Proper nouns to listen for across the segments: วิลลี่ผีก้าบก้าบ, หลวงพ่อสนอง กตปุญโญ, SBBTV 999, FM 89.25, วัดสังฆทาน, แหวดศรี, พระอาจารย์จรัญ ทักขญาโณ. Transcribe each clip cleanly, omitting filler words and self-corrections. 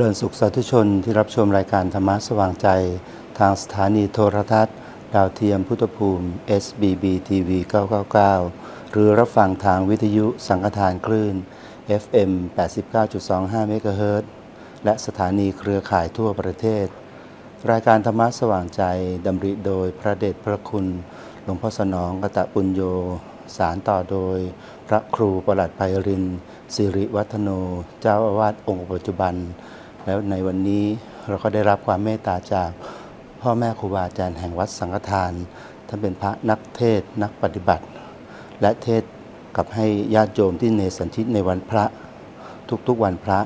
ริญสุขสาธุชนที่รับชมรายการธรรมะสว่างใจทางสถานีโทรทัศน์ดาวเทียมพุทธภูมิ SBBTV 999 หรือรับฟังทางวิทยุสังฆทานคลื่น FM 89.25 เมกะเฮิรตซ์และสถานีเครือข่ายทั่วประเทศรายการธรรมะสว่างใจดำริโดยพระเดชพระคุณหลวงพ่อสนองกตปุญโญสารต่อโดยพระครูปลัดไพรินทร์สิริวัฒโนเจ้าอาวาสองค์ปัจจุบันแล้วในวันนี้เราก็ได้รับความเมตตาจากพ่อแม่ครูบาอาจารย์แห่งวัดสังฆทานท่านเป็นพระนักเทศนักปฏิบัติและเทศกับให้ญาติโยมที่เนสันทิในวันพระทุกๆวันพระ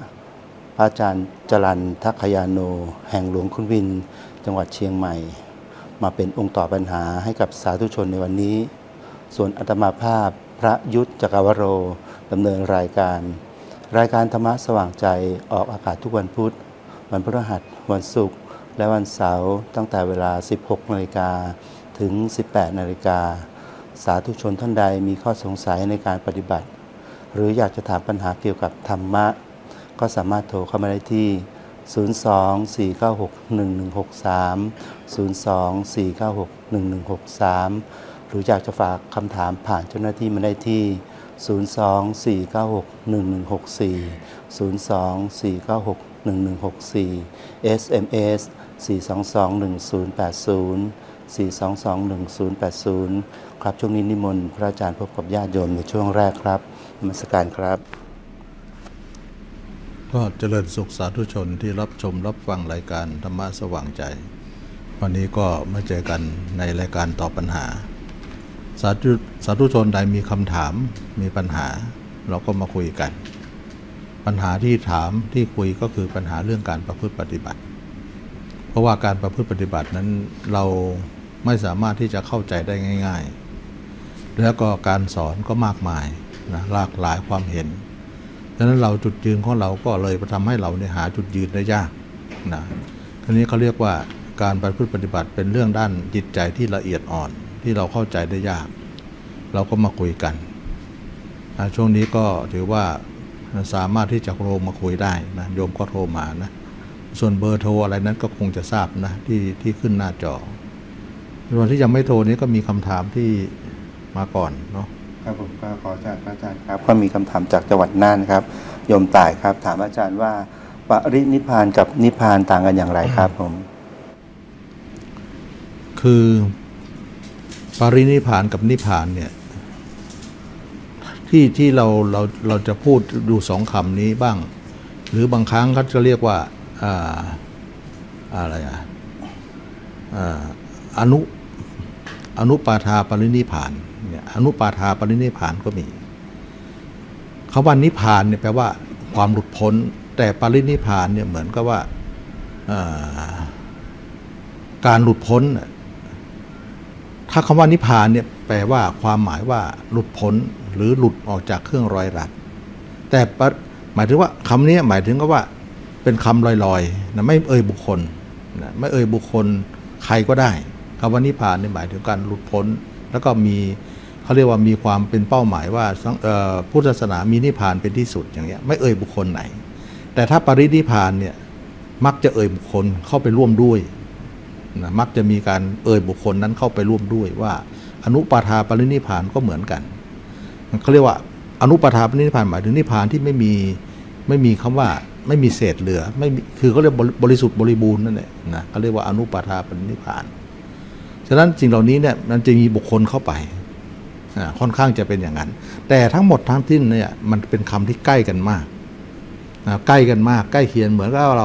อาจารย์จรัญทักขยาโนแห่งหลวงคุณวินจังหวัดเชียงใหม่มาเป็นองค์ต่อปัญหาให้กับสาธุชนในวันนี้ส่วนอาตมาภาพพระยุทธจักรวโรดำเนินรายการธรรมะสว่างใจออกอากาศทุกวันพุธวันพฤหัสวันศุกร์และวันเสาร์ตั้งแต่เวลา 16:00 น.ถึง 18:00 น.สาธุชนท่านใดมีข้อสงสัยในการปฏิบัติหรืออยากจะถามปัญหาเกี่ยวกับธรรมะก็สามารถโทรเข้ามาได้ที่02-496-1163 หรืออยากจะฝากคำถามผ่านเจ้าหน้าที่มาได้ที่02-496-1164 SMS 422-1080 422-1080 ครับช่วงนี้นิมนต์พระอาจารย์พบกับญาติโยมในช่วงแรกครับนมัสการครับก็เจริญสุขสาธุชนที่รับชมรับฟังรายการธรรมะสว่างใจวันนี้ก็มาเจอกันในรายการตอบปัญหาสาธุชนใดมีคำถามมีปัญหาเราก็มาคุยกันปัญหาที่ถามที่คุยก็คือปัญหาเรื่องการประพฤติปฏิบัติเพราะว่าการประพฤติปฏิบัตินั้นเราไม่สามารถที่จะเข้าใจได้ง่ายๆแล้วก็การสอนก็มากมายนะหลากหลายความเห็นดังนั้นเราจุดยืนของเราก็เลยทำให้เราเนี่ยหาจุดยืนได้ยากนะทีนี้เขาเรียกว่าการประพฤติปฏิบัติเป็นเรื่องด้านจิตใจที่ละเอียดอ่อนที่เราเข้าใจได้ยากเราก็มาคุยกันช่วงนี้ก็ถือว่าสามารถที่จะโทรมาคุยได้นะโยมก็โทรมานะส่วนเบอร์โทรอะไรนั้นก็คงจะทราบนะที่ขึ้นหน้าจอส่วนที่ยังไม่โทรนี้ก็มีคำถามที่มาก่อนเนาะครับผมก็ขอจากพระอาจารย์ครับก็มีคำถามจากจังหวัดน่านครับโยมต่ายครับถามอาจารย์ว่าปรินิพพานกับนิพพานต่างกันอย่างไรครับผมคือปรินิพพานกับนิพพานเนี่ยที่เราจะพูดดูสองคำนี้บ้างหรือบางครั้งเขาจะเรียกว่าอะไรอนุปาทาปรินิพพานอนุปาทาปรินิพพานก็มีคำว่านิพพานเนี่ยแปลว่าความหลุดพ้นแต่ปรินิพพานเนี่ยเหมือนกับว่าการหลุดพ้นถ้าคำว่านิพพานเนี่ยแปลว่าความหมายว่าหลุดพ้นหรือหลุดออกจากเครื่องร้อยรัดแต่หมายถึงว่าคำนี้หมายถึงก็ว่าเป็นคำลอยๆนะไม่เอ่ยบุคคลนะไม่เอ่ยบุคคลใครก็ได้คำว่านิพพานเนี่ยหมายถึงการหลุดพ้นแล้วก็มีเขาเรียกว่ามีความเป็นเป้าหมายว่าพุทธศาสนามีนิพพานเป็นที่สุดอย่างเงี้ยไม่เอ่ยบุคคลไหนแต่ถ้าปรินิพพานเนี่ยมักจะเอ่ยบุคคลเข้าไปร่วมด้วยนะมักจะมีการเอ่ยบุคคลนั้นเข้าไปร่วมด้วยว่าอนุปาทาปรินิพพานก็เหมือนกันเขาเรียกว่าอนุปาทาปรินิพพานหมายถึงนิพพานที่ไม่มีคำว่าไม่มีเศษเหลือไม่มีคือเขาเรียกบริสุทธิ์บริบูรณ์นั่นแหละนะเขาเรียกว่าอนุปาทาปรินิพพานฉะนั้นสิ่งเหล่านี้เนี่ยมันจะมีบุคคลเข้าไปค่อนข้างจะเป็นอย่างนั้นแต่ทั้งหมดทั้งสิ้นเนี่ยมันเป็นคำที่ใกล้กันมากใกล้กันมากใกล้เคียงเหมือนกับเร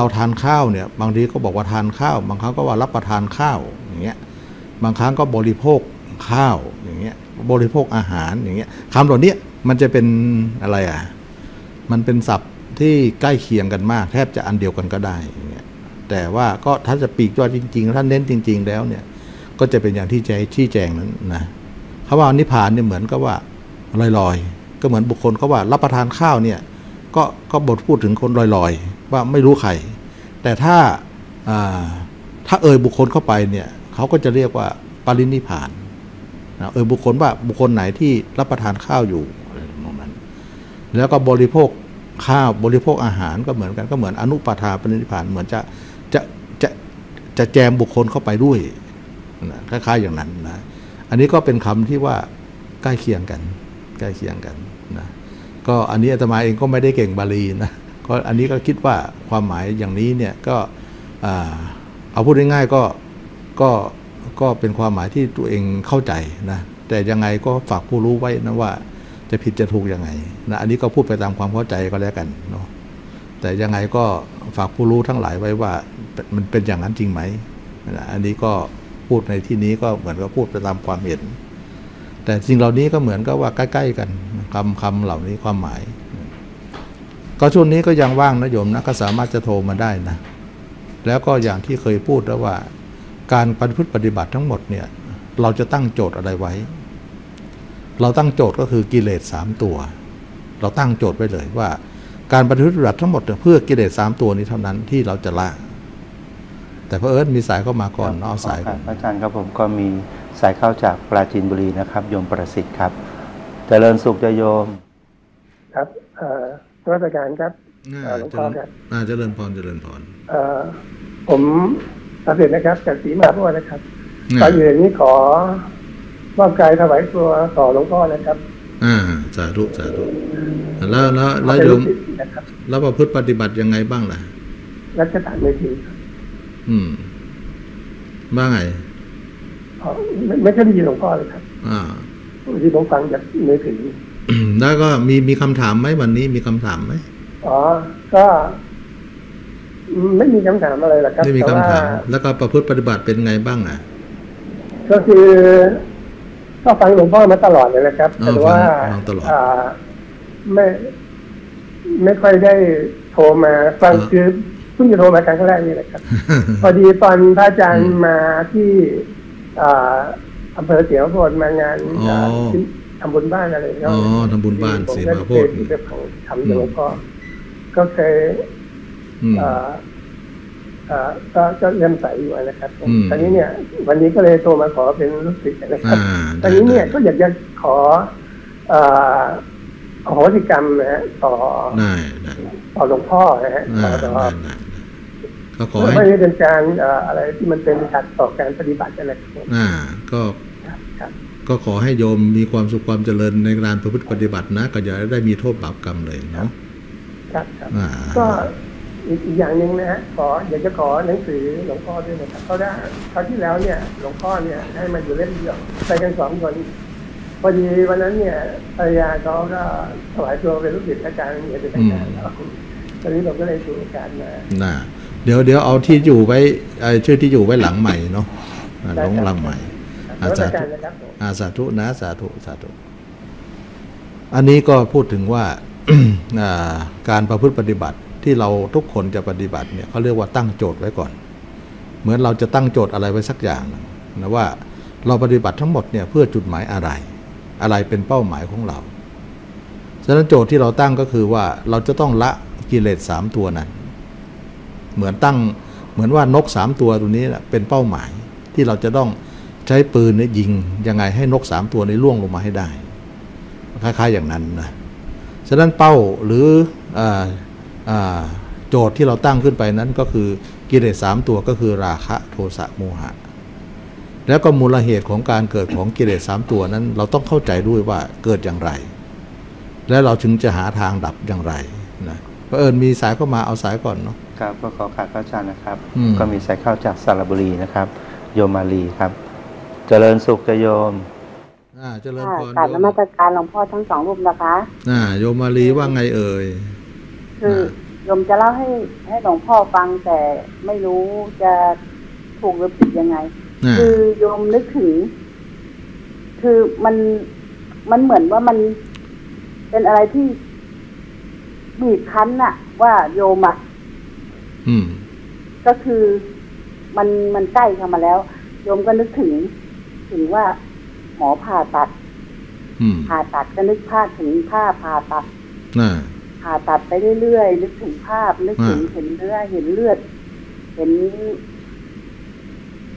าทานข้าวเนี่ยบางทีก็บอกว่าทานข้าวบางครั้งก็ว่ารับประทานข้าวอย่างเงี้ยบางครั้งก็บริโภคข้าวอย่างเงี้ยบริโภคอาหารอย่างเงี้ยคำเหล่านี้มันจะเป็นอะไรมันเป็นศัพท์ที่ใกล้เคียงกันมากแทบจะอันเดียวกันก็ได้แต่ว่าก็ถ้าจะปีกย่อยจริงๆท่านเน้นจริงๆแล้วเนี่ยก็จะเป็นอย่างที่ชี้แจงนั้นนะคำว่านิพพานเนี่ยเหมือนกับว่าลอยๆก็เหมือนบุคคลเขาว่ารับประทานข้าวเนี่ยก็บทพูดถึงคนลอยๆว่าไม่รู้ใครแต่ถ้าเอ่ยบุคคลเข้าไปเนี่ยเขาก็จะเรียกว่าปรินิพพานเอ่ยบุคคลว่าบุคคลไหนที่รับประทานข้าวอยู่อะไรประมาณนั้นแล้วก็บริโภค ข้าวบริโภคอาหารก็เหมือนกันก็เหมือนอนุปาทาปรินิพพานเหมือนจะแจมบุคคลเข้าไปด้วยคล้ายๆอย่างนั้นนะอันนี้ก็เป็นคำที่ว่าใกล้เคียงกันนะก็อันนี้อาตมาเองก็ไม่ได้เก่งบาลีนะก็อันนี้ก็คิดว่าความหมายอย่างนี้เนี่ยก็เอาพูดง่ายๆก็เป็นความหมายที่ตัวเองเข้าใจนะแต่ยังไงก็ฝากผู้รู้ไว้นะว่าจะผิดจะถูกยังไงนะอันนี้ก็พูดไปตามความเข้าใจก็แล้วกันเนาะแต่ยังไงก็ฝากผู้รู้ทั้งหลายไว้ว่ามันเป็นอย่างนั้นจริงไหมนะอันนี้ก็พูดในที่นี้ก็เหมือนกับพูดไปตามความเห็นแต่สิ่งเหล่านี้ก็เหมือนกับว่าใกล้ๆกันคำเหล่านี้ความหมายก็ช่วงนี้ก็ยังว่างนะโยมนะก็สามารถจะโทรมาได้นะแล้วก็อย่างที่เคยพูดแล้วว่าการปฏิบัติทั้งหมดเนี่ยเราจะตั้งโจทย์อะไรไว้เราตั้งโจทย์ก็คือกิเลส3ตัวเราตั้งโจทย์ไว้เลยว่าการปฏิบัติทั้งหมดเพื่อกิเลส3ตัวนี้เท่านั้นที่เราจะละแต่พระเอิร์ธมีสายเข้ามาก่อนเอาสายก่อนอาจารย์ครับผมก็มีสายเข้าจากปราจีนบุรีนะครับโยมประสิทธิ์ครับเจริญสุขโยมครับราชการครับหลวงพ่อครับเจริญพรผมประสิทธิ์นะครับจากศรีมาพวดนะครับตอนอยู่อย่างนี้ขอมอบกายถวายตัวต่อหลวงพ่อนะครับสาธุแล้วโยมแล้วประพฤติปฏิบัติยังไงบ้างล่ะรัชฐานไม่ถึงบ้างไงไม่ใช่ได้ยินหลวงพ่อเลยครับที่ผมฟังจากมือถือแล้วก็มีคำถามไหมวันนี้มีคำถามไหมก็ไม่มีคำถามอะไรหรอกครับไม่มีคำถามแล้วก็ประพฤติปฏิบัติเป็นไงบ้างอ่ะก็คือก็ฟังหลวงพ่อมาตลอดเลยนะครับแต่ว่าไม่ค่อยได้โทรมาฟังคือเพิ่งจะโทรมาครั้งแรกนี่แหละครับพอดีตอนพระอาจารย์มาที่อำเภอเสียมโพธิ์มางานทำบุญบ้านอะไรก็ทำบุญบ้านเสียมโพธิ์ที่ไปเผาทำแล้วก็เคยก็เริ่มใส่อยู่นะครับตอนนี้เนี่ยวันนี้ก็เลยโทรมาขอเป็นลูกศิษย์นะครับตอนนี้เนี่ยก็อยากจะขออโหสิกรรมนะฮะต่อหลวงพ่อนะฮะไม่ได้เป็นการอะไรที่มันเป็นขัดต่อการปฏิบัติอะไรก็ขอให้โยมมีความสุขความเจริญในการประพฤติปฏิบัตินะก็อย่าได้มีโทษบาปกรรมเลยเนาะครับก็อีกอย่างหนึ่งนะฮะอยากจะขอหนังสือหลวงพ่อด้วยนะครับเขาได้คราวที่แล้วเนี่ยหลวงพ่อเนี่ยให้มาอยู่เล่มเดียวไปกัน2 คนพอดีวันนั้นเนี่ยภรรยาเขาก็ถวายตัวเป็นลูกศิษย์อาจารย์เนี่ยเป็นอาจารย์แล้วตอนนี้ผมก็เลยถือโอกาสมาเดี๋ยวเอาที่อยู่ไว้ชื่อที่อยู่ไว้หลังใหม่เนาะหลังใหม่สาธุนะสาธุอันนี้ก็พูดถึงว่าการประพฤติปฏิบัติที่เราทุกคนจะปฏิบัติเนี่ยเขาเรียกว่าตั้งโจทย์ไว้ก่อนเหมือนเราจะตั้งโจทย์อะไรไว้สักอย่างนะว่าเราปฏิบัติทั้งหมดเนี่ยเพื่อจุดหมายอะไรเป็นเป้าหมายของเราฉะนั้นโจทย์ที่เราตั้งก็คือว่าเราจะต้องละกิเลส3ตัวนั้นเหมือนว่านก3ตัวตัวนี้เป็นเป้าหมายที่เราจะต้องใช้ปืนเนี่ยยิงยังไงให้นก3ตัวในล่วงลงมาให้ได้คล้ายๆอย่างนั้นนะฉะนั้นเป้าหรือโจทย์ที่เราตั้งขึ้นไปนั้นก็คือกิเลส3ตัวก็คือราคะโทสะโมหะแล้วก็มูลเหตุของการเกิดของกิเลส3ตัวนั้นเราต้องเข้าใจด้วยว่าเกิดอย่างไรและเราถึงจะหาทางดับอย่างไรนะเผอิญมีสายเข้ามาเอาสายก่อนเนาะครับก็ขอขาดพระอาจารย์นะครับก็มีสายเข้าจากสระบุรีนะครับโยมมาลีครับเจริญสุขโยมเจริญพรกราบนมัสการหลวงพ่อทั้ง2 รูปนะคะโยมมาลีว่าไงเอ่ยคือโยมจะเล่าให้หลวงพ่อฟังแต่ไม่รู้จะถูกหรือผิดยังไงคือโยมนึกถึงคือมันเหมือนว่ามันเป็นอะไรที่บีบคั้นน่ะว่าโยมอ่ะก็คือมันใกล้เข้ามาแล้วโยมก็นึกถึงว่าหมอผ่าตัดก็นึกภาพถึงผ้าผ่าตัดไปเรื่อยๆนึกถึงภาพนึกถึงเห็นเนื้อเห็นเลือดเห็น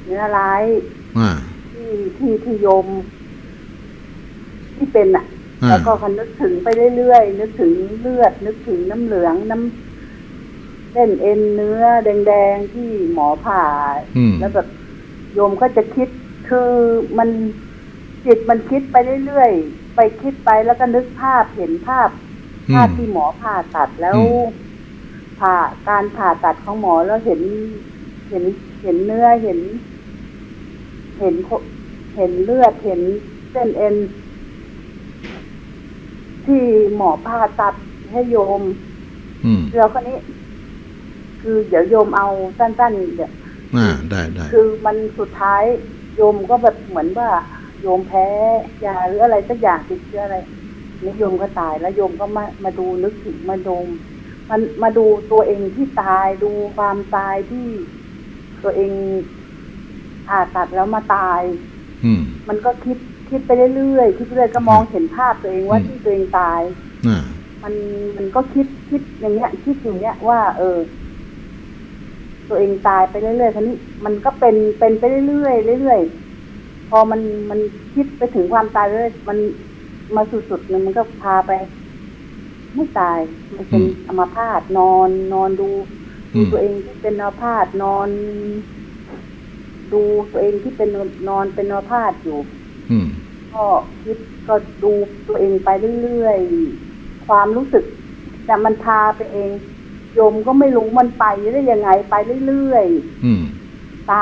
เนื้อร้ายที่โยมที่เป็น แล้วก็นึกถึงไปเรื่อยๆนึกถึงเลือดนึกถึงน้ำเหลืองน้ำเส้นเอ็นเนื้อแดงๆที่หมอผ่าแล้วแบบโยมก็จะคิดคือมันจิตมันคิดไปเรื่อยๆไปคิดไปแล้วก็นึกภาพเห็นภาพที่หมอผ่าตัดแล้วการผ่าตัดของหมอแล้วเห็นเนื้อเห็นเลือดเห็นเส้นเอ็นที่หมอผ่าตัดให้โยมแล้วคนนี้คือเดี๋ยวโยมเอาสั้นๆเดี๋ยวได้คือมันสุดท้ายโยมก็แบบเหมือนว่าโยมแพ้ยาหรืออะไรสักอย่างติดเชื้ออะไรนี่โยมก็ตายแล้วโยมก็มาดูนึกถึงมาดูตัวเองที่ตายดูความตายที่ตัวเองผ่าตัดแล้วมาตายมันก็คิดไปเรื่อยๆคิดเรื่อยก็มองเห็นภาพตัวเองว่าที่ตัวเองตายมันก็คิดอย่างเงี้ยคิดอย่างเงี้ยว่าตัวเองตายไปเรื่อยๆทีนี้มันก็เป็นไปเรื่อยๆเรื่อยๆพอมันคิดไปถึงความตายเรื่อยมันมาสุดๆเนี่ยมันก็พาไปไม่ตายมันเป็นอัมพาตนอนดูตัวเองที่เป็นอัมพาตนอนดูตัวเองที่เป็นนอนเป็นอัมพาตอยู่ก็คิดก็ดูตัวเองไปเรื่อยๆความรู้สึกแต่มันพาไปเองโยมก็ไม่รู้มันไปได้ยังไงไปเรื่อยๆตา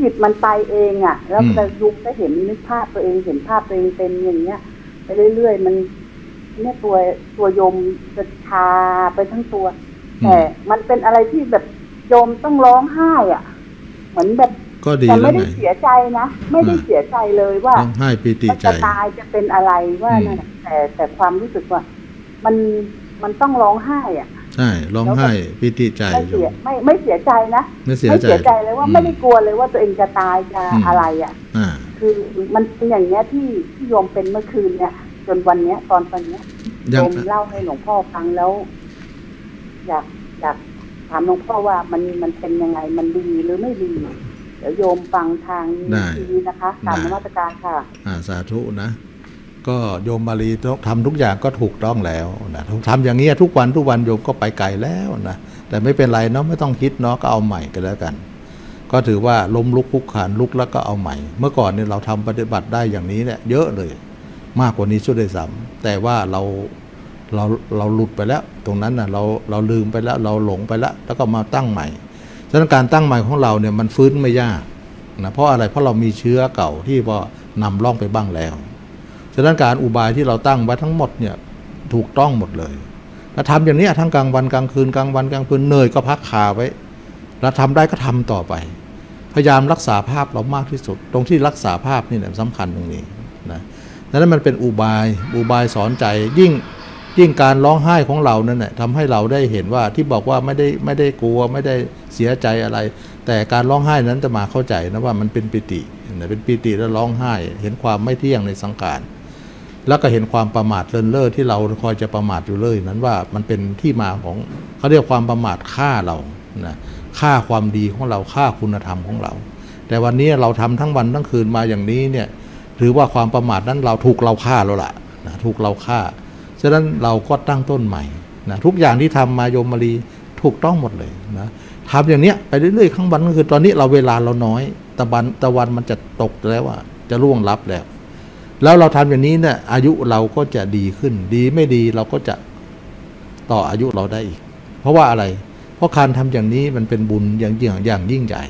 จิตมันไปเองอ่ะแล้วจะยุบจะเห็นนึกภาพตัวเองเห็นภาพตัวเองเป็นอย่างเงี้ยไปเรื่อยๆมันเนี่ยตัวโยมจะชาไปทั้งตัวแต่มันเป็นอะไรที่แบบโยมต้องร้องไห้อ่ะเหมือนแบบแต่ไม่ได้เสียใจนะไม่ได้เสียใจเลยว่าร้องไห้ปีติใจจะตายจะเป็นอะไรว่านั่นแต่ความรู้สึกว่ามันต้องร้องไห้อ่ะใช่ร้องไห้ปีติใจไม่เสียใจนะไม่เสียใจเลยว่าไม่ได้กลัวเลยว่าตัวเองจะตายจะอะไรอ่ะคือมันเป็นอย่างเงี้ยที่โยมเป็นเมื่อคืนเนี่ยจนวันเนี้ยตอนวันเนี้ยโยมเล่าให้หลวงพ่อฟังแล้วอยากถามหลวงพ่อว่ามันเป็นยังไงมันดีหรือไม่ดีเดี๋ยวโยมฟังทางทีวีนะคะตามมาตรการค่ะสาธุนะก็โยมมารีทำทุกอย่างก็ถูกต้องแล้วนะทำอย่างนี้ทุกวันโยมก็ไปไกลแล้วนะแต่ไม่เป็นไรเนาะไม่ต้องคิดเนาะก็เอาใหม่กันแล้วกันก็ถือว่าล้มลุกคลุกคลานลุกแล้วก็เอาใหม่เมื่อก่อนเนี่ยเราทำปฏิบัติได้อย่างนี้เนี่ยเยอะเลยมากกว่านี้สุดเลยซ้ำแต่ว่าเราหลุดไปแล้วตรงนั้นนะเราลืมไปแล้วเราหลงไปแล้วแล้วก็มาตั้งใหม่ฉะนั้นการตั้งใหม่ของเราเนี่ยมันฟื้นไม่ยากนะเพราะอะไรเพราะเรามีเชื้อเก่าที่พอนำล่องไปบ้างแล้วฉะนั้นการอุบายที่เราตั้งไว้ทั้งหมดเนี่ยถูกต้องหมดเลยแล้วทำอย่างนี้ทั้งกลางวันกลางคืนกลางวันกลางคืนเหนื่อยก็พักขาไว้แล้วทำได้ก็ทำต่อไปพยายามรักษาภาพเรามากที่สุดตรงที่รักษาภาพนี่แหละสำคัญตรงนี้นะนั้นมันเป็นอุบายสอนใจยิ่งการร้องไห้ของเรานั่นแหละทำให้เราได้เห็นว่าที่บอกว่าไม่ได้กลัวไม่ได้เสียใจอะไรแต่การร้องไห้นั้นจะมาเข้าใจนะว่ามันเป็นปิติเป็นปิติแล้วร้องไห้เห็นความไม่เที่ยงในสังขารแล้วก็เห็นความประมาทเลินเล่อที่เราคอยจะประมาทอยู่เลยนั้นว่ามันเป็นที่มาของเขาเรียกความประมาทฆ่าเรานะฆ่าความดีของเราฆ่าคุณธรรมของเราแต่วันนี้เราทำทั้งวันทั้งคืนมาอย่างนี้เนี่ยถือว่าความประมาทนั้นเราถูกเราฆ่าแล้วล่ะนะถูกเราฆ่าฉะนั้นเราก็ตั้งต้นใหม่นะทุกอย่างที่ทำมาโยมมารีถูกต้องหมดเลยนะทำอย่างเนี้ยไปเรื่อยๆทั้งวันทั้งคืนตอนนี้เราเวลาเราน้อยตะวันมันจะตกแล้วว่าจะล่วงลับแล้วแล้วเราทำอย่างนี้เนี่ยอายุเราก็จะดีขึ้นดีไม่ดีเราก็จะต่ออายุเราได้อีกเพราะว่าอะไรเพราะการทำอย่างนี้มันเป็นบุญอย่างยิ่งใหญ่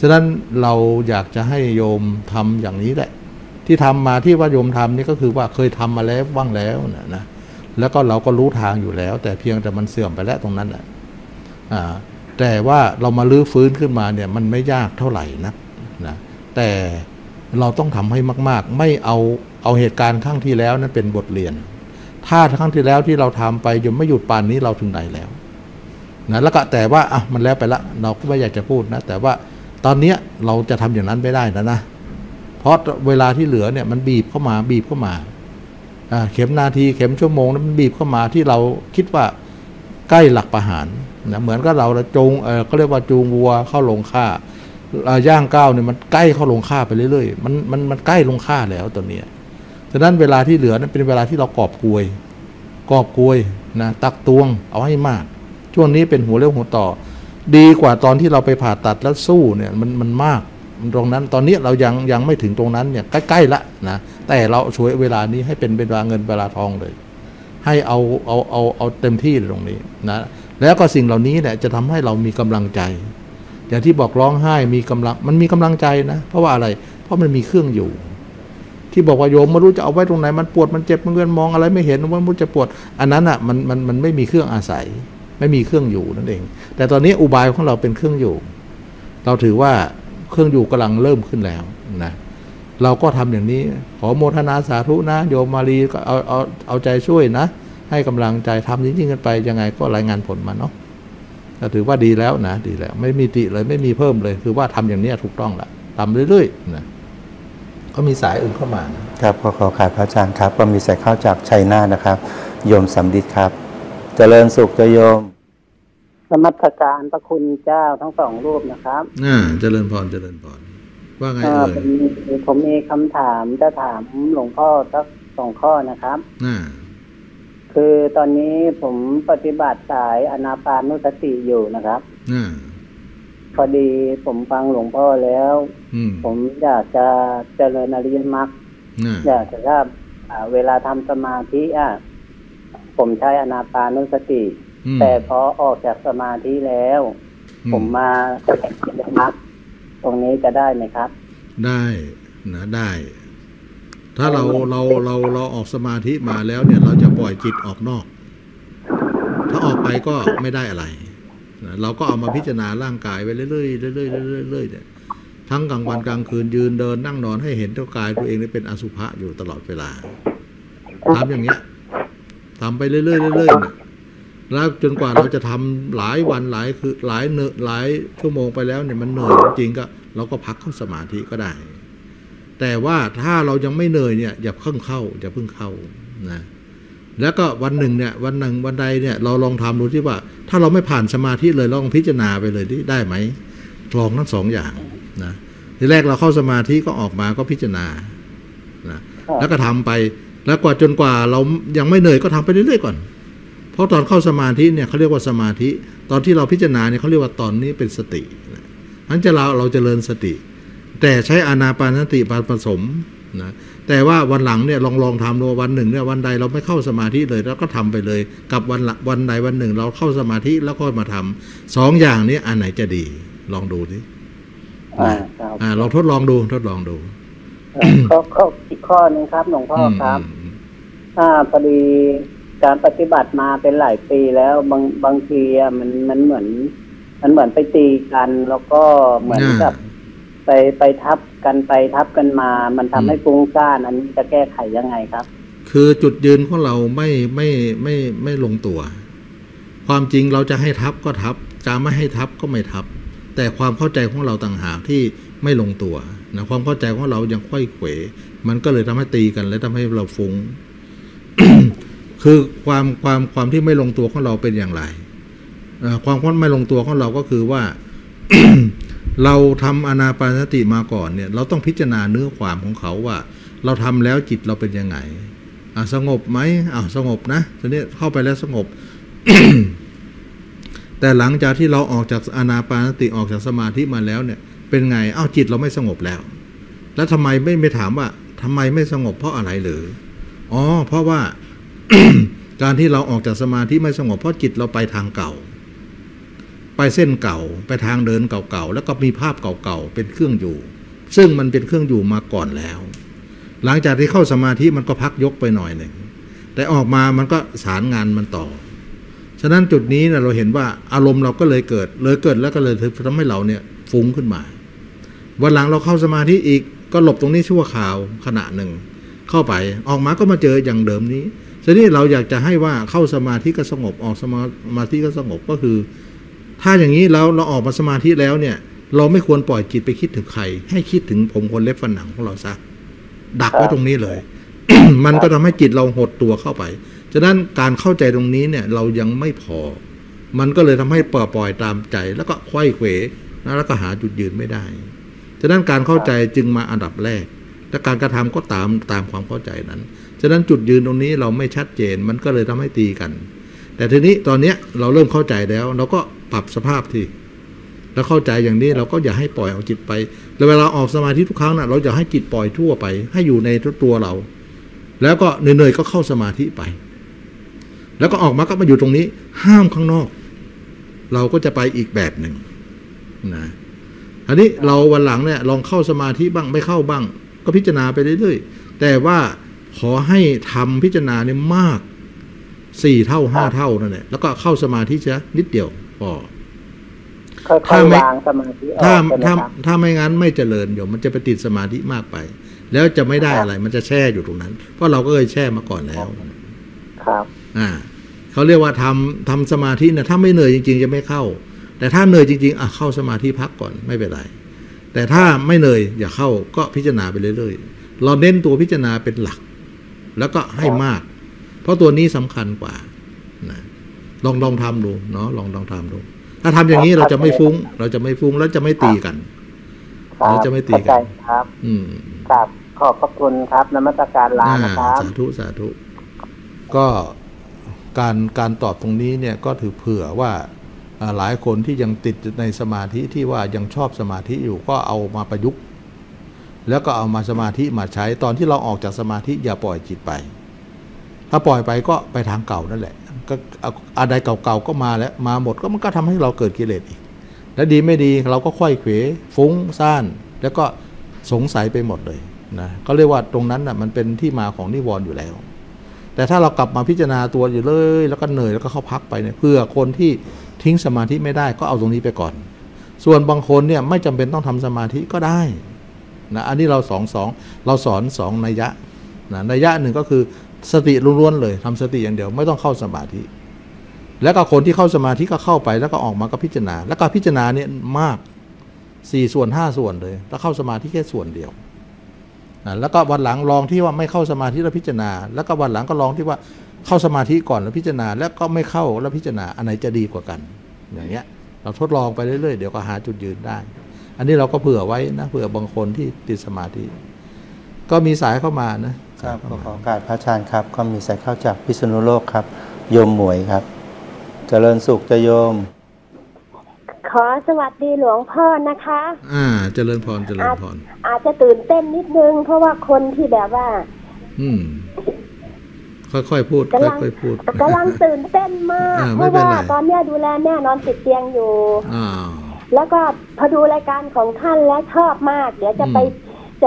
ฉะนั้นเราอยากจะให้โยมทำอย่างนี้แหละที่ทำมาที่ว่าโยมทำนี่ก็คือว่าเคยทำมาแล้วว่างแล้วนะแล้วก็เราก็รู้ทางอยู่แล้วแต่เพียงแต่มันเสื่อมไปแล้วตรงนั้นอ่ะแต่ว่าเรามาลื้อฟื้นขึ้นมาเนี่ยมันไม่ยากเท่าไหร่นะแต่เราต้องทำให้มากๆไม่เอาเหตุการณ์ครั้งที่แล้วนั้นเป็นบทเรียนถ้าครั้งที่แล้วที่เราทำไปจนไม่หยุดป่านนี้เราถึงไหนแล้วนะแล้วก็แต่ว่าอ่ะมันแล้วไปละเราก็ไม่อยากจะพูดนะแต่ว่าตอนเนี้ยเราจะทำอย่างนั้นไม่ได้นะเพราะเวลาที่เหลือเนี่ยมันบีบเข้ามาเข็มนาทีเข็มชั่วโมงนั้นมันบีบเข้ามาที่เราคิดว่าใกล้หลักประหารนะเหมือนกับเราจูงก็เรียกว่าจูงวัวเข้าลงฆ่าย่างก้าวเนี่ยมันใกล้เข้าลงฆ่าไปเรื่อยๆมันใกล้ลงฆ่าแล้วตอนนี้ฉ ดังนั้นเวลาที่เหลือนั้นเป็นเวลาที่เรากอบกวยนะตักตวงเอาให้มากช่วงนี้เป็นหัวเรี่ยวหัวต่อดีกว่าตอนที่เราไปผ่าตัดแล้วสู้เนี่ยมันมากตรงนั้นตอนนี้เรายังไม่ถึงตรงนั้นเนี่ยใกล้ๆละนะแต่เราช่วยเวลานี้ให้เป็นเวลาเงินเวลาทองเลยให้เอาเต็มที่ตรงนี้นะแล้วก็สิ่งเหล่านี้เนี่ยจะทำให้เรามีกำลังใจอย่างที่บอกร้องไห้มีกำลังมันมีกำลังใจนะเพราะว่าอะไรเพราะมันมีเครื่องอยู่ที่บอกว่าโยมไม่รู้จะเอาไว้ตรงไหนมันปวดมันเจ็บมันเวียนมองอะไรไม่เห็นว่ามันจะปวดอันนั้นอ่ะมันไม่มีเครื่องอาศัยไม่มีเครื่องอยู่นั่นเองแต่ตอนนี้อุบายของเราเป็นเครื่องอยู่เราถือว่าเครื่องอยู่กำลังเริ่มขึ้นแล้วนะเราก็ทำอย่างนี้ขอโมทนาสาธุนะโยมมารีก็เอาใจช่วยนะให้กำลังใจทำจริงๆกันไปยังไงก็รายงานผลมาเนาะเราถือว่าดีแล้วนะดีแล้วไม่มีติเลยไม่มีเพิ่มเลยคือว่าทำอย่างนี้ถูกต้องละทำเรื่อยๆนะก็มีสายอื่นเข้ามาครับขอขอบพระอาจารย์ครับก็มีสายเข้าจากชัยนาทนะครับโยมสัมฤทธิ์ครับเจริญสุขโยมนมัสการพระคุณเจ้าทั้งสองรูปนะครับเจริญพรเจริญพรว่าไงเอ่ยผมมีคำถามจะถามหลวงพ่อสักสองข้อนะครับคือตอนนี้ผมปฏิบัติสายอานาปานุสติอยู่นะครับพอดีผมฟังหลวงพ่อแล้วผมอยากจะเจริญอริยมรรคอยากจะครับเวลาทำสมาธิอ่ะผมใช้อานาปานุสติแต่พอออกจากสมาธิแล้วผมมาเจริญอริยมรรคตรงนี้จะได้ไหมครับได้นะได้ถ้าเราออกสมาธิมาแล้วเนี่ยเราจะปล่อยจิตออกนอกถ้าออกไปก็ไม่ได้อะไรเราก็เอามาพิจารณาร่างกายไปเรื่อยๆเรื่อยๆเรื่อยๆเรื่อยๆเนี่ยทั้งกลางวันกลางคืนยืนเดินนั่งนอนให้เห็นตัวกายตัวเองเป็นอสุภะอยู่ตลอดเวลาทำอย่างเนี้ยทำไปเรื่อยๆเรื่อยๆเนี่ยแล้วจนกว่าเราจะทำหลายวันหลายคือหลายชั่วโมงไปแล้วเนี่ยมันเหนื่อยจริงก็เราก็พักเข้าสมาธิก็ได้แต่ว่าถ้าเรายังไม่เหนื่อยเนี่ยอย่าเพิ่งเข้านะแล้วก็วันใดเนี่ยเราลองทำดูที่ว่าถ้าเราไม่ผ่านสมาธิเลยลองพิจารณาไปเลยได้ไหมลองทั้งสองอย่างนะทีแรกเราเข้าสมาธิก็ออกมาก็พิจารณานะแล้วก็ทำไปแล้วกว่าจนกว่าเรายังไม่เหนื่อยก็ทำไปเรื่อยๆก่อนเพราะตอนเข้าสมาธิเนี่ยเขาเรียกว่าสมาธิตอนที่เราพิจารณาเนี่ยเขาเรียกว่าตอนนี้เป็นสตินั้นจะเราเจริญสติแต่ใช้อานาปานสติผสมนะแต่ว่าวันหลังเนี่ยลองทำดูวันหนึ่งเนี่ยวันใดเราไม่เข้าสมาธิเลยแล้วก็ทำไปเลยกับวันใดวันหนึ่งเราเข้าสมาธิแล้วก็มาทำสองอย่างนี้อันไหนจะดีลองดูดิลองทดลองดูข้ออีกข้อนึงครับหลวงพ่อครับพอดีการปฏิบัติมาเป็นหลายปีแล้วบางทีมันเหมือนไปตีกันแล้วก็เหมือนกับไปทับกันมามันทำให้ฟุ้งซ่านอันนี้จะแก้ไขยังไงครับคือจุดยืนของเราไม่ลงตัวความจริงเราจะให้ทับก็ทับจะไม่ให้ทับก็ไม่ทับแต่ความเข้าใจของเราต่างหากที่ไม่ลงตัวนะความเข้าใจของเรายังค่อยเขวมันก็เลยทำให้ตีกันและทำให้เราฟุ้ง คือความที่ไม่ลงตัวของเราเป็นอย่างไรความไม่ลงตัวของเราก็คือว่า เราทำอานาปานสติมาก่อนเนี่ยเราต้องพิจารณาเนื้อความของเขาว่าเราทำแล้วจิตเราเป็นยังไงสงบไหมสงบนะตอนนี้เข้าไปแล้วสงบ แต่หลังจากที่เราออกจากอานาปานสติออกจากสมาธิมาแล้วเนี่ยเป็นไงจิตเราไม่สงบแล้วแล้วทำไมไม่ถามว่าทำไมไม่สงบเพราะอะไรหรือเพราะว่า การที่เราออกจากสมาธิไม่สงบเพราะจิตเราไปทางเก่าไปเส้นเก่าไปทางเดินเก่าๆแล้วก็มีภาพเก่าๆเป็นเครื่องอยู่ซึ่งมันเป็นเครื่องอยู่มาก่อนแล้วหลังจากที่เข้าสมาธิมันก็พักยกไปหน่อยหนึ่งแต่ออกมามันก็สารงานมันต่อฉะนั้นจุดนี้เราเห็นว่าอารมณ์เราก็เลยเกิดแล้วก็เลยทำให้เราเนี่ยฟุ้งขึ้นมาวันหลังเราเข้าสมาธิอีกก็หลบตรงนี้ชั่วคราวขณะหนึ่งเข้าไปออกมาก็มาเจออย่างเดิมนี้ฉะนี้เราอยากจะให้ว่าเข้าสมาธิก็สงบออกสมาธิก็สงบก็คือถ้าอย่างนี้แล้วเราออกมาสมาธิแล้วเนี่ยเราไม่ควรปล่อยจิตไปคิดถึงใครให้คิดถึงผมคนเล็บฟันหนังของเราซะดักไว้ตรงนี้เลย มันก็ทำให้จิตเราหดตัวเข้าไปฉะนั้นการเข้าใจตรงนี้เนี่ยเรายังไม่พอมันก็เลยทำให้ปล่อยตามใจแล้วก็ไขว้เขวแล้วก็หาจุดยืนไม่ได้ฉะนั้นการเข้าใจจึงมาอันดับแรก และการกระทำก็ตามความเข้าใจนั้นฉะนั้นจุดยืนตรงนี้เราไม่ชัดเจนมันก็เลยทำให้ตีกันแต่ทีนี้ตอนนี้เราเริ่มเข้าใจแล้วเราก็ปรับสภาพทีแล้วเข้าใจอย่างนี้เราก็อย่าให้ปล่อยเอาจิตไปแล้วเวลาออกสมาธิทุกครั้งนะเราจะให้จิตปล่อยทั่วไปให้อยู่ในตัวเราแล้วก็เหนื่อยๆก็เข้าสมาธิไปแล้วก็ออกมาก็มาอยู่ตรงนี้ห้ามข้างนอกเราก็จะไปอีกแบบหนึ่งนะอันนี้เราวันหลังเนี่ยลองเข้าสมาธิบ้างไม่เข้าบ้างก็พิจารณาไปเรื่อยๆแต่ว่าขอให้ทำพิจารณาเนี่ยมาก4เท่า5เท่านั่นแหละแล้วก็เข้าสมาธิเฉยนิดเดียวพอถ้าไม่งั้นไม่เจริญเดี๋ยวมันจะไปติดสมาธิมากไปแล้วจะไม่ได้อะไรมันจะแช่อยู่ตรงนั้นเพราะเราก็เคยแช่มาก่อนแล้วครับเขาเรียกว่าทำสมาธินะถ้าไม่เหนื่อยจริงๆจะไม่เข้าแต่ถ้าเหนื่อยจริงๆเข้าสมาธิพักก่อนไม่เป็นไรแต่ถ้าไม่เหนื่อยอย่าเข้าก็พิจารณาไปเรื่อยๆเราเน้นตัวพิจารณาเป็นหลักแล้วก็ให้มากเพราะตัวนี้สำคัญกว่านะลองทำดูเนาะลองทำดูถ้าทำอย่างนี้เราจะไม่ฟุ้งแล้วจะไม่ตีกันเราจะไม่ตีกันครับครับขอบพระคุณครับนมัสการลานะครับสาธุสาธุก็การตอบตรงนี้เนี่ยก็ถือเผื่อว่าหลายคนที่ยังติดในสมาธิที่ว่ายังชอบสมาธิอยู่ก็เอามาประยุกต์แล้วก็เอามาสมาธิมาใช้ตอนที่เราออกจากสมาธิอย่าปล่อยจิตไปถ้าปล่อยไปก็ไปทางเก่านั่นแหละก็อะไรเก่าๆก็มาแล้วมาหมดก็มันก็ทำให้เราเกิดกิเลสอีกและดีไม่ดีเราก็ค่อยเขวฟุ้งซ่านแล้วก็สงสัยไปหมดเลยนะก็เรียกว่าตรงนั้นน่ะมันเป็นที่มาของนิวรณ์อยู่แล้วแต่ถ้าเรากลับมาพิจารณาตัวอยู่เลยแล้วก็เหนื่อยแล้วก็เข้าพักไปเนี่ยเพื่อคนที่ทิ้งสมาธิไม่ได้ก็เอาตรงนี้ไปก่อนส่วนบางคนเนี่ยไม่จำเป็นต้องทำสมาธิก็ได้นะอันนี้เราเราสอน2นัยยะนะนัยยะหนึ่งก็คือสติล้วนๆเลยทำสติอย่างเดียวไม่ต้องเข้าสมาธิแล้วก็คนที่เข้าสมาธิก็เข้าไปแล้วก็ออกมาก็พิจารณาแล้วก็พิจารณาเนี่ยมาก4ส่วน5ส่วนเลยแล้วเข้าสมาธิแค่ส่วนเดียวแล้วก็วันหลังลองที่ว่าไม่เข้าสมาธิแล้วพิจารณาแล้วก็วันหลังก็ลองที่ว่าเข้าสมาธิก่อนแล้วพิจารณาแล้วก็ไม่เข้าแล้วพิจารณาอันไหนจะดีกว่ากันอย่างเงี้ยเราทดลองไปเรื่อยๆเดี๋ยวก็หาจุดยืนได้อันนี้เราก็เผื่อไว้นะเผื่อบางคนที่ติดสมาธิก็มีสายเข้ามานะครับขอโอกาสพระอาจารย์ครับก็มีสายเข้าจากพิษณุโลกครับโยมหมวยครับเจริญสุขจะโยมขอสวัสดีหลวงพ่อนะคะเจริญพรเจริญพรอาจจะตื่นเต้นนิดนึงเพราะว่าคนที่แบบว่าค่อยๆพูดค่อยๆพูดกำลังตื่นเต้นมากเพราะว่าตอนนี้ดูแลแม่นอนติดเตียงอยู่แล้วก็พอดูรายการของท่านและชอบมากเดี๋ยวจะ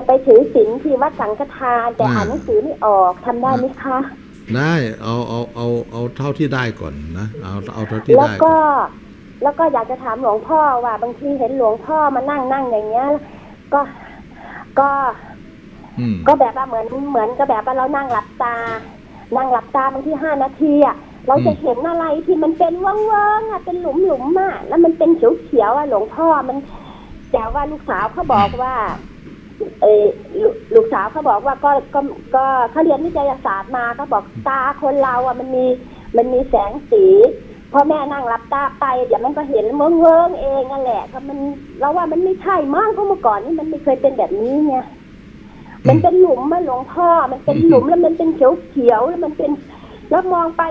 ไปถือศีลที่วัดสังฆทานแต่อ่านหนังสือไม่ออกทำได้ไหมคะได้เอาเท่าที่ได้ก่อนนะเอาเท่าที่ได้แล้วก็อยากจะถามหลวงพ่อว่าบางทีเห็นหลวงพ่อมานั่งอย่างเงี้ยก็แบบว่าเหมือนก็แบบว่าเรานั่งหลับตาบางที5 นาทีอ่ะเราจะเห็นอะไรที่มันเป็นว่างๆอ่ะเป็นหลุมอ่ะแล้วมันเป็นเขียวๆอ่ะหลวงพ่อมันแต่ว่าลูกสาวเขาบอกว่าลูกสาวเขาบอกว่าก็เขาเรียนวิทยาศาสตร์มาก็บอกตาคนเราอ่ะมันมีแสงสีพอแม่นั่งรับตาไปเดี๋ยวมันก็เห็นเวิ้งเองนั่นแหละก็มันเราว่ามันไม่ใช่มั่งเพราะเมื่อก่อนนี่มันไม่เคยเป็นแบบนี้ไงมันเป็นหลุมมาหลวงพ่อมันเป็นหลุมแล้วมันเป็นเขียวแล้วมันเป็นแล้วมองไป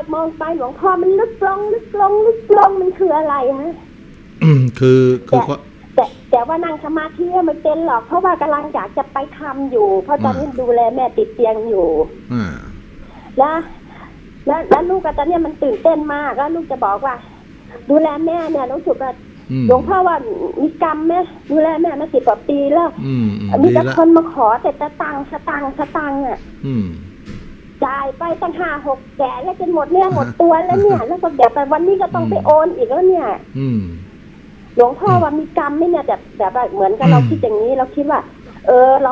หลวงพ่อมันลึกลงมันคืออะไรฮะคือแต่ว่านั่งสมาธิมันเป็นหรอกเพราะว่ากำลังอยากจะไปทำอยู่เพราะตอนนี้ดูแลแม่ติดเตียงอยู่แล้วลูกตอนนี้มันตื่นเต้นมากแล้วลูกจะบอกว่าดูแลแม่เนี่ยรู้สึกว่าหลวงพ่อว่ามีกรรมไหมดูแลแม่มา10 กว่าปีแล้วมีแต่คนมาขอแต่ตังค์อ่ะจ่ายไปตั้ง5-6 แสนแล้วจนหมดเนื้อหมดตัวแล้วเนี่ยแล้วก็เดี๋ยวไปวันนี้ก็ต้องไปโอนอีกแล้วเนี่ยหลวงพ่อว่ามีกรรมไหมเนี่ยแบบเหมือนกันเราคิดอย่างนี้เราคิดว่าเรา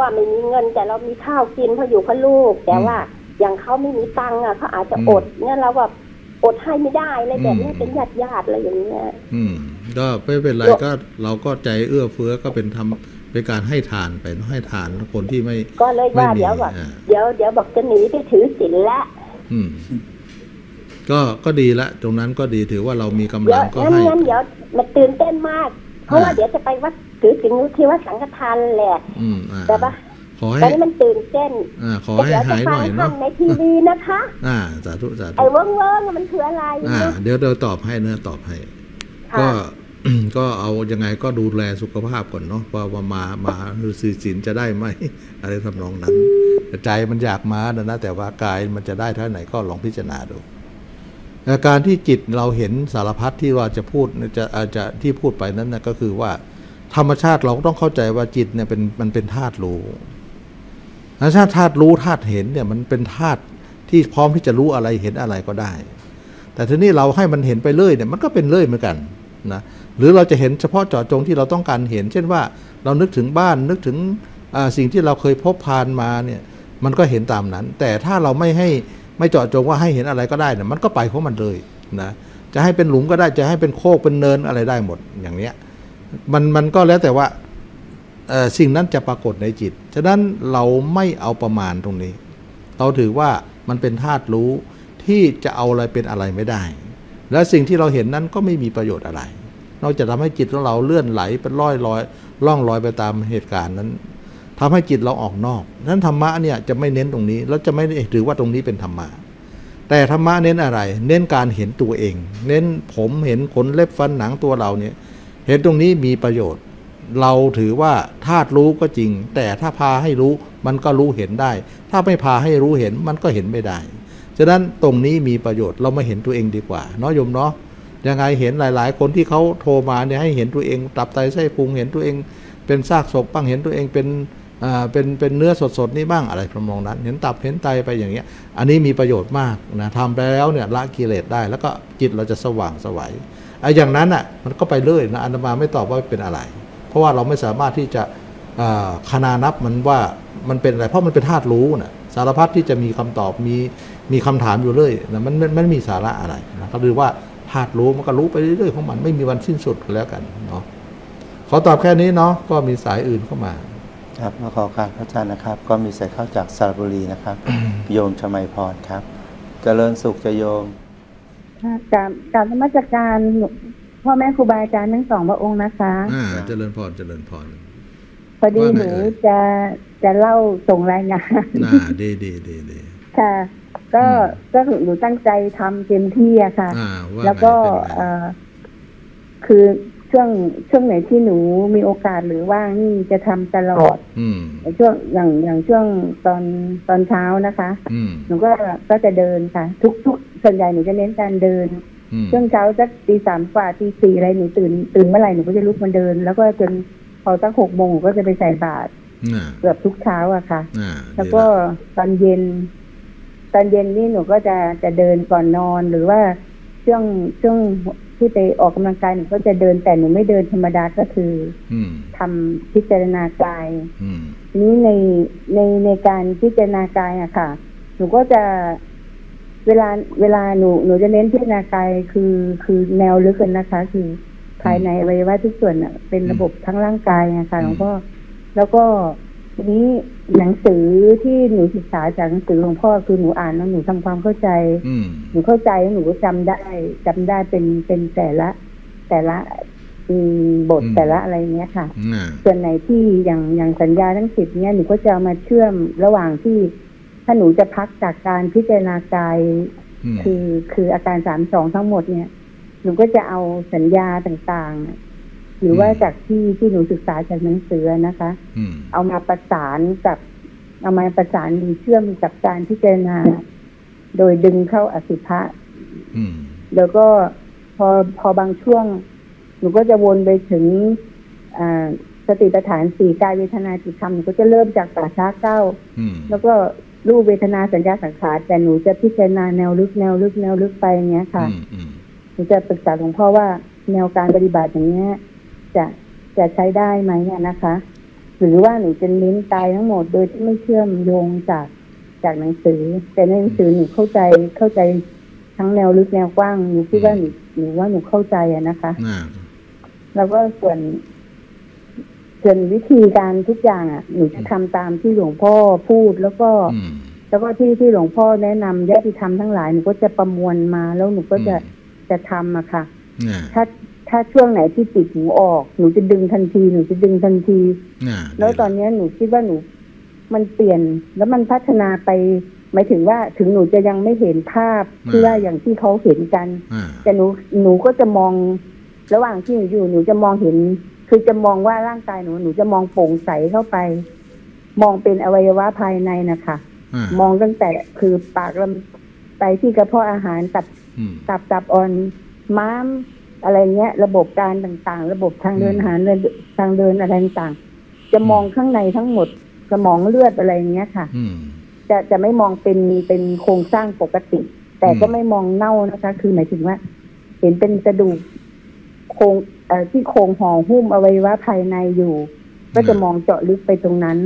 อ่ะไม่มีเงินแต่เรามีข้าวกินพออยู่กับลูกแต่ว่าอย่างเขาไม่มีตังค์อ่ะเขาอาจจะอดเนี่ยเราแบบอดให้ไม่ได้เลยแบบนี้เป็นญาติอะไรอย่างเงี้ยก็ไม่เป็นไรก็เราก็ใจเอื้อเฟื้อก็เป็นทำเป็นการให้ทานไปให้ทานคนที่ไม่ก็เลยว่าเดี๋ยวบอกจะหนีไปถือศีลละก็ดีละตรงนั้นก็ดีถือว่าเรามีกำลังก็ให้แล้วเดี๋ยวมันตื่นเต้นมากเพราะว่าเดี๋ยวจะไปวัด ถือศีลที่ว่าสังฆทานแหละแต่ว่าตอนนี้มันตื่นเต้นขอให้หายหน่อยเนาะในทีวีนะคะสาธุสาธุไอ้เวิ้งเวิ้งมันคืออะไรเดี๋ยวตอบให้เนอะตอบให้ก็เอายังไงก็ดูแลสุขภาพก่อนเนาะว่ามาฤาษีศีลจะได้ไหมอะไรทำนองนั้นใจมันอยากมานะแต่ว่ากายมันจะได้เท่าไหนก็ลองพิจารณาดูอาการที่จิตเราเห็นสารพัดที่ว่าจะพูดจะที่พูดไปนั้นนะก็คือว่าธรรมชาติเราต้องเข้าใจว่าจิตเนี่ยมันเป็นธาตุรู้ธรรมชาติธาตุรู้ธาตุเห็นเนี่ยมันเป็นธาตุที่พร้อมที่จะรู้อะไรเห็นอะไรก็ได้แต่ทีนี้เราให้มันเห็นไปเรื่อยเนี่ยมันก็เป็นเรื่อยเหมือนกันนะหรือเราจะเห็นเฉพาะเจาะจงที่เราต้องการเห็นเช่นว่าเรานึกถึงบ้านนึกถึงสิ่งที่เราเคยพบผ่านมาเนี่ยมันก็เห็นตามนั้นแต่ถ้าเราไม่เจาะจงว่าให้เห็นอะไรก็ได้เนี่ยมันก็ไปของมันเลยนะจะให้เป็นหลุมก็ได้จะให้เป็นโคกเป็นเนินอะไรได้หมดอย่างเนี้ยมันก็แล้วแต่ว่าสิ่งนั้นจะปรากฏในจิตฉะนั้นเราไม่เอาประมาณตรงนี้เราถือว่ามันเป็นธาตุรู้ที่จะเอาอะไรเป็นอะไรไม่ได้และสิ่งที่เราเห็นนั้นก็ไม่มีประโยชน์อะไรนอกจากทำให้จิตของเราเลื่อนไหลเป็นล่องลอยไปตามเหตุการณ์นั้นทำให้จิตเราออกนอกนั้นธรรมะเนี่ยจะไม่เน้นตรงนี้แล้วจะไม่ถือว่าตรงนี้เป็นธรรมะแต่ธรรมะเน้นอะไรเน้นการเห็นตัวเองเน้นผมเห็นขนเล็บฟันหนังตัวเราเนี่ยเห็นตรงนี้มีประโยชน์เราถือว่าธาตุรู้ก็จริงแต่ถ้าพาให้รู้มันก็รู้เห็นได้ถ้าไม่พาให้รู้เห็นมันก็เห็นไม่ได้ฉะนั้นตรงนี้มีประโยชน์เรามาเห็นตัวเองดีกว่าเนาะโยมเนาะยังไงเห็นหลายๆคนที่เขาโทรมาเนี่ยให้เห็นตัวเองตับไตไส้พุงเห็นตัวเองเป็นซากศพบ้างเห็นตัวเองเป็นเนื้อสดๆนี่บ้างอะไรประมาณนั้นเห็นตับเห็นไตไปอย่างเงี้ยอันนี้มีประโยชน์มากนะทำไปแล้วเนี่ยละกิเลสได้แล้วก็จิตเราจะสว่างสวัยไอ้อย่างนั้นอ่ะมันก็ไปเรื่อยนะอาตมาไม่ตอบว่าเป็นอะไรเพราะว่าเราไม่สามารถที่จะคณานับมันว่ามันเป็นอะไรเพราะมันเป็นธาตุรู้นะสารพัดที่จะมีคำตอบมีคำถามอยู่เรื่อยนะมันมีสาระอะไรนะก็คือว่าธาตุรู้มันก็รู้ไปเรื่อยๆของมันไม่มีวันสิ้นสุดแล้วกันเนาะขอตอบแค่นี้เนาะก็มีสายอื่นเข้ามาครับมาขอการพระอาจารย์นะครับก็มีสายเข้าจากสระบุรีนะครับ โยมชมัยพรครับเจริญสุขจะโยมกราบนมัสการพ่อแม่ครูบาอาจารย์ทั้งสองพระองค์นะคะเจริญพรเจริญพรพอดีหนูจะเล่าส่งรายงานดีค่ะก็หนูตั้งใจทำเต็มที่อะค่ะแล้วก็คือช่วงไหนที่หนูมีโอกาสหรือว่างนี่จะทำตลอดช่วงอย่างช่วงตอนเช้านะคะหนูก็จะเดินค่ะทุกส่วนใหญ่หนูจะเน้นการเดินช่วงเช้าสักตี 3 กว่า ตี 4อะไรหนูตื่นเมื่อไหร่หนูก็จะลุกมาเดินแล้วก็จนพอตั้ง6 โมงหนูก็จะไปใส่บาตรเกือบทุกเช้าอะค่ะแล้วก็ตอนเย็นนี่หนูก็จะเดินก่อนนอนหรือว่าช่วงที่ไปออกกำลังกายหนูก็จะเดินแต่หนูไม่เดินธรรมดาก็คือทำพิจารณากายนี้ในการพิจารณากายอะค่ะหนูก็จะเวลาหนูจะเน้นพิจารณากายคือแนวลึกนะคะคือภายในอวัยวะทุกส่วนอะเป็นระบบทั้งร่างกายอะค่ะหลวงพ่อแล้วก็ทีนี้หนังสือที่หนูศึกษาจากหนังสือหลวงพ่อคือหนูอ่านแล้วหนูทำความเข้าใจหนูเข้าใจหนูก็จำได้เป็นแต่ละบทแต่ละอะไรเงี้ยค่ะส่วนไหนที่อย่างสัญญาทั้ง10เนี้ยหนูก็จะมาเชื่อมระหว่างที่ถ้าหนูจะพักจากการพิจารณากายคืออาการ32ทั้งหมดเนี่ยหนูก็จะเอาสัญญาต่างๆหรือว่าจากที่หนูศึกษาจากหนังสือนะคะเอามาประสานกับเอามาประสานหรือเชื่อมกับการพิจารณาโดยดึงเข้าอสุภะแล้วก็พอบางช่วงหนูก็จะวนไปถึงสติปัฏฐาน4กายเวทนาจิตธรรมหนูก็จะเริ่มจากป่าช้า9แล้วก็รูปเวทนาสัญญาสังขารแต่หนูจะพิจารณาแนวลึกไปอย่างเงี้ยค่ะหนูจะปรึกษาหลวงพ่อว่าแนวการปฏิบัติอย่างเงี้ยจะใช้ได้ไหมเนี่ยนะคะหรือว่าหนูจะเน้นตายทั้งหมดโดยที่ไม่เชื่อมโยงจากหนังสือแต่ในหนังสือหนูเข้าใจทั้งแนวลึกแนวกว้างหนูคิดว่าหนูเข้าใจอะนะคะแล้วก็ส่วนวิธีการทุกอย่างอ่ะหนูจะทำตามที่หลวงพ่อพูดแล้วก็ที่หลวงพ่อแนะนำญาติธรรมทั้งหลายหนูก็จะประมวลมาแล้วหนูก็จะทำอะค่ะถ้า ถ้าช่วงไหนที่จิกหนูออกหนูจะดึงทันทีแล้วตอนนี้หนูคิดว่าหนูมันเปลี่ยนแล้วมันพัฒนาไปหมายถึงว่าถึงหนูจะยังไม่เห็นภาพที่ว่าอย่างที่เขาเห็นกันแต่หนูก็จะมองระหว่างที่หนูอยู่หนูจะมองเห็นคือจะมองว่าร่างกายหนูจะมองโปร่งใสเข้าไปมองเป็นอวัยวะภายในนะคะมองตั้งแต่คือปากลำไตที่กระเพาะอาหารตับอ่อนม้ามอะไรเงี้ยระบบการต่างๆระบบทางเดินอาหารทางเดินอะไรต่างๆจะมองข้างในทั้งหมดสมองเลือดอะไรเงี้ยค่ะจะไม่มองเป็นโครงสร้างปกติแต่ก็ไม่มองเน่านะคะคือหมายถึงว่าเห็นเป็นกระดูกโครงที่โครงห่อหุ้มอวัยวะภายในอยู่ก็จะมองเจาะลึกไปตรงนั้น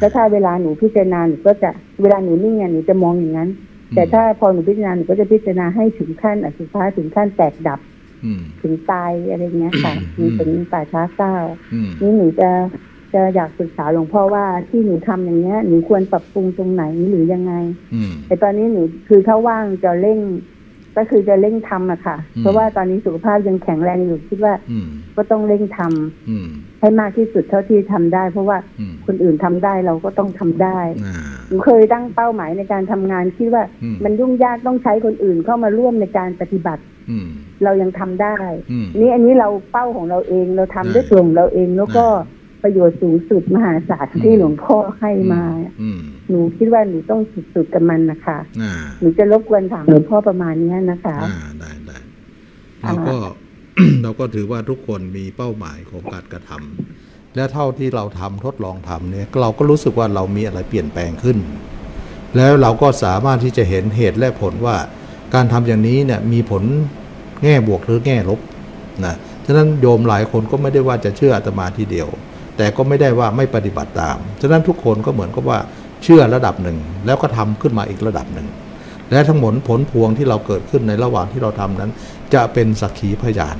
แล้วถ้าเวลาหนูพิจารณาหนูก็จะเวลาหนูนิ่งเนี่ยหนูจะมองอย่างนั้นแต่ถ้าพอหนูพิจารณาหนูก็จะพิจารณาให้ถึงขั้นอสุภะถึงขั้นแตกดับถึงตายอะไรเงี้ยค่ะมีถึงป่าช้าเศร้านี่หนูจะอยากปรึกษาหลวงพ่อว่าที่หนูทำอย่างเงี้ยหนูควรปรับปรุงตรงไหนหรือยังไงแต่ตอนนี้หนูคือถ้าว่างจะเร่งก็คือจะเร่งทำอะค่ะเพราะว่าตอนนี้สุขภาพยังแข็งแรงอยู่คิดว่าก็ต้องเร่งทำให้มากที่สุดเท่าที่ทำได้เพราะว่าคนอื่นทำได้เราก็ต้องทำได้หนูเคยตั้งเป้าหมายในการทำงานคิดว่ามันยุ่งยากต้องใช้คนอื่นเข้ามาร่วมในการปฏิบัติเรายังทำได้นี่อันนี้เราเป้าของเราเองเราทำด้วยตัวของเราเองแล้วก็ประโยชน์สูงสุดมหาศาลที่หลวงพ่อให้มาหนูคิดว่าหนูต้องสุดๆกับมันนะคะหนูจะรบกวนถามหลวงพ่อประมาณนี้นะคะได้เราก็ถือว่าทุกคนมีเป้าหมายของการกระทำและเท่าที่เราทำทดลองทำเนี่ยเราก็รู้สึกว่าเรามีอะไรเปลี่ยนแปลงขึ้นแล้วเราก็สามารถที่จะเห็นเหตุและผลว่าการทำอย่างนี้เนี่ยมีผลแง่บวกหรือแง่ลบนะฉะนั้นโยมหลายคนก็ไม่ได้ว่าจะเชื่ออาตมาทีเดียวแต่ก็ไม่ได้ว่าไม่ปฏิบัติตามฉะนั้นทุกคนก็เหมือนกับว่าเชื่อระดับหนึ่งแล้วก็ทำขึ้นมาอีกระดับหนึ่งและทั้งหมดผลพวงที่เราเกิดขึ้นในระหว่างที่เราทำนั้นจะเป็นสักขีพยาน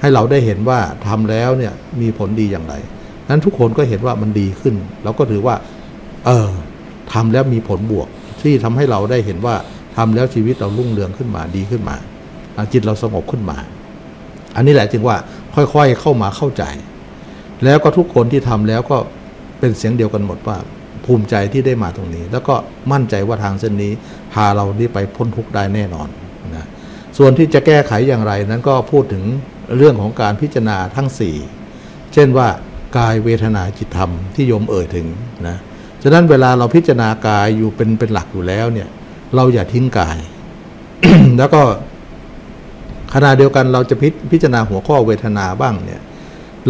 ให้เราได้เห็นว่าทำแล้วเนี่ยมีผลดีอย่างไรนั้นทุกคนก็เห็นว่ามันดีขึ้นเราก็ถือว่าทำแล้วมีผลบวกที่ทำให้เราได้เห็นว่าทำแล้วชีวิตเรารุ่งเรืองขึ้นมาดีขึ้นมาจิตเราสงบขึ้นมาอันนี้แหละจึงว่าค่อยๆเข้ามาเข้าใจแล้วก็ทุกคนที่ทำแล้วก็เป็นเสียงเดียวกันหมดว่าภูมิใจที่ได้มาตรงนี้แล้วก็มั่นใจว่าทางเส้นนี้พาเรานี้ไปพ้นทุกข์ได้แน่นอนนะส่วนที่จะแก้ไขอย่างไรนั้นก็พูดถึงเรื่องของการพิจารณาทั้ง4เช่นว่ากายเวทนาจิตธรรมที่โยมเอ่ยถึงนะฉะนั้นเวลาเราพิจารณากายอยู่เป็นหลักอยู่แล้วเนี่ยเราอย่าทิ้งกาย แล้วก็ขณะเดียวกันเราจะพิจารณาหัวข้อเวทนาบ้างเนี่ย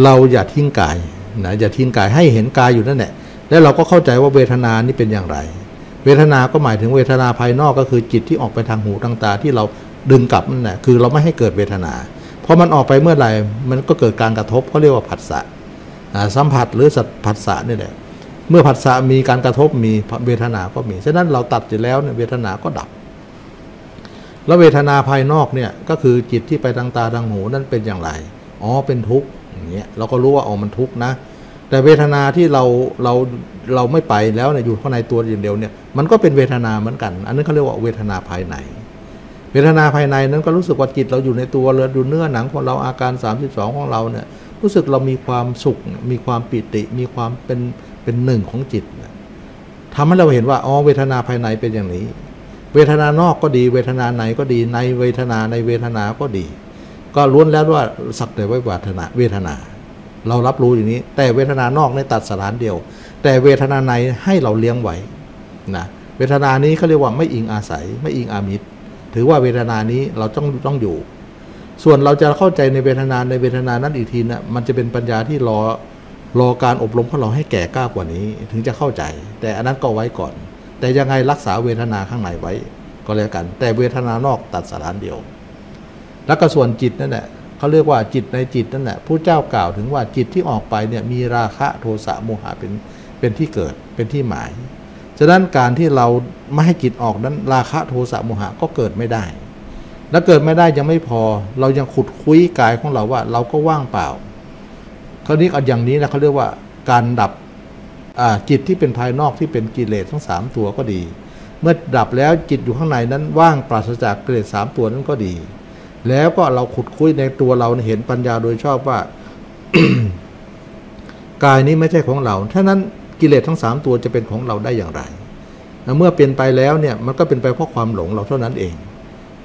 เราอย่าทิ้งกายนะอย่าทิ้งกายให้เห็นกายอยู่นั่นแหละแล้วเราก็เข้าใจว่าเวทนานี่เป็นอย่างไรเวทนาก็หมายถึงเวทนาภายนอกก็คือจิตที่ออกไปทางหูทางตาที่เราดึงกลับนั่นแหละคือเราไม่ให้เกิดเวทนาเพราะมันออกไปเมื่อไหร่มันก็เกิดการกระทบเขาเรียกว่าผัสสะสัมผัสหรือสัตผัสสะนี่แหละเมื่อผัสสะมีการกระทบมีเวทนาก็มีฉะนั้นเราตัดอยู่แล้วเนี่ยเวทนาก็ดับแล้วเวทนาภายนอกเนี่ยก็คือจิตที่ไปทางตาทางหูนั่นเป็นอย่างไรอ๋อเป็นทุกข์เราก็รู้ว่าอ๋อมันทุกข์นะแต่เวทนาที่เราไม่ไปแล้วเนี่ยอยู่ข้างในตัวอย่างเดียวเนี่ยมันก็เป็นเวทนาเหมือนกันอันนั้นเขาเรียกว่าเวทนาภายในเวทนาภายในนั้นก็รู้สึกว่าจิตเราอยู่ในตัวเราอยู่เนื้อหนังของเราอาการ32ของเราเนี่ยรู้สึกเรามีความสุขมีความปิติมีความเป็นหนึ่งของจิตทำให้เราเห็นว่าอ๋อเวทนาภายในเป็นอย่างนี้เวทนานอกก็ดีเวทนาในก็ดีในเวทนาในเวทนาก็ดีก็ล้วนแล้วว่าสักแต่ว่าเวทนาเรารับรู้อย่างนี้แต่เวทนานอกในตัดสถานเดียวแต่เวทนาในให้เราเลี้ยงไว้นะเวทนานี้เขาเรียกว่าไม่อิงอาศัยไม่อิงอามิตรถือว่าเวทนานี้เราต้องอยู่ส่วนเราจะเข้าใจในเวทนาในเวทนานั้นอีกทีนะมันจะเป็นปัญญาที่รอการอบรมของเราให้แก่กล้ากว่านี้ถึงจะเข้าใจแต่อันนั้นก็ไว้ก่อนแต่ยังไงรักษาเวทนาข้างในไว้ก็แล้วกันแต่เวทนานอกตัดสถานเดียวแล้วก็ส่วนจิตนั่นแหละเขาเรียกว่าจิตในจิตนั่นแหละผู้เจ้ากล่าวถึงว่าจิตที่ออกไปเนี่ยมีราคะโทสะโมหะเป็นที่เกิดเป็นที่หมายฉะนั้นการที่เราไม่ให้จิตออกนั้นราคะโทสะโมหะก็เกิดไม่ได้และเกิดไม่ได้ยังไม่พอเรายังขุดคุ้ยกายของเราว่าเราก็ว่างเปล่าคราวนี้อย่างนี้นะเขาเรียกว่าการดับจิตที่เป็นภายนอกที่เป็นกิเลสทั้ง3ตัวก็ดีเมื่อดับแล้วจิตอยู่ข้างในนั้นว่างปราศจากกิเลส3ตัวนั้นก็ดี แล้วก็เราขุดคุยในตัวเราเห็นปัญญาโดยชอบว่า กายนี้ไม่ใช่ของเราฉะนั้นกิเลสทั้ง3ตัวจะเป็นของเราได้อย่างไรเมื่อเป็นไปแล้วเนี่ยมันก็เป็นไปเพราะความหลงเราเท่านั้นเอง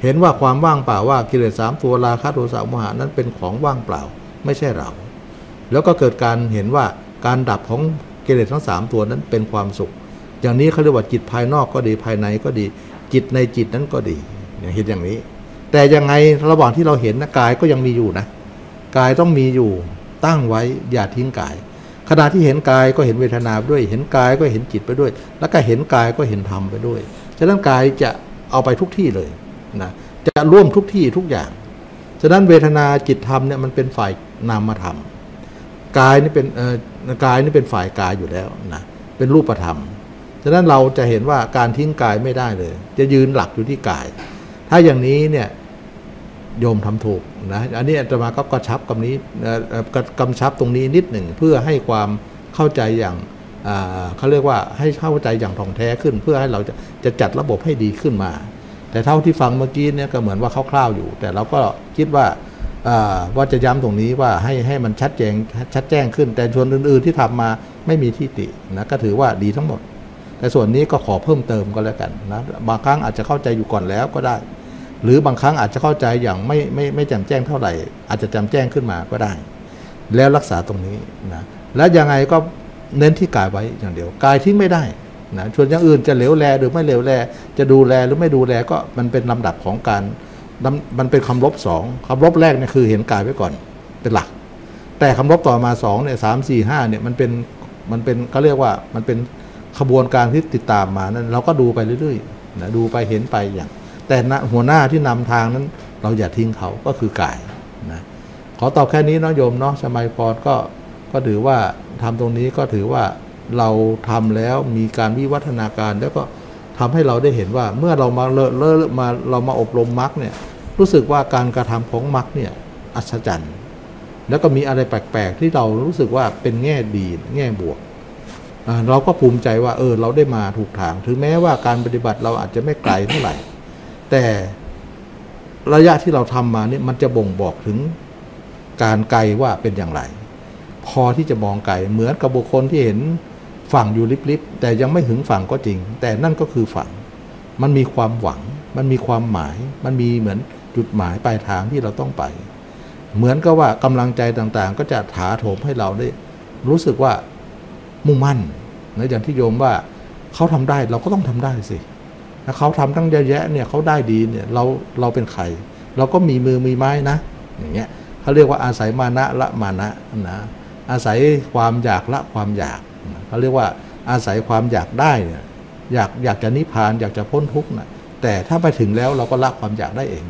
เห็นว่าความว่างเปล่าว่ากิเลส3ตัวราคะโทสะโมหะนั้นเป็นของว่างเปล่าไม่ใช่เราแล้วก็เกิดการเห็นว่าการดับของกิเลสทั้ง3ตัวนั้นเป็นความสุขอย่างนี้เขาเรียกว่าจิตภายนอกก็ดีภายในก็ดีจิตในจิตนั้นก็ดีเห็นอย่างนี้แต่ยังไงระหว่างที่เราเห็นนะกายก็ยังมีอยู่นะกายต้องมีอยู่ตั้งไว้อย่าทิ้งกายขณะที่เห็นกายก็เห็นเวทนาไปด้วยเห็นกายก็เห็นจิตไปด้วยแล้วก็เห็นกายก็เห็นธรรมไปด้วยฉะนั้นกายจะเอาไปทุกที่เลยนะจะร่วมทุกที่ทุกอย่างฉะนั้นเวทนาจิตธรรมเนี่ยมันเป็นฝ่ายนามธรรมกายนี่เป็นฝ่ายกายอยู่แล้วนะเป็นรูปธรรมฉะนั้นเราจะเห็นว่าการทิ้งกายไม่ได้เลยจะยืนหลักอยู่ที่กายถ้าอย่างนี้เนี่ยโยมทำถูกนะอันนี้อาตมาก็กำชับคำนี้กำชับตรงนี้นิดหนึ่งเพื่อให้ความเข้าใจอย่างเขาเรียกว่าให้เข้าใจอย่างท่องแท้ขึ้นเพื่อให้เราจะจัดระบบให้ดีขึ้นมาแต่เท่าที่ฟังเมื่อกี้เนี่ยก็เหมือนว่าคร่าวๆอยู่แต่เราก็คิดว่าจะย้ำตรงนี้ว่าให้มันชัดแจ้งขึ้นแต่ส่วนอื่นๆที่ทำมาไม่มีที่ตินะก็ถือว่าดีทั้งหมดแต่ส่วนนี้ก็ขอเพิ่มเติมก็แล้วกันนะบางครั้งอาจจะเข้าใจอยู่ก่อนแล้วก็ได้หรือบางครั้งอาจจะเข้าใจอย่างไม่แจ่มแจ้งเท่าไหร่อาจจะแจ่มแจ้งขึ้นมาก็ได้แล้วรักษาตรงนี้นะและยังไงก็เน้นที่กายไว้อย่างเดียวกายทิ้งไม่ได้นะส่วนอย่างอื่นจะเหลวแลหรือไม่เหลวแลจะดูแลหรือไม่ดูแลก็มันเป็นลำดับของการมันเป็นคำลบ2คำลบแรกเนี่ยคือเห็นกายไว้ก่อนเป็นหลักแต่คำลบต่อมา2เนี่ย3 4 5เนี่ยมันเป็นเขาเรียกว่ามันเป็นขบวนการที่ติดตามมานั้นเราก็ดูไปเรื่อยๆนะดูไปเห็นไปอย่างแต่หัวหน้าที่นำทางนั้นเราอย่าทิ้งเขาก็คือกายนะขอตอบแค่นี้เนาะโยมเนาะสมัยพรก็ถือว่าทำตรงนี้ก็ถือว่าเราทำแล้วมีการวิวัฒนาการแล้วก็ทำให้เราได้เห็นว่าเมื่อเรามาเรามาอบรมมรรคเนี่ยรู้สึกว่าการกระทำของมรรคเนี่ยอัศจรรย์แล้วก็มีอะไรแปลกๆที่เรารู้สึกว่าเป็นแง่ดีแง่บวกเราก็ภูมิใจว่าเราได้มาถูกทางถึงแม้ว่าการปฏิบัติเราอาจจะไม่ไกลเท่าไหร่แต่ระยะที่เราทำมาเนี่ยมันจะบ่งบอกถึงการไกลว่าเป็นอย่างไรพอที่จะมองไกลเหมือนกับบุคคลที่เห็นฝั่งอยู่ลิบๆแต่ยังไม่ถึงฝั่งก็จริงแต่นั่นก็คือฝั่งมันมีความหวังมันมีความหมายมันมีเหมือนจุดหมายปลายทางที่เราต้องไปเหมือนกับว่ากำลังใจต่างๆก็จะถาโถมให้เราได้รู้สึกว่ามุ่งมั่นนะอย่างที่โยมว่าเขาทำได้เราก็ต้องทำได้สิถ้าเขาทำตั้งเยอะแยะเนี่ยเขาได้ดีเนี่ยเราเป็นใครเราก็มีมือมีไม้นะอย่างเงี้ยเขาเรียกว่าอาศัยมานะละมานะนะอาศัยความอยากละความอยากเขาเรียกว่าอาศัยความอยากได้เนี่ยอยากจะนิพพานอยากจะพ้นทุกข์นะแต่ถ้าไปถึงแล้วเราก็ละความอยากได้เอง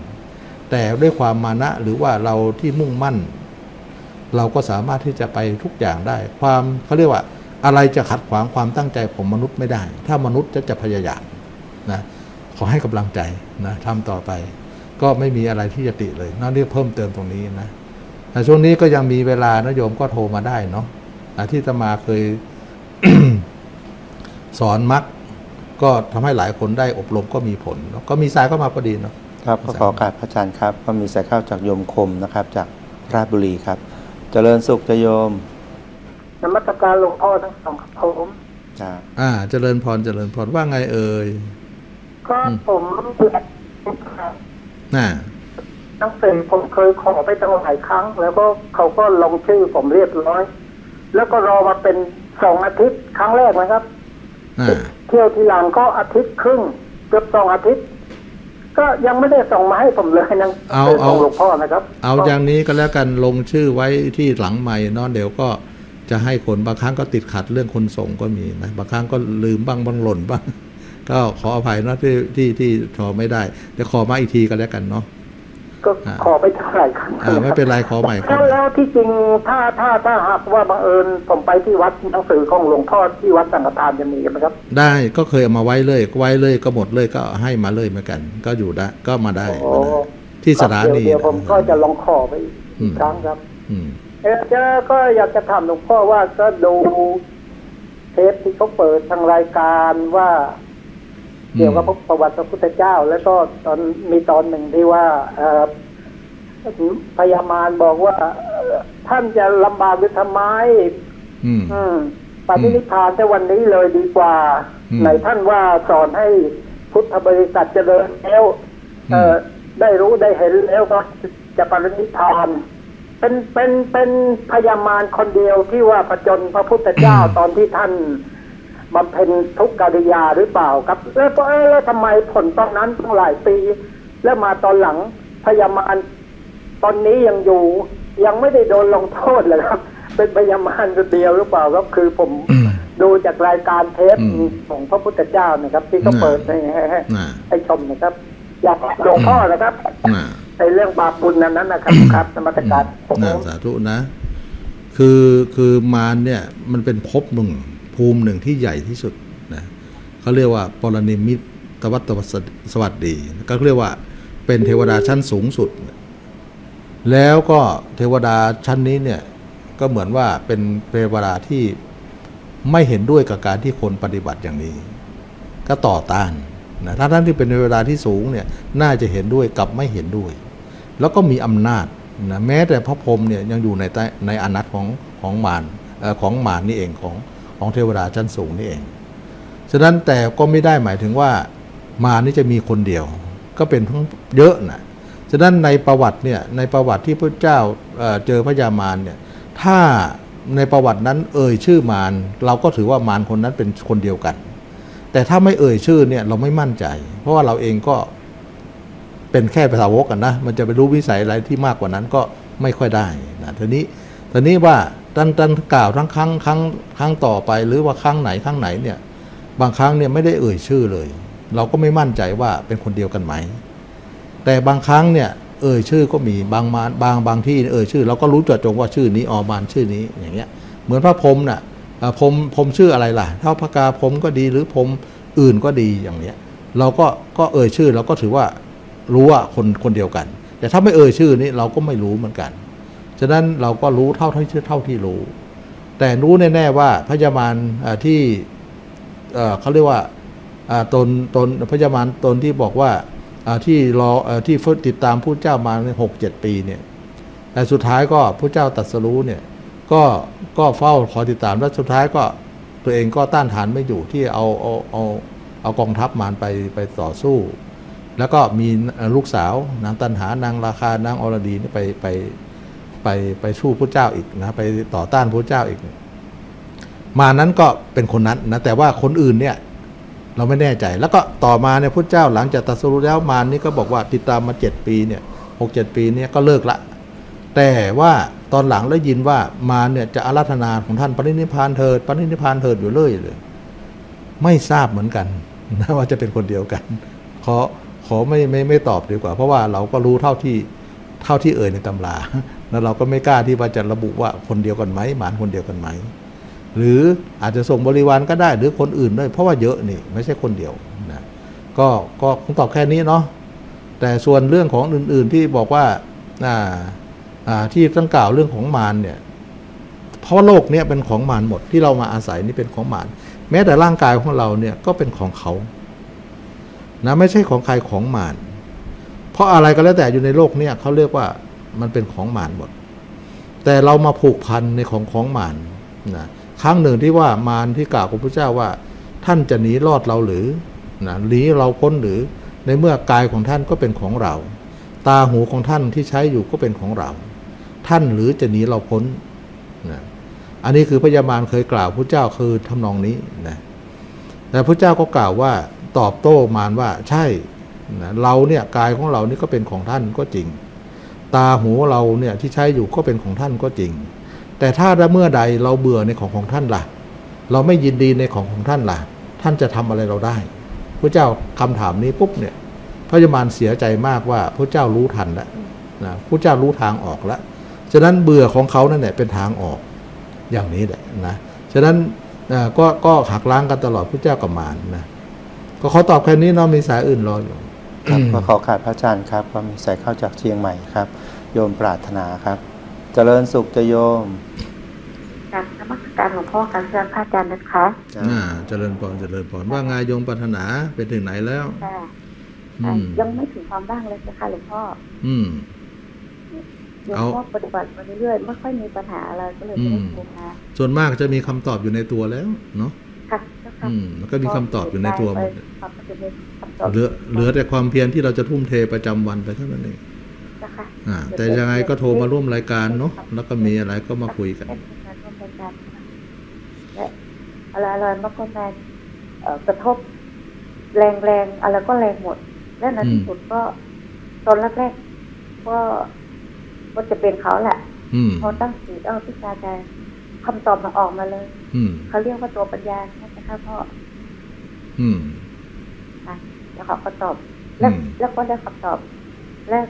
แต่ด้วยความมานะหรือว่าเราที่มุ่งมั่นเราก็สามารถที่จะไปทุกอย่างได้ความเขาเรียกว่าอะไรจะขัดขวางความตั้งใจของมนุษย์ไม่ได้ถ้ามนุษย์จะพยายามนะขอให้กำลังใจนะทำต่อไปก็ไม่มีอะไรที่จะติเลยนะนี่เพิ่มเติมตรงนี้นะแต่ช่วงนี้ก็ยังมีเวลานะโยมก็โทรมาได้เนาะที่อาตมาเคย สอนมรรคก็ทำให้หลายคนได้อบรมก็มีผลก็มีสายเข้ามาพอดีเนาะครับขอโอกาสพระอาจารย์ครับก็มีสายเข้าจากโยมคมนะครับจากราชบุรีครับเจริญสุขจะโยมนมัสการหลวงพ่อทั้งสองครับผมเจริญพรเจริญพรว่าไงเอ่ยก็ผมเปิดหนังสือผมเคยขอไปตั้งหลายครั้งแล้วก็เขาก็ลงชื่อผมเรียบร้อยแล้วก็รอมาเป็น2 อาทิตย์ครั้งแรกนะครับเที่ยวที่หลังก็1 อาทิตย์ครึ่งเกือบ2 อาทิตย์ก็ยังไม่ได้ส่งมาให้ผมเลยนะของหลวงพ่อนะครับเอาอย่างนี้ก็แล้วกันลงชื่อไว้ที่หลังใหม่นอนเดี๋ยวก็จะให้คนบางครั้งก็ติดขัดเรื่องคนส่งก็มีนะบางครั้งก็ลืมบ้างหล่นบ้างก็ขออภัยนะที่ขอไม่ได้เดี๋ยวขอมาอีกทีก็แล้วกันเนาะก็ขอไปเท่าไหร่ครั้งไม่เป็นไรขอใหม่ครับแล้วที่จริงถ้าหากว่าบังเอิญผมไปที่วัดหนังสือของหลวงพ่อที่วัดสังฆทานจะมีไหมครับได้ก็เคยเอามาไว้เลยก็หมดเลยก็ให้มาเลยเหมือนกันก็อยู่ได้ก็มาได้ที่สถานีเดี๋ยวผมก็จะลองขอไปอีกครั้งครับก็อยากจะถามหลวงพ่อว่าก็ดูเทปที่เขาเปิดทางรายการว่าเกี่ยวกับประวัติพระพุทธเจ้าแล้วก็ตอนหนึ่งที่ว่า พญามารบอกว่าท่านจะลำบากไปทำไมปฏิบัติธรรมแต่วันนี้เลยดีกว่าไหนท่านว่าสอนให้พุทธบริษัทเจริญแล้วได้รู้ได้เห็นแล้วก็จะปฏิธรรมเป็นพญามารคนเดียวที่ว่าประจนพระพุทธเจ้าตอนที่ท่านบำเพ็ญทุกขกิริยาหรือเปล่าครับแล้วทำไมผลตอนนั้นตั้งหลายปีแล้วมาตอนหลังพญามารตอนนี้ยังอยู่ยังไม่ได้โดนลงโทษเลยครับเป็นพญามารคนเดียวหรือเปล่าครับคือผมดูจากรายการเทปของพระพุทธเจ้านะครับที่เขาเปิดให้ชมนะครับอยากหลวงพ่อนะครับในเรื่องบาปบุญนั้นนะครับครับนมัสการสาธุนะคือมารเนี่ยมันเป็นภพหนึ่งภูมิหนึ่งที่ใหญ่ที่สุดนะเขาเรียกว่าปรนิมิตตวัตสวัสดีก็เรียกว่าเป็นเทวดาชั้นสูงสุดแล้วก็เทวดาชั้นนี้เนี่ยก็เหมือนว่าเป็นเทวดาที่ไม่เห็นด้วยกับการที่คนปฏิบัติอย่างนี้ก็ต่อต้านนะท่านที่เป็นเวลาที่สูงเนี่ยน่าจะเห็นด้วยกับไม่เห็นด้วยแล้วก็มีอำนาจนะแม้แต่พระพรหมเนี่ยยังอยู่ในอานัตของมารนี่เองของเทวดาชั้นสูงนี่เองฉะนั้นแต่ก็ไม่ได้หมายถึงว่ามารนี่จะมีคนเดียวก็เป็นเยอะนะฉะนั้นในประวัติเนี่ยในประวัติที่พระเจ้าเจอพญามารเนี่ยถ้าในประวัตินั้นเอ่ยชื่อมารเราก็ถือว่ามารคนนั้นเป็นคนเดียวกันแต่ถ้าไม่เอ่ยชื่อเนี่ยเราไม่มั่นใจเพราะว่าเราเองก็เป็นแค่สาวกกันนะมันจะไปรู้วิสัยอะไรที่มากกว่านั้นก็ไม่ค่อยได้นะทีนี้ว่าท่านกล่าวทั้งครั้งต่อไปหรือว่าครั้งไหนเนี่ยบางครั้งเนี่ยไม่ได้เอ่ยชื่อเลยเราก็ไม่มั่นใจว่าเป็นคนเดียวกันไหมแต่บางครั้งเนี่ยเอ่ยชื่อก็มีบางที่เอ่ยชื่อเราก็รู้จักจงว่าชื่อนี้อมารชื่อนี้อย่างเงี้ยเหมือนพระพรหมน่ะผมชื่ออะไรล่ะเท่าพกาผมก็ดีหรือผมอื่นก็ดีอย่างเนี้ยเราก็เอ่ยชื่อเราก็ถือว่ารู้ว่าคนเดียวกันแต่ถ้าไม่เอ่ยชื่อนี้เราก็ไม่รู้เหมือนกันฉะนั้นเราก็รู้เท่าที่รู้แต่รู้แน่ๆว่าพญามารที่เขาเรียกว่าตนพญามารตนที่บอกว่าที่รอที่ติดตามพระเจ้ามาใน6-7 ปีเนี่ยแต่สุดท้ายก็พระเจ้าตรัสรู้เนี่ยก็เฝ้าขอติดตามแล้วสุดท้ายก็ตัวเองก็ต้านทานไม่อยู่ที่เอากองทัพมารไปต่อสู้แล้วก็มีลูกสาวนางตันหานางราคานางอรดีนี่ไปสู้พระเจ้าอีกนะไปต่อต้านพระเจ้าอีกมานั้นก็เป็นคนนั้นนะแต่ว่าคนอื่นเนี่ยเราไม่แน่ใจแล้วก็ต่อมาเนี่ยพระเจ้าหลังจากตรัสรู้แล้วมารนี่ก็บอกว่าติดตามมา7 ปีเนี่ย6-7 ปีเนี่ยก็เลิกละแต่ว่าตอนหลังได้ยินว่ามารเนี่ยจะอาราธนาของท่านปรินิพพานเถิดปรินิพพานเถิดอยู่เลยไม่ทราบเหมือนกันนะว่าจะเป็นคนเดียวกันขอไม่ตอบดีกว่าเพราะว่าเราก็รู้เท่าที่เอ่ยในตำราแล้วเราก็ไม่กล้าที่จะระบุว่าคนเดียวกันไหมมารคนเดียวกันไหมหรืออาจจะส่งบริวารก็ได้หรือคนอื่นด้วยเพราะว่าเยอะนี่ไม่ใช่คนเดียวนะก็คงตอบแค่นี้เนาะแต่ส่วนเรื่องของอื่นๆที่บอกว่าที่ตั้งกล่าวเรื่องของมารเนี่ยเพราะโลกเนี่ยเป็นของมารหมดที่เรามาอาศัยนี่เป็นของมารแม้แต่ร่างกายของเราเนี่ยก็เป็นของเขานะไม่ใช่ของใครของมารเพราะอะไรก็แล้วแต่อยู่ในโลกเนี่ยเขาเรียกว่ามันเป็นของมารหมดแต่เรามาผูกพันในของมารนะครั้งหนึ่งที่ว่ามารที่กล่าวกับพระเจ้าว่าท่านจะหนีรอดเราหรือนะหนีเราพ้นหรือในเมื่อกายของท่านก็เป็นของเราตาหูของท่านที่ใช้อยู่ก็เป็นของเราท่านหรือจะหนีเราพ้นนะอันนี้คือพญามารเคยกล่าวพระเจ้าคือทำนองนี้นะแต่พระเจ้าก็กล่าวว่าตอบโต้มารว่าใช่นะเราเนี่ยกายของเรานี่ก็เป็นของท่านก็จริงตาหูเราเนี่ยที่ใช้อยู่ก็เป็นของท่านก็จริงแต่ถ้าเมื่อใดเราเบื่อในของท่านล่ะเราไม่ยินดีในของท่านล่ะท่านจะทำอะไรเราได้พระเจ้าคำถามนี้ปุ๊บเนี่ยพญามารเสียใจมากว่าพระเจ้ารู้ทันแล้วนะพระเจ้ารู้ทางออกแล้วฉะนั้นเบื่อของเขานั่นแหละเป็นทางออกอย่างนี้แหละนะฉะนั้นก็หักล้างกันตลอดพระเจ้ากับมารนะก็ขอตอบแค่นี้เนาะมีสายอื่นรออยู่ครับขอขาดพระอาจารย์ครับว่ามีสายเข้าจากเชียงใหม่ครับโยมปรารถนาครับเจริญสุขจะโยมการนมัสการหลวงพ่อการเชิญพระอาจารย์นะคะเจริญพรเจริญพรว่างานโยมปรารถนาไปถึงไหนแล้วยังไม่ถึงความว่างเลยนะคะหลวงพ่อ ยังก็ปฏิบัติมาเรื่อยๆไม่ค่อยมีปัญหาอะไรก็เลยไม่กลัวนะส่วนมากจะมีคำตอบอยู่ในตัวแล้วเนาะค่ะแล้วก็มีคำตอบอยู่ในตัวหมดเหลือแต่ความเพียรที่เราจะทุ่มเทประจำวันไปเท่านั้นเองแต่ยังไงก็โทรมาร่วมรายการเนาะแล้วก็มีอะไรก็มาคุยกันและอะไรมันก็แรงกระทบแรงอะไรก็แรงหมดและในที่สุดก็ตอนแรกๆก็จะเป็นเขาแหละเขาตั้งสติเอาพิจารณาคำตอบมันออกมาเลยเขาเรียกว่าตัวปัญญาใช่ไหมคะพ่อแล้วเขาก็ตอบแล้วก็ได้คำตอบและ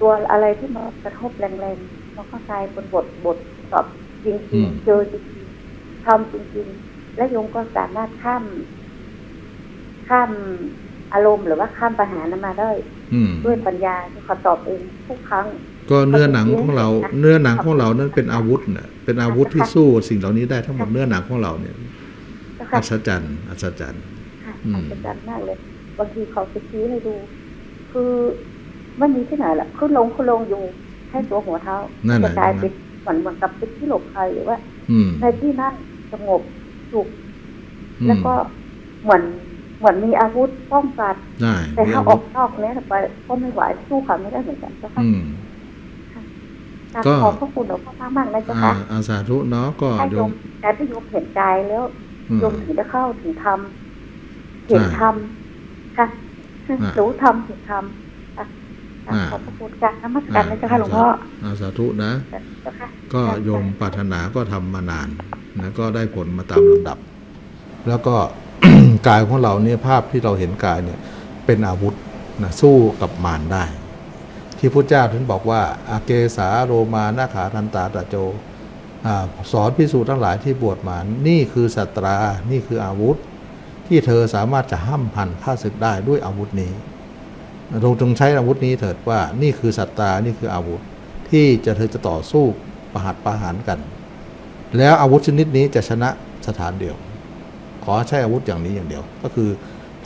ตัวอะไรที่มันกระทบแรงๆมันก็กลายเป็นบทตอบจริงๆเจอจริงๆทำจริงๆและโยมก็สามารถข้ามอารมณ์หรือว่าข้ามปัญหานั้นมาได้ด้วยปัญญาที่เขาตอบเองทุกครั้งก็เนื้อหนังของเรานั้นเป็นอาวุธนะเป็นอาวุธที่สู้สิ่งเหล่านี้ได้ทั้งหมดเนื้อหนังของเราเนี่ยอัศจรรย์มากเลยบางทีเขาจะชี้ให้ดูคือมันมีที่ไหนล่ะขึ้นลงอยู่ให้ตัวหัวเท้าจะกลายเป็นเหมือนกับเป็นที่หลบภัยหรือว่าในที่นั่นสงบสุขแล้วก็เหมือนมีอาวุธป้องกันแต่ถ้าออกนอกแล้วไปก็ไม่ไหวสู้เขาไม่ได้เหมือนกันเจ้าค่ะขอบพระคุณหลวงพ่อมากๆนะเจ้าค่ะอาสาธุเนาะก็โยมแต่ที่โยมเห็นใจแล้วโยมถึงจะเข้าถึงธรรมเห็นธรรมค่ะรู้ธรรมเห็นธรรมขอบพระคุณการนมัสการนะเจ้าค่ะหลวงพ่ออาสาธุนะก็โยมปรารถนาก็ทำมานานนะก็ได้ผลมาตามลำดับแล้วก็กายของเราเนี่ยภาพที่เราเห็นกายเนี่ยเป็นอาวุธนะสู้กับมารได้ที่พระเจ้าท่านบอกว่าอาเกสาโรมานาขาทันตาตะโจสอนภิกษุทั้งหลายที่บวชมานี่คือสัตรานี่คืออาวุธที่เธอสามารถจะห้ำพันฆ่าศึกได้ด้วยอาวุธนี้เราจงใช้อาวุธนี้เถิดว่านี่คือสัตรานี่คืออาวุธที่จะเธอจะต่อสู้ประหารกันแล้วอาวุธชนิดนี้จะชนะสถานเดียวขอใช้อาวุธอย่างนี้อย่างเดียวก็คือ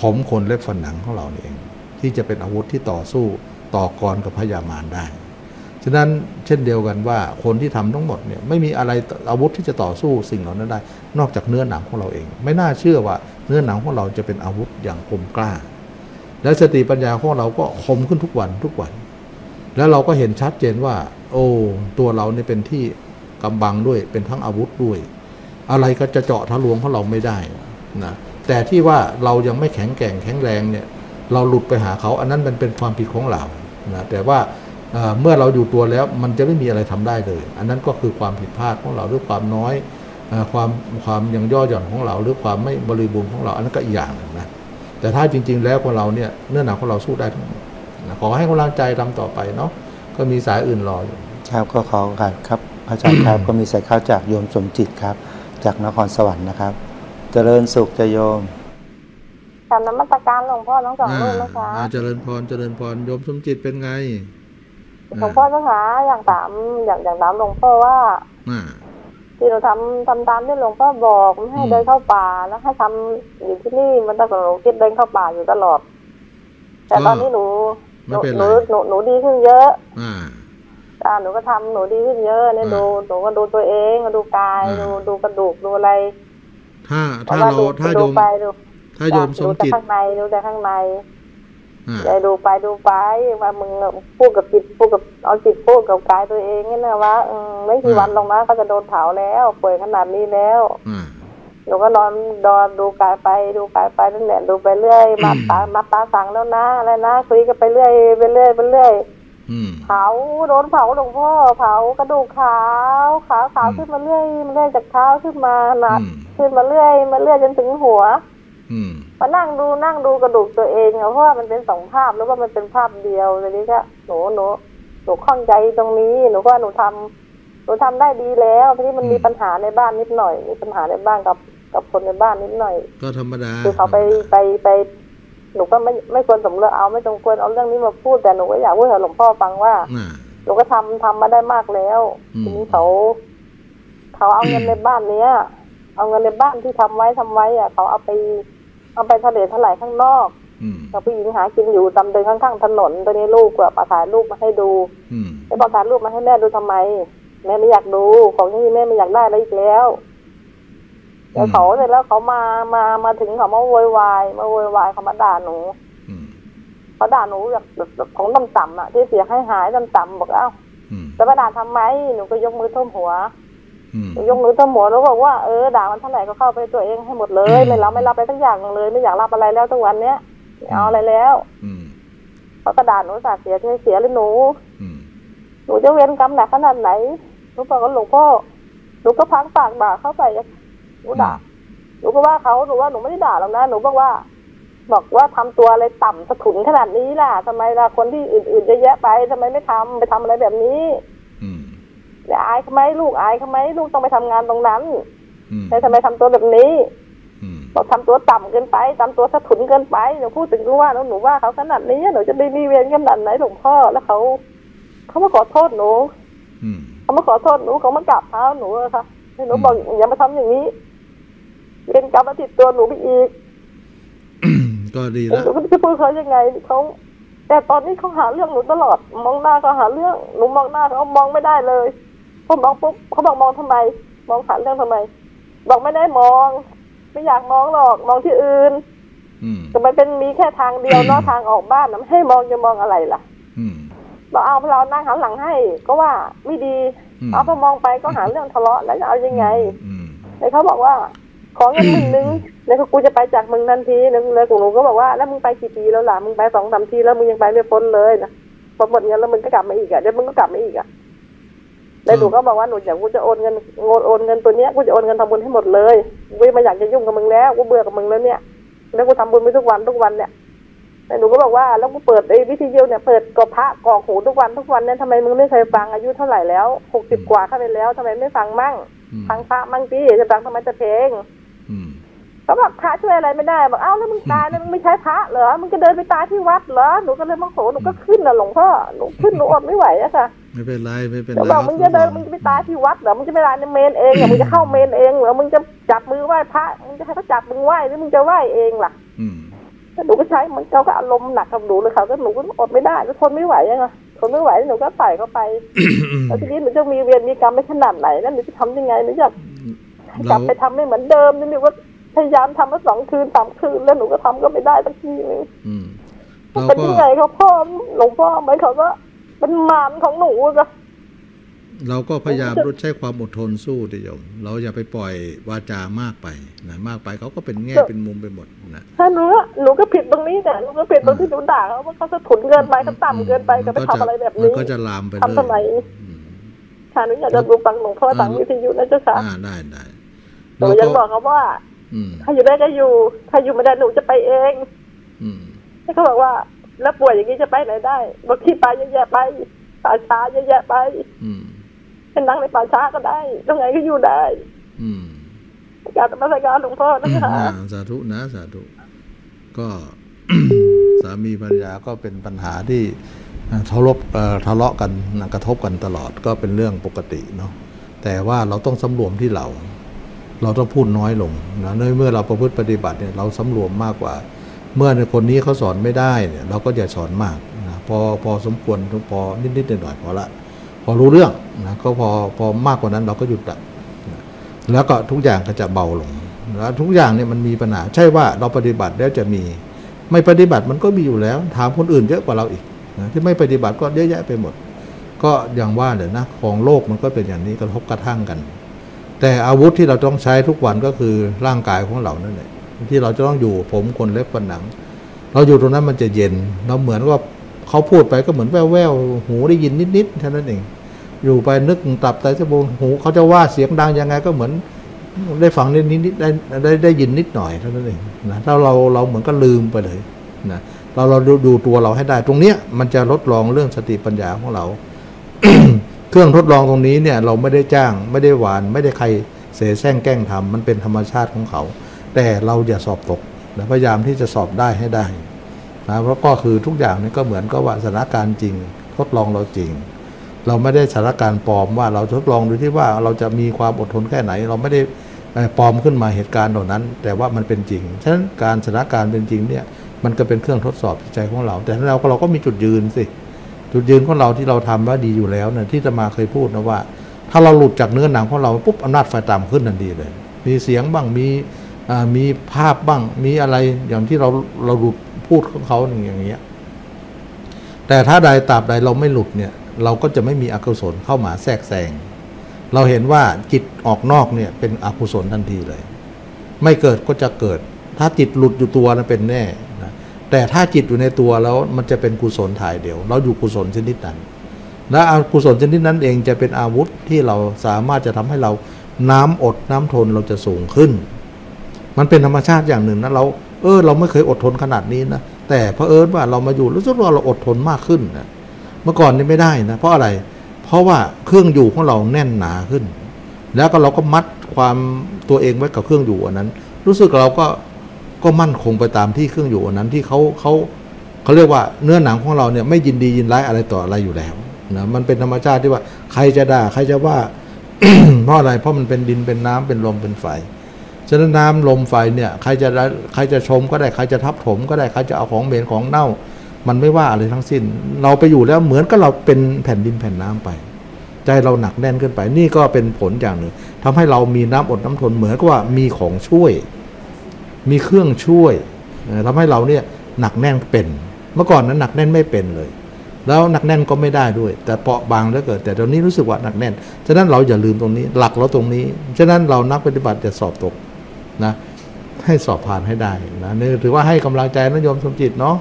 ผมขนเล็บฟันหนังของเราเองที่จะเป็นอาวุธที่ต่อสู้ต่อกรกับพญามารได้ฉะนั้นเช่นเดียวกันว่าคนที่ทำทั้งหมดเนี่ยไม่มีอะไรอาวุธที่จะต่อสู้สิ่งเหล่านั้นได้นอกจากเนื้อหนังของเราเองไม่น่าเชื่อว่าเนื้อหนังของเราจะเป็นอาวุธอย่างคมกล้าและสติปัญญาของเราก็คมขึ้นทุกวันแล้วเราก็เห็นชัดเจนว่าโอ้ตัวเราเนี่ยเป็นที่กำบังด้วยเป็นทั้งอาวุธด้วยอะไรก็จะเจาะทะลวงของเราไม่ได้นะแต่ที่ว่าเรายังไม่แข็งแรงเนี่ยเราหลุดไปหาเขาอันนั้นมันเป็นความผิดของเรานะแต่ว่าเมื่อเราอยู่ตัวแล้วมันจะไม่มีอะไรทำได้เลยอันนั้นก็คือความผิดพลาดของเราหรือความน้อยความยังย่อหย่อนของเราหรือความไม่บริบูรณ์ของเราอันนั้นก็อีกอย่างหนึ่งนะแต่ถ้าจริงๆแล้วของเราเนี่ยเนื้อหนังของเราสู้ได้ทั้งหมดขอให้กำลังใจทำต่อไปเนาะก็มีสายอื่นรออยู่ครับก็ขอการครับอาจารย์ครับก็มีสายเข้าจากโยมสมจิตครับจากนครสวรรค์นะครับเจริญสุขจะโยมตามนมัสการหลวงพ่อทั้งสองรูปนะคะเจริญพรโยมสมจิตเป็นไงหลวงพ่อนะคะอย่างถามหลวงพ่อว่าที่เราทำตามที่หลวงพ่อบอกให้เดินเข้าป่าแล้วให้ทำอยู่ที่นี่มันตั้งแต่หนูคิดเดินเข้าป่าอยู่ตลอดแต่ตอนนี้หนูดีขึ้นเยอะหนูก็ทำหนูดีขึ้นเยอะเนี่ยหนูก็ดูตัวเองดูกายดูกระดูกดูอะไรถ้าโยมสมจิตดูแต่ข้างในได้ดูไปว่ามึงพูดกับจิตพูดกับเอาจิตพูดกับกายตัวเองนี่นะว่าไม่กี่วันลงมาก็จะโดนเผาแล้วป่วยขนาดนี้แล้วหนูก็นอนดูกายไปนั่นแหละดูไปเรื่อยมาตาสั่งแล้วนะอะไรนะคุยกันไปเรื่อยโดนเผาหลวงพ่อเผากระดูกขาวขึ้นมาเรื่อยจากเท้าขึ้นมาหนักขึ้นมาเรื่อยจนถึงหัวมานั่งดูกระดูกตัวเองเพราะว่ามันเป็นสองภาพหรือว่ามันเป็นภาพเดียวเลยนี่ค่ะหนูข้องใจตรงนี้หนูทำได้ดีแล้วทีนี้มันมีปัญหาในบ้านนิดหน่อยมีปัญหาในบ้านกับคนในบ้านนิดหน่อยก็ธรรมดาคือเขาไปหนูก็ไม่ควรสมเลือกเอาไม่จงควรเอาเรื่องนี้มาพูดแต่หนูก็อยากพูดให้หลวงพ่อฟังว่าหนูก็ทำมาได้มากแล้วทีนี้เขาเอาเงินในบ้านเนี้ยเอาเงินในบ้านที่ทำไว้อะเขาเอาไปทะเลทลายข้างนอก เราผู้หญิงหากินอยู่ดำเดินข้างๆถนนตอนนี้ลูกก็ประกาศลูกมาให้ดูแล้วประกาศลูกมาให้แม่ดูทำไมแม่ไม่อยากดูของที่แม่ไม่อยากได้อะไรอีกแล้วแล้วเขาเสร็จแล้วเขามาถึงเขามาโวยวายเขามาด่าหนูเขาด่าหนูแบบของต่ำๆอ่ะที่เสียให้หายต่ำๆบอกเอ้าจะมาด่าทำไมหนูก็ยกมือท่วมหัวยกมือท่วมหัวแล้วบอกว่าด่ามันเท่าไหร่ก็เข้าไปตัวเองให้หมดเลยไม่รับอะไรสักอย่างเลยไม่อยากรับอะไรแล้วทุกวันเนี้ยไม่เอาอะไรแล้วเขากระดาษหนูสาดเสียเทเสียเลยหนูจะเวียนกรรมหนักขนาดไหนหนูบอกว่าหลวงพ่อหนูก็พังปากด่าเข้าไปหนูด่าหนูก็ว่าเขาหนูว่าหนูไม่ได้ด่าหรอกนะหนูบอกว่าทำตัวอะไรต่ำสะถุนขนาดนี้ล่ะทำไมล่ะคนที่อื่นๆจะแยะไปทำไมไม่ทำไปทำอะไรแบบนี้จะอายเขาไหมลูกอายเขาไหมลูกต้องไปทำงานตรงนั้นแล้วทำไมทำตัวแบบนี้บอกทำตัวต่ำเกินไปทำตัวสะถุนเกินไปหนูพูดถึงรู้ว่าหนูว่าเขาขนาดนี้หนูจะได้มีเวรขนาดไหนหลวงพ่อแล้วเขามาขอโทษหนูเขามาขอโทษหนูเขามากราบเท้าหนูค่ะหนูบอกอย่ามาทำอย่างนี้เวรกรรมมาติดตัวหนูไปอีกก็ดีแล้วจะพูดเขายังไงเขาแต่ตอนนี้เขาหาเรื่องหนูตลอดมองหน้าเขาหาเรื่องหนูมองหน้าเขามองไม่ได้เลยพอมองปุ๊บเขาบอกมองทำไมมองหาเรื่องทำไมบอกไม่ได้มองไม่อยากมองหรอกมองที่อื่นแต่มันเป็นมีแค่ทางเดียวเนาะทางออกบ้านนะให้มองจะมองอะไรล่ะบอกเอาเรานั่งหันหลังให้ก็ว่าไม่ดีเอาพอมองไปก็หาเรื่องทะเลาะแล้วจะเอายังไงแล้วเขาบอกว่าขอเงิน1,000แล้วกูจะไปจากมึงทันทีนึงเลยกูหนูก็บอกว่าแล้วมึงไปกี่ทีแล้วล่ะมึงไป2-3 ทีแล้วมึงยังไปไม่พ้นเลยนะพอหมดเงินแล้วมึงก็กลับมาอีกอ่ะเดี๋ยวมึงก็กลับมาอีกอ่ะแล้วหนูก็บอกว่าหนูอยากกูจะโอนเงินตัวเนี้ยกูจะโอนเงินทำบุญให้หมดเลยกูไม่อยากจะยุ่งกับมึงแล้วกูเบื่อกับมึงแล้วเนี่ยแล้วกูทำบุญไปทุกวันเนี่ยแต่หนูก็บอกว่าแล้วกูเปิดไอ้วิธีเยี่ยวเนี่ยเปิดกอพระกอกหูทุกวันเนี่ยทำไมมึงไม่เคยฟังอายุเท่าไหร่แล้ว60 กว่าเข้าไปแล้วทำไมไม่ฟังมั่งฟังพระมั่งพี่จะฟังทำไมจะเพลงเขาบอกพระช่วยอะไรไม่ได้บอกเอ้าแล้วมึงตายแล้วมึงไม่ใช้พระเหรอมึงจะเดินไปตายที่วัดเหรอหนูก็เลยมองโหหนูก็ขึ้นนะหลวงพ่อหนูขึ้นหนูอดไม่ไหวอะค่ะไม่เป็นไรเขาบอกมึงจะเดินมึงจะไปตายที่วัดเหรอมึงจะไปตายในเมนเองเหรอมึงจะเข้าเมนเองเหรอมึงจะจับมือไหว้พระมึงจะให้เขาจับมึงไหว้หรือมึงจะไหว้เองล่ะถ้าหนูก็ใช้มันเขาก็อารมณ์หนักกับหนูเลยเขาก็หนูก็อดไม่ได้ก็ทนไม่ไหวอะค่ะทนไม่ไหวหนูก็ใส่เข้าไปแล้วทีนี้หนูจะมีเวรมีกรรมไม่ขนาดไหนแล้วหนูจะทำยังไงหนูจะกลับไปทำไม่เหมือนเดิมนี่หนูก็พยายามทำมา2 คืน 3 คืนแล้วหนูก็ทำก็ไม่ได้สักทีนึงเป็นยังไงเขาพ่อหลวงพ่อไหมเขาก็เป็นมารของหนูจ้ะเราก็พยายามลดใช้ความอดทนสู้ดิโยมเราอย่าไปปล่อยวาจามากไปนะมากไปเขาก็เป็นแง่เป็นมุมไปหมดนะถ้าหนูก็ผิดตรงนี้จ้ะหนูก็ผิดตรงที่หนูด่าเขาว่าเขาสะทุนเกินไปเขาต่ำเกินไปเขาไปทำอะไรแบบนี้มันก็จะลามไปเลยทำไมค่ะหนูอยากจะดูฟังหลวงพ่อฟังวิทยุนะเจ้าค่ะได้หนูยังบอกเขาว่าถ้าอยู่ได้ก็อยู่ถ้าอยู่ไม่ได้หนูจะไปเองแล้วเขาบอกว่าแล้วป่วยอย่างนี้จะไปไหนได้บอกที่ไปเยอะแยะไปป่าช้าเยอะแยะไปเป็นนั่งในป่าช้าก็ได้ตรงไหนก็อยู่ได้การมาสักการหลวงพ่อนะคะสาธุนะสาธุก็สามีภรรยาก็เป็นปัญหาที่ทะเลาะกันกระทบกันตลอดก็เป็นเรื่องปกติเนาะแต่ว่าเราต้องสำรวมที่เราต้องพูดน้อยลงนะเมื่อเราประพฤติปฏิบัติเนี่ยเราสำรวมมากกว่าเมื่อคนนี้เขาสอนไม่ได้เนี่ยเราก็อย่าสอนมากนะพอสมควรพอนิดๆหน่อยๆพอละพอรู้เรื่องนะก็พอมากกว่านั้นเราก็หยุดละนะแล้วก็ทุกอย่างก็จะเบาลงแล้วทุกอย่างเนี่ยมันมีปัญหาใช่ว่าเราปฏิบัติแล้วจะมีไม่ปฏิบัติมันก็มีอยู่แล้วถามคนอื่นเยอะกว่าเราอีกนะที่ไม่ปฏิบัติก็เยอะแยะไปหมดก็อย่างว่าเลยนะของโลกมันก็เป็นอย่างนี้กระทบกระทั่งกันแต่อาวุธที่เราต้องใช้ทุกวันก็คือร่างกายของเรานั่นแหละที่เราจะต้องอยู่ผมขนเล็บฟันหนังเราอยู่ตรงนั้นมันจะเย็นเราเหมือนว่าเขาพูดไปก็เหมือนแว่วๆหูได้ยินนิดๆเท่านั้นเองอยู่ไปนึกตับไตสะบงหูเขาจะว่าเสียงดังยังไงก็เหมือนได้ฟังนิดๆได้ยินนิดหน่อยเท่านั้นเองนะถ้าเราเหมือนก็ลืมไปเลยนะเราดูตัวเราให้ได้ตรงเนี้ยมันจะลดลองเรื่องสติปัญญาของเรา เครื่องทดลองตรงนี้เนี่ยเราไม่ได้จ้างไม่ได้หวานไม่ได้ใครเสแสร้งแกล้งทำมันเป็นธรรมชาติของเขาแต่เราอย่าสอบตกและพยายามที่จะสอบได้ให้ได้นะเพราะก็คือทุกอย่างนี่ก็เหมือนก็ว่าสถานการณ์จริงทดลองเราจริงเราไม่ได้สถานการณ์ปลอมว่าเราทดลองดูที่ว่าเราจะมีความอดทนแค่ไหนเราไม่ได้ปลอมขึ้นมาเหตุการณ์เหล่านั้นแต่ว่ามันเป็นจริงฉะนั้นการสถานการณ์เป็นจริงเนี่ย มันก็เป็นเครื่องทดสอบใจของเราแต่เราก็มีจุดยืนสิจุดยืนของเราที่เราทำว่าดีอยู่แล้วเนี่ยที่จะมาเคยพูดนะว่าถ้าเราหลุดจากเนื้อหนังของเราปุ๊บอำนาจไฟตามขึ้นทันทีเลยมีเสียงบ้างมีภาพบ้างมีอะไรอย่างที่เราหลุดพูดของเขาอย่างเงี้ยแต่ถ้าใดตราบใดเราไม่หลุดเนี่ยเราก็จะไม่มีอกุศลเข้ามาแทรกแซงเราเห็นว่าจิตออกนอกเนี่ยเป็นอกุศลทันทีเลยไม่เกิดก็จะเกิดถ้าจิตหลุดอยู่ตัวนั้นเป็นแน่แต่ถ้าจิตอยู่ในตัวแล้วมันจะเป็นกุศลถ่ายเดี่ยวเราอยู่กุศลชนิดนั้นและกุศลชนิดนั้นเองจะเป็นอาวุธที่เราสามารถจะทำให้เราน้ำอดน้ำทนเราจะสูงขึ้นมันเป็นธรรมชาติอย่างหนึ่งนะเราไม่เคยอดทนขนาดนี้นะแต่เผอิญว่าเรามาอยู่รู้สึกว่าเราอดทนมากขึ้นนะเมื่อก่อนนี่ไม่ได้นะเพราะอะไรเพราะว่าเครื่องอยู่ของเราแน่นหนาขึ้นแล้วก็เราก็มัดความตัวเองไว้กับเครื่องอยู่อันนั้นรู้สึกเราก็มั่นคงไปตามที่เครื่องอยู่อันนั้นที่เขาเรียกว่าเนื้อหนังของเราเนี่ยไม่ยินดียินร้ายอะไรต่ออะไรอยู่แล้วนะมันเป็นธรรมชาติที่ว่าใครจะด่าใครจะว่า เพราะอะไรเพราะมันเป็นดินเป็นน้ำเป็นลมเป็นไฟฉะนั้นน้ำลมไฟเนี่ยใครจะชมก็ได้ใครจะทับถมก็ได้ใครจะเอาของเหม็นของเน่ามันไม่ว่าอะไรทั้งสิ้นเราไปอยู่แล้วเหมือนกับเราเป็นแผ่นดินแผ่นน้ำไปใจเราหนักแน่นขึ้นไปนี่ก็เป็นผลอย่างหนึ่งทำให้เรามีน้ำอดน้ำทนเหมือนกับว่ามีของช่วยมีเครื่องช่วยทำให้เราเนี่ยหนักแน่นเป็นเมื่อก่อนนั้นหนักแน่นไม่เป็นเลยแล้วหนักแน่นก็ไม่ได้ด้วยแต่เปราะบางเหลือเกินแต่ตอนนี้รู้สึกว่าหนักแน่นฉะนั้นเราอย่าลืมตรงนี้หลักเราตรงนี้ฉะนั้นเรานักปฏิบัติจะสอบตกนะให้สอบผ่านให้ได้นะนี่ถือว่าให้กำลังใจนะโยมสมจิตเนาะ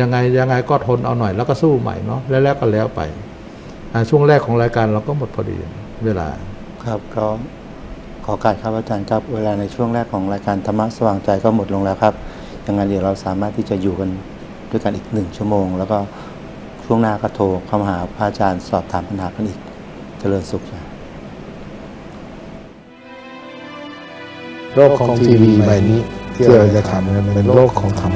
ยังไงก็ทนเอาหน่อยแล้วก็สู้ใหม่เนาะแล้วก็แล้วไปช่วงแรกของรายการเราก็หมดพอดีเวลาครับก็ขอการครับอาจารย์ครับเวลาในช่วงแรกของรายการธรรมะสว่างใจก็หมดลงแล้วครับยังไงเดี๋ยวเราสามารถที่จะอยู่กันด้วยกันอีก1ชั่วโมงแล้วก็ช่วงหน้าก็โทรเข้ามาหาพระอาจารย์สอบถามปัญหากันอีกเจริญสุขโลกของทีวีใบนี้ที่เราจะทำเนี่ยเป็นโลกของธรรม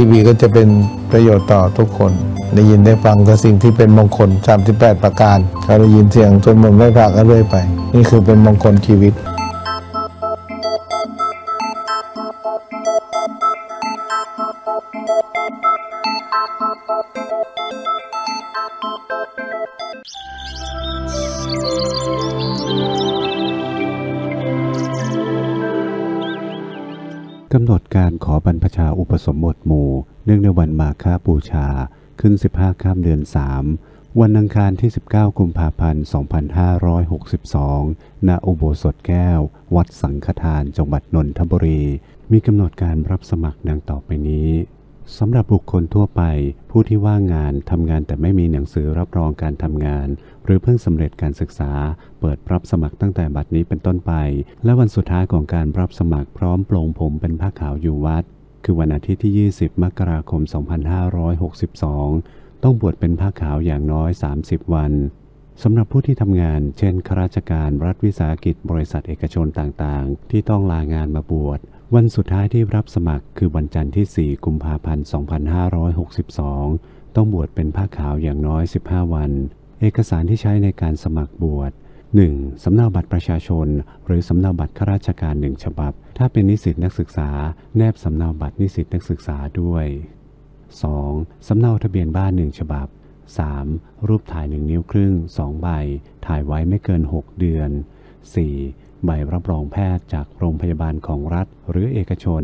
ทีวีก็จะเป็นประโยชน์ต่อทุกคนได้ยินได้ฟังแต่สิ่งที่เป็นมงคล38ประการเขาได้ยินเสียงจนหมดไม่พลาดก็เรื่อยไปนี่คือเป็นมงคลชีวิตกำหนดการขอบรรพชาอุปสมบทหมู่เนื่องในวันมาฆบูชาขึ้น15ค่ำเดือน3วันอังคารที่19กุมภาพันธ์2562ณอุโบสถแก้ววัดสังฆทานจังหวัดนนทบุรีมีกำหนดการรับสมัครดังต่อไปนี้สำหรับบุคคลทั่วไปผู้ที่ว่างงานทำงานแต่ไม่มีหนังสือรับรองการทำงานหรือเพิ่งสำเร็จการศึกษาเปิดรับสมัครตั้งแต่บัดนี้เป็นต้นไปและวันสุดท้ายของการรับสมัครพร้อมปลงผมเป็นผ้าขาวอยู่วัดคือวันอาทิตย์ที่20มกราคม2562ต้องบวชเป็นผ้าขาวอย่างน้อย30วันสำหรับผู้ที่ทำงานเช่นข้าราชการรัฐวิสาหกิจบริษัทเอกชนต่างๆที่ต้องลางานมาบวชวันสุดท้ายที่รับสมัครคือวันจันทร์ที่4กุมภาพันธ์2562ต้องบวชเป็นผ้าขาวอย่างน้อย15วันเอกสารที่ใช้ในการสมัครบวช 1. สำเนาบัตรประชาชนหรือสำเนาบัตรข้าราชการ1ฉบับถ้าเป็นนิสิตนักศึกษาแนบสำเนาบัตรนิสิตนักศึกษาด้วย 2. สำเนาทะเบียนบ้าน1ฉบับ 3. รูปถ่าย1นิ้วครึ่ง2ใบถ่ายไว้ไม่เกิน6เดือน 4.ใบรับรองแพทย์จากโรงพยาบาลของรัฐหรือเอกชน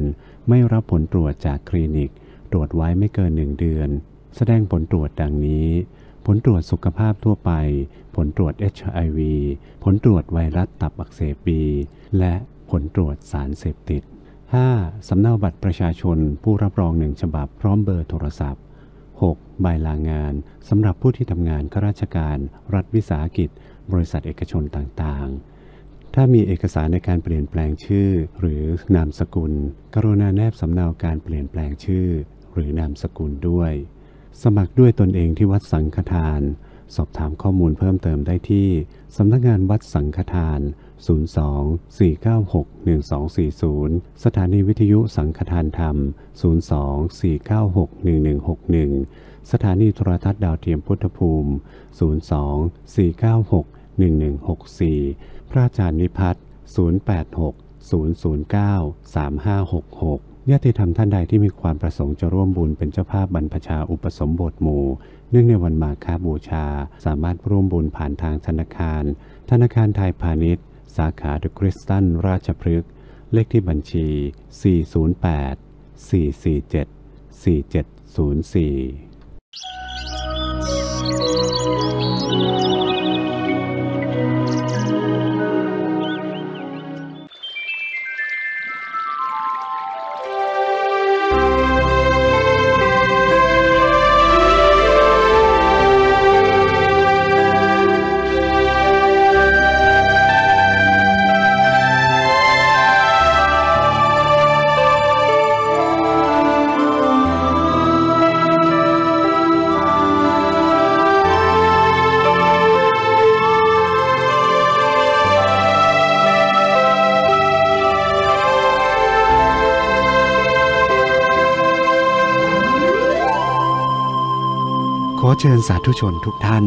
ไม่รับผลตรวจจากคลินิกตรวจไว้ไม่เกิน1เดือนแสดงผลตรวจดังนี้ผลตรวจสุขภาพทั่วไปผลตรวจ HIV ผลตรวจไวรัสตับอักเสบบีและผลตรวจสารเสพติด 5. สำเนาบัตรประชาชนผู้รับรอง1ฉบับพร้อมเบอร์โทรศัพท์ 6. ใบลางานสำหรับผู้ที่ทำงานข้าราชการรัฐวิสาหกิจบริษัทเอกชนต่างๆถ้ามีเอกสารในการเปลี่ยนแปลงชื่อหรือนามสกุลกรุณาแนบสำเนาการเปลี่ยนแปลงชื่อหรือนามสกุลด้วยสมัครด้วยตนเองที่วัดสังฆทาน สอบถามข้อมูลเพิ่มเติมได้ที่สำนักงานวัดสังฆทาน02-496-1240 สถานีวิทยุสังฆทานธรรม 02-496-1161 สถานีโทรทัศน์ดาวเทียมพุทธภูมิ 02-496-1164 พระอาจารย์นิพัฒน์ 086-009-3566ญาติธรรมท่านใดที่มีความประสงค์จะร่วมบุญเป็นเจ้าภาพบรรพชาอุปสมบทหมู่เนื่องในวันมาฆบูชาสามารถร่วมบุญผ่านทางธนาคารไทยพาณิชย์สาขาเดอะคริสตันราชพฤกษ์เลขที่บัญชี 408-447-4704ขอเชิญสาธุชนทุกท่าน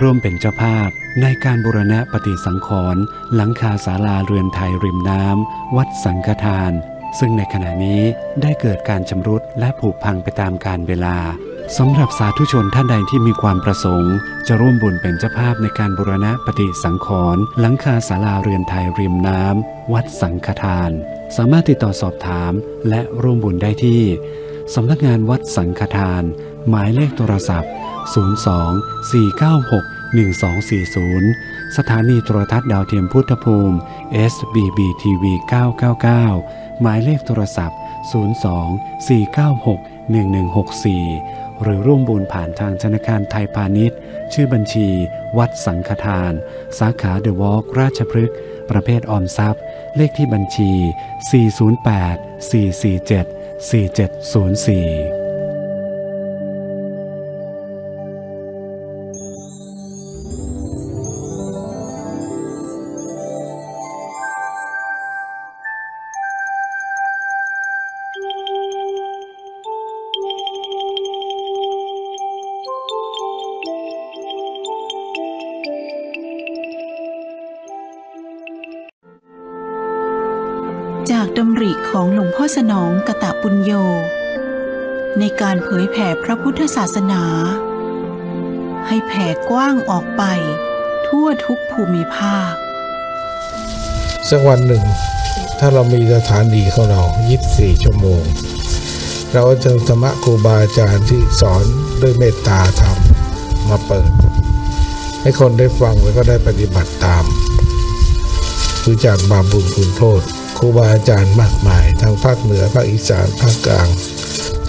ร่วมเป็นเจ้าภาพในการบูรณะปฏิสังขรณ์หลังคาศาลาเรือนไทยริมน้ำวัดสังฆทานซึ่งในขณะนี้ได้เกิดการชำรุดและผุพังไปตามกาลเวลาสำหรับสาธุชนท่านใดที่มีความประสงค์จะร่วมบุญเป็นเจ้าภาพในการบูรณะปฏิสังขรณ์หลังคาศาลาเรือนไทยริมน้ำวัดสังฆทานสามารถติดต่อสอบถามและร่วมบุญได้ที่สำนักงานวัดสังฆทานหมายเลขโทรศัพท์02-496-1240 สถานีโทรทัศน์ดาวเทียมพุทธภูมิ SBBTV 999 หมายเลขโทรศัพท์ 02-496-1164 หรือร่วมบุญผ่านทางธนาคารไทยพาณิชย์ชื่อบัญชีวัดสังฆทานสาขาเดอะวอล์กราชพฤกษ์ประเภทออมทรัพย์เลขที่บัญชี 408-447-4704จากดำริของหลวงพ่อสนองกตปุญโญในการเผยแผ่พระพุทธศาสนาให้แผ่กว้างออกไปทั่วทุกภูมิภาคสักวันหนึ่งถ้าเรามีสถานีของเรา24ชั่วโมงเราจะธรรมะครูบาอาจารย์ที่สอนด้วยเมตตาธรรมมาเปิดให้คนได้ฟังและก็ได้ปฏิบัติตามคือจากบาปบุญคุณโทษครูบาอาจารย์มากมายทางภาคเหนือภาคอีสานภาคกลาง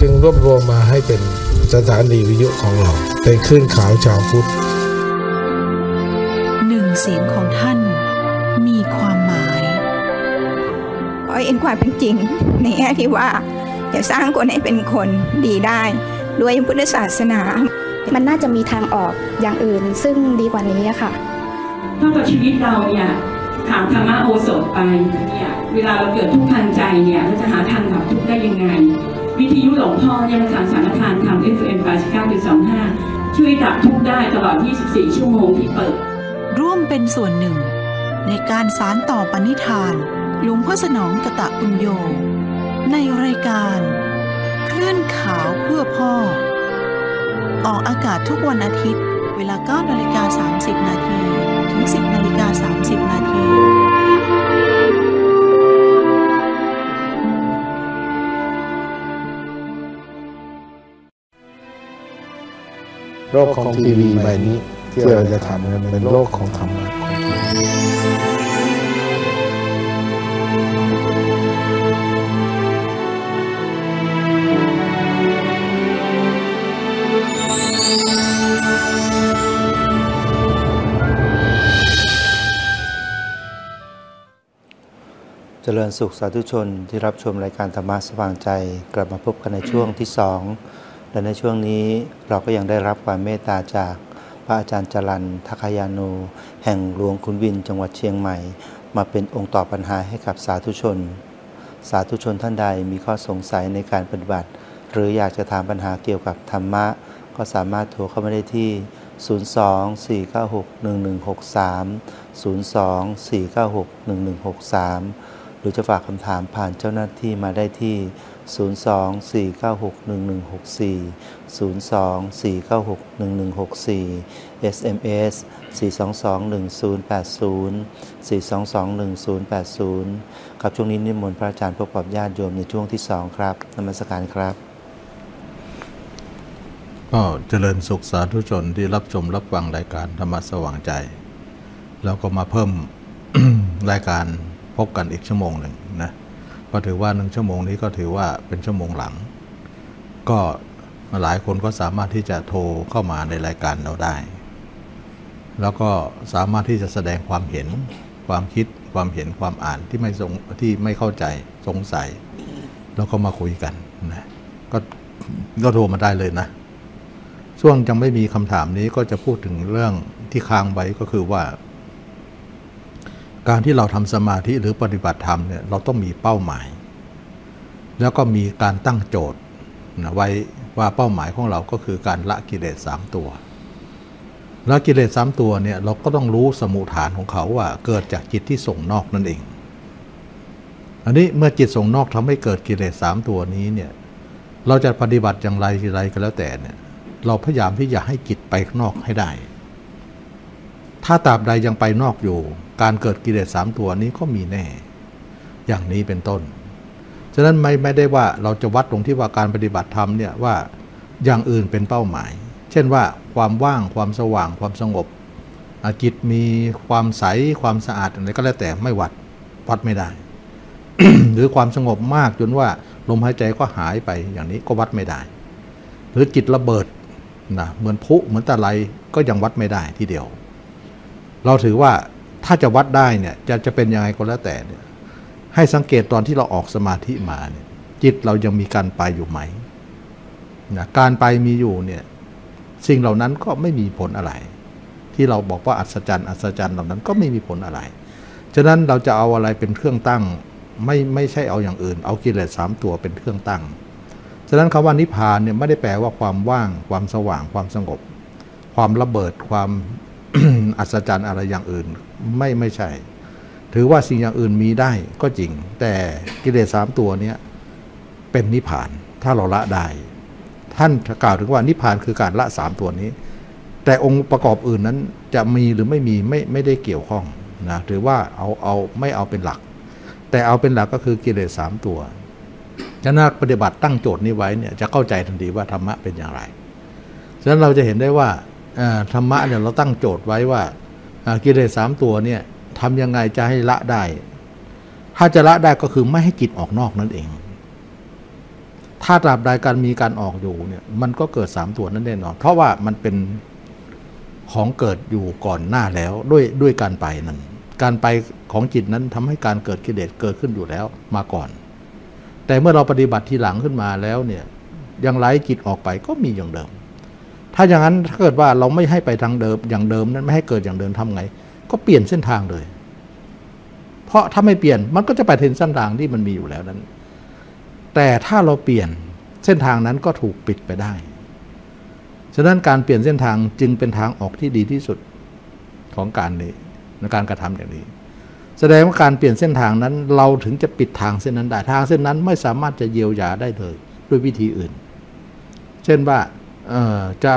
จึงรวบรวมมาให้เป็นสถานีวิทยุของเราเป็นคลื่นข่าวชาวพุทธหนึ่งเสียงของท่านมีความหมายขอเห็นความเป็นจริงในแง่ที่ว่าจะสร้างคนให้เป็นคนดีได้ด้วยพุทธศาสนามันน่าจะมีทางออกอย่างอื่นซึ่งดีกว่านี้ค่ะนอกจากชีวิตเราเนี่ยถามธรรมะโอสถไปเนี่ยเวลาเราเกิดทุกข์ทางใจเนี่ยเราจะหาทางดับทุกข์ได้ยังไงวิทยุหลวงพ่อเนี่ยมันสารสังฆทานทาง FM 89.25 ช่วยดับทุกข์ได้ตลอด24ชั่วโมงที่เปิดร่วมเป็นส่วนหนึ่งในการสานต่อปณิธานหลวงพ่อสนองกตปุญโญในรายการคลื่นข่าวเพื่อพ่อออกอากาศทุกวันอาทิตย์เวลา 9:30 น.ถึง 10:30 น.โลกของทีวีใบนี้ที่เราจะทำกันเป็นโลกของธรรมะเจริญสุขสาธุชนที่รับชมรายการธรรมะสว่างใจกลับมาพบกันในช่วงที่2และในช่วงนี้เราก็ยังได้รับความเมตตาจากพ ระอาจารย์จรัญ ทคายาโนแห่งหลวงขุนวินจังหวัดเชียงใหม่มาเป็นองค์ตอบปัญหาให้กับสาธุชนท่านใดมีข้อสงสัยในการปฏิบัติหรืออยากจะถามปัญหาเกี่ยวกับธรรมะก็สามารถโทรเข้ามาได้ที่02 496 1163 02 496 1163 หรือจะฝากคำถามผ่านเจ้าหน้าที่มาได้ที่02 496 1164 02 496 1164 SMS 422 1080 422 1080 ครับช่วงนี้นิมนต์พระอาจารย์พบกับญาติโยมในช่วงที่2ครับนมัสการครับก็เจริญสุขสาธุชนที่รับชมรับฟังรายการธรรมะสว่างใจแล้วก็มาเพิ่ม รายการพบกันอีกชั่วโมงหนึ่งนะก็ถือว่า1ชั่วโมงนี้ก็ถือว่าเป็นชั่วโมงหลังก็หลายคนก็สามารถที่จะโทรเข้ามาในรายการเราได้แล้วก็สามารถที่จะแสดงความเห็นความคิดความเห็นความอ่านที่ไม่เข้าใจสงสัยแล้วก็มาคุยกันนะก็โทรมาได้เลยนะช่วงยังไม่มีคำถามนี้ก็จะพูดถึงเรื่องที่ค้างไว้ก็คือว่าการที่เราทำสมาธิหรือปฏิบัติธรรมเนี่ยเราต้องมีเป้าหมายแล้วก็มีการตั้งโจทย์นะไว้ว่าเป้าหมายของเราก็คือการละกิเลส3ตัวละกิเลส3ตัวเนี่ยเราก็ต้องรู้สมุฏฐานของเขาว่าเกิดจากจิตที่ส่งนอกนั่นเองอันนี้เมื่อจิตส่งนอกทำให้เกิดกิเลส3ตัวนี้เนี่ยเราจะปฏิบัติอย่างไรก็แล้วแต่เนี่ยเราพยายามที่จะให้จิตไปข้างนอกให้ได้ถ้าตราบใดยังไปนอกอยู่การเกิดกิเลส3ตัวนี้ก็มีแน่อย่างนี้เป็นต้นฉะนั้นไม่ได้ว่าเราจะวัดตรงที่ว่าการปฏิบัติธรรมเนี่ยว่าอย่างอื่นเป็นเป้าหมายเช่นว่าความว่างความสว่างความสงบจิตมีความใสความสะอาดอะไรก็แล้วแต่ไม่วัดไม่ได้ หรือความสงบมากจนว่าลมหายใจก็หายไปอย่างนี้ก็วัดไม่ได้หรือจิตระเบิดนะเหมือนพุเหมือนตะไลก็ยังวัดไม่ได้ทีเดียวเราถือว่าถ้าจะวัดได้เนี่ยจะเป็นยังไงก็แล้วแต่เนี่ยให้สังเกตตอนที่เราออกสมาธิมาเนี่ยจิตเรายังมีการไปอยู่ไหมนะการไปมีอยู่เนี่ยสิ่งเหล่านั้นก็ไม่มีผลอะไรที่เราบอกว่าอัศจรรย์เหล่านั้นก็ไม่มีผลอะไรฉะนั้นเราจะเอาอะไรเป็นเครื่องตั้งไม่ใช่เอาอย่างอื่นเอากิเลส3ตัวเป็นเครื่องตั้งฉะนั้นคำว่านิพพานเนี่ยไม่ได้แปลว่าความว่างความสว่างความสงบความระเบิดความ อัศจรรย์อะไรอย่างอื่นไม่ใช่ถือว่าสิ่งอย่างอื่นมีได้ก็จริงแต่กิเลส3ตัวนี้เป็นนิพพานถ้าเราละได้ท่านกล่าวถึงว่านิพพานคือการละ3ตัวนี้แต่องค์ประกอบอื่นนั้นจะมีหรือไม่มีไม่ได้เกี่ยวข้องนะถือว่าเอาไม่เอาเป็นหลักแต่เอาเป็นหลักก็คือกิเลส3ตัวถ้านักปฏิบัติตั้งโจทย์นี้ไว้เนี่ยจะเข้าใจทันทีว่าธรรมะเป็นอย่างไรฉะนั้นเราจะเห็นได้ว่าธรรมะเนี่ยเราตั้งโจทย์ไว้ว่ากิเลส3ตัวเนี่ยทำยังไงจะให้ละได้ถ้าจะละได้ก็คือไม่ให้จิตออกนอกนั่นเองถ้าตราบใดการมีการออกอยู่เนี่ยมันก็เกิด3ตัวนั่นแน่นอนเพราะว่ามันเป็นของเกิดอยู่ก่อนหน้าแล้วด้วยการไปนั้นการไปของจิตนั้นทำให้การเกิดกิเลสเกิดขึ้นอยู่แล้วมาก่อนแต่เมื่อเราปฏิบัติทีหลังขึ้นมาแล้วเนี่ยยังไล่จิตออกไปก็มีอย่างเดิมถ้าอย่างนั้นถ้าเกิดว่าเราไม่ให้ไปทางเดิมอย่างเดิมนั้นไม่ให้เกิดอย่างเดิมทำไงก็เปลี่ยนเส้นทางเลยเพราะถ้าไม่เปลี่ยนมันก็จะไปถึงเส้นทางที่มันมีอยู่แล้วนั้นแต่ถ้าเราเปลี่ยนเส้นทางนั้นก็ถูกปิดไปได้ฉะนั้นการเปลี่ยนเส้นทางจึงเป็นทางออกที่ดีที่สุดของการนี้ในการกระทำอย่างนี้แสดงว่าการเปลี่ยนเส้นทางนั้นเราถึงจะปิดทางเส้นนั้นได้ทางเส้นนั้นไม่สามารถจะเยียวยาได้เลยด้วยวิธีอื่นเช่นว่า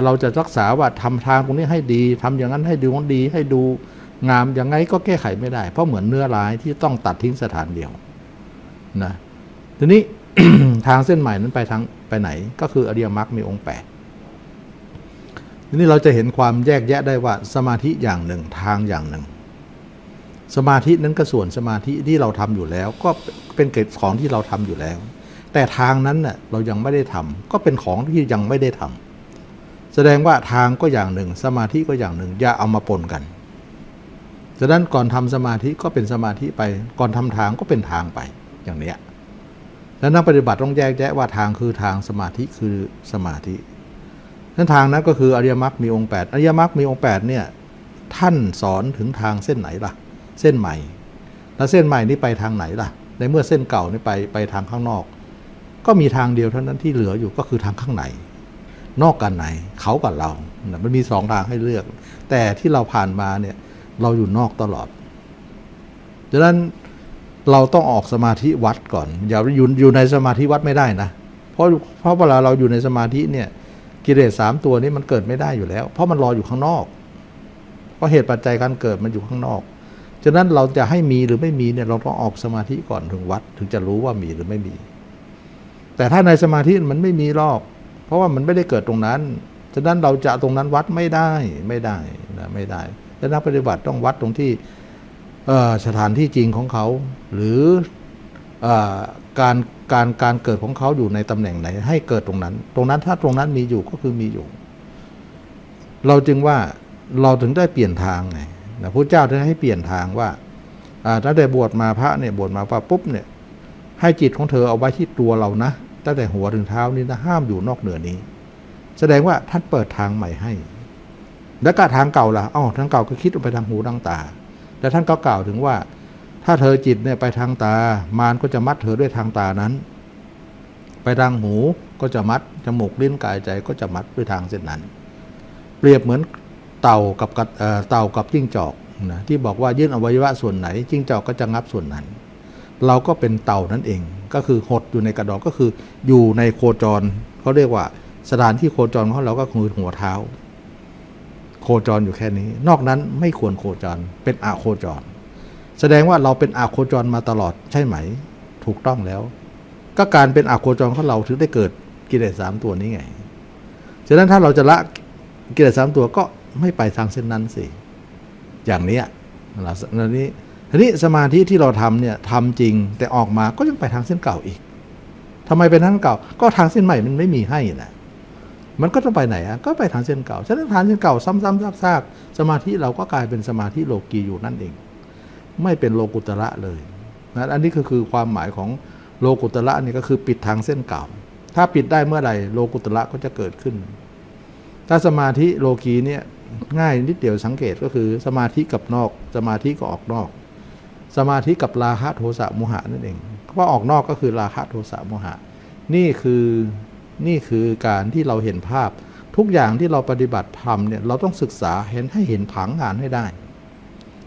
เราจะรักษาว่าทำทางตรงนี้ให้ดีทำอย่างนั้นให้ดูดีให้ดูงามยังไงก็แก้ไขไม่ได้เพราะเหมือนเนื้อร้ายที่ต้องตัดทิ้งสถานเดียวนะทีนี้ ทางเส้นใหม่นั้นไปไหนก็คืออริยมรรคมีองค์8ทีนี้เราจะเห็นความแยกแยะได้ว่าสมาธิอย่างหนึ่งทางอย่างหนึ่งสมาธินั้นก็ส่วนสมาธิที่เราทำอยู่แล้วก็เป็นเกศของที่เราทำอยู่แล้วแต่ทางนั้นน่ะเรายังไม่ได้ทำก็เป็นของที่ยังไม่ได้ทำแสดงว่าทางก็อย่างหนึ่งสมาธิก็อย่างหนึ่งอย่าเอามาปนกันฉะนั้นก่อนทำสมาธิก็เป็นสมาธิไปก่อนทำทางก็เป็นทางไปอย่างเนี้ยแล้วนักปฏิบัติต้องแยกแยะว่าทางคือทางสมาธิคือสมาธิ นั้นทางนั้นก็คืออริยมรรคมีองค์8อริยมรรคมีองค์8เนี่ยท่านสอนถึงทางเส้นไหนล่ะเส้นใหม่แล้วเส้นใหม่นี้ไปทางไหนล่ะในเมื่อเส้นเก่านี่ไปทางข้างนอกก็มีทางเดียวเท่านั้นที่เหลืออยู่ก็คือทางข้างในนอกกันไหนเขากับเรามันมีสองทางให้เลือกแต่ที่เราผ่านมาเนี่ยเราอยู่นอกตลอดดังนั้นเราต้องออกสมาธิวัดก่อนอย่าอยู่ในสมาธิวัดไม่ได้นะเพราะเวลาเราอยู่ในสมาธิเนี่ยกิเลสสามตัวนี้มันเกิดไม่ได้อยู่แล้วเพราะมันรออยู่ข้างนอกเพราะเหตุปัจจัยการเกิดมันอยู่ข้างนอกฉะนั้นเราจะให้มีหรือไม่มีเนี่ยเราต้องออกสมาธิก่อนถึงวัดถึงจะรู้ว่ามีหรือไม่มีแต่ถ้าในสมาธิมันไม่มีหรอกเพราะว่ามันไม่ได้เกิดตรงนั้นฉะนั้นเราจะตรงนั้นวัดไม่ได้นะไม่ได้และนักปฏิบัติต้องวัดตรงที่สถานที่จริงของเขาหรือการเกิดของเขาอยู่ในตำแหน่งไหนให้เกิดตรงนั้นถ้าตรงนั้นมีอยู่ก็คือมีอยู่เราจึงว่าเราถึงได้เปลี่ยนทางไงพระพุทธเจ้าท่านให้เปลี่ยนทางว่าตั้งแต่บวชมาพระเนี่ยบวชมาปุ๊บเนี่ยให้จิตของเธอเอาไว้ที่ตัวเรานะตั้งแต่หัวถึงเท้านี่นะห้ามอยู่นอกเหนือนี้แสดงว่าท่านเปิดทางใหม่ให้แล้วก็ทางเก่าล่ะทางเก่าก็คิดไปทางหูทางตาแต่ท่านก็กล่าวถึงว่าถ้าเธอจิตเนี่ยไปทางตามารก็จะมัดเธอด้วยทางตานั้นไปทางหูก็จะมัดจมูกลิ้นกายใจก็จะมัดด้วยทางเส้นนั้นเปรียบเหมือนเต่ากับจิ้งจอกนะที่บอกว่ายื่นอวัยวะส่วนไหนจิ้งจอกก็จะงับส่วนนั้นเราก็เป็นเต่านั่นเองก็คือหดอยู่ในกระดอกก็คืออยู่ในโคจรเขาเรียกว่าสถานที่โคจรของเราก็คือหัวเท้าโคจรอยู่แค่นี้นอกนั้นไม่ควรโคจรเป็นอโคจรแสดงว่าเราเป็นอโคจรมาตลอดใช่ไหมถูกต้องแล้วก็การเป็นอโคจรของเราถึงได้เกิดกิเลสสามตัวนี้ไงฉะนั้นถ้าเราจะละกิเลสสามตัวก็ไม่ไปทางเส้นนั้นสิอย่างนี้ทีนี้สมาธิที่เราทำเนี่ยทำจริงแต่ออกมาก็ยังไปทางเส้นเก่าอีกทำไมเป็นทางเก่าก็ทางเส้นใหม่มันไม่มีให้นะมันก็จะไปไหนก็ไปทางเส้นเก่าฉะนั้นทางเส้นเก่าซ้ำๆซากๆสมาธิเราก็กลายเป็นสมาธิโลกีอยู่นั่นเองไม่เป็นโลกุตระเลยนะอันนี้ก็คือความหมายของโลกุตระนี่ก็คือปิดทางเส้นเก่าถ้าปิดได้เมื่อไหร่โลกุตระก็จะเกิดขึ้นถ้าสมาธิโลกีเนี่ยง่ายนิดเดียวสังเกตก็คือสมาธิกับนอกสมาธิก็ออกนอกสมาธิกับราคะโทสะโมหะนั่นเองเพราะออกนอกก็คือราคะโทสะโมหะนี่คือการที่เราเห็นภาพทุกอย่างที่เราปฏิบัติธรรมเนี่ยเราต้องศึกษาให้เห็นผังงานให้ได้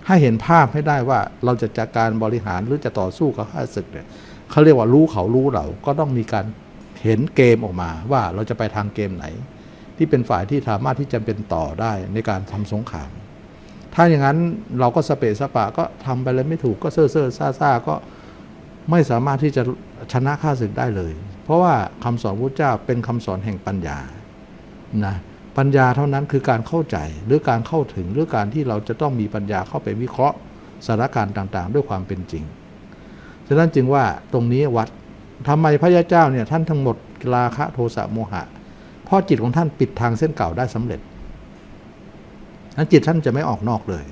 ให้เห็นภาพให้ได้ว่าเราจะจัดการบริหารหรือจะต่อสู้กับข้าศึกเนี่ยเขาเรียกว่ารู้เขารู้เราก็ต้องมีการเห็นเกมออกมาว่าเราจะไปทางเกมไหนที่เป็นฝ่ายที่สามารถที่จะเป็นต่อได้ในการทำสงครามถ้าอย่างนั้นเราก็สเปะสปะก็ทำไปเลยไม่ถูกก็เซ่อเซ่อซ่าก็ไม่สามารถที่จะชนะข้าศึกได้เลยเพราะว่าคำสอนพุทธเจ้าเป็นคำสอนแห่งปัญญานะปัญญาเท่านั้นคือการเข้าใจหรือการเข้าถึงหรือการที่เราจะต้องมีปัญญาเข้าไปวิเคราะห์สถานการณ์ต่างๆด้วยความเป็นจริงฉะนั้นจึงว่าตรงนี้วัดทำไมพระยาเจ้าเนี่ยท่านทั้งหมดราคะโทสะโมหะเพราะจิตของท่านปิดทางเส้นเก่าได้สำเร็จนั้นจิตท่านจะไม่ออกนอกเลย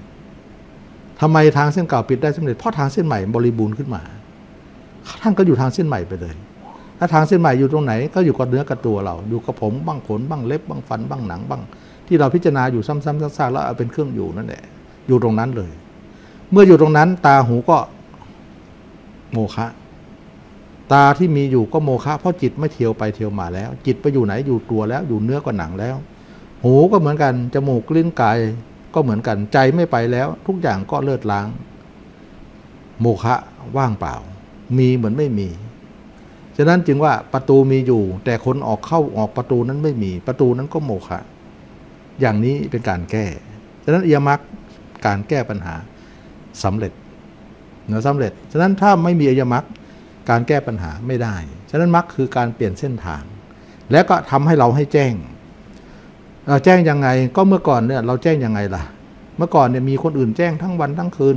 ทำไมทางเส้นเก่าปิดได้สำเร็จเพราะทางเส้นใหม่บริบูรณ์ขึ้นมาท่านก็อยู่ทางเส้นใหม่ไปเลยถ้าทางเส้นใหม่อยู่ตรงไหนก็อยู่กับเนื้อกับตัวเราอยู่กับผมบ้างขนบ้างเล็บบ้างฟันบ้างหนังบ้างที่เราพิจารณาอยู่ซ้ำๆซากๆแล้วเอาเป็นเครื่องอยู่นั่นแหละอยู่ตรงนั้นเลยเมื่ออยู่ตรงนั้นตาหูก็โมฆะตาที่มีอยู่ก็โมฆะเพราะจิตไม่เที่ยวไปเที่ยวมาแล้วจิตไปอยู่ไหนอยู่ตัวแล้วอยู่เนื้อกับหนังแล้วหูก็เหมือนกันจมูกลิ้นกายก็เหมือนกันใจไม่ไปแล้วทุกอย่างก็เลิศล้างโมฆะว่างเปล่ามีเหมือนไม่มีฉะนั้นจึงว่าประตูมีอยู่แต่คนออกเข้าออกประตูนั้นไม่มีประตูนั้นก็โมฆะอย่างนี้เป็นการแก้ฉะนั้นอริยมรรคการแก้ปัญหาสำเร็จฉะนั้นถ้าไม่มีอริยมรรคการแก้ปัญหาไม่ได้ฉะนั้นมรรคคือการเปลี่ยนเส้นทางและก็ทำให้เราให้แจ้งยังไงก็เมื่อก่อนเนี่ยเราแจ้งยังไงล่ะเมื่อก่อนเนี่ยมีคนอื่นแจ้งทั้งวันทั้งคืน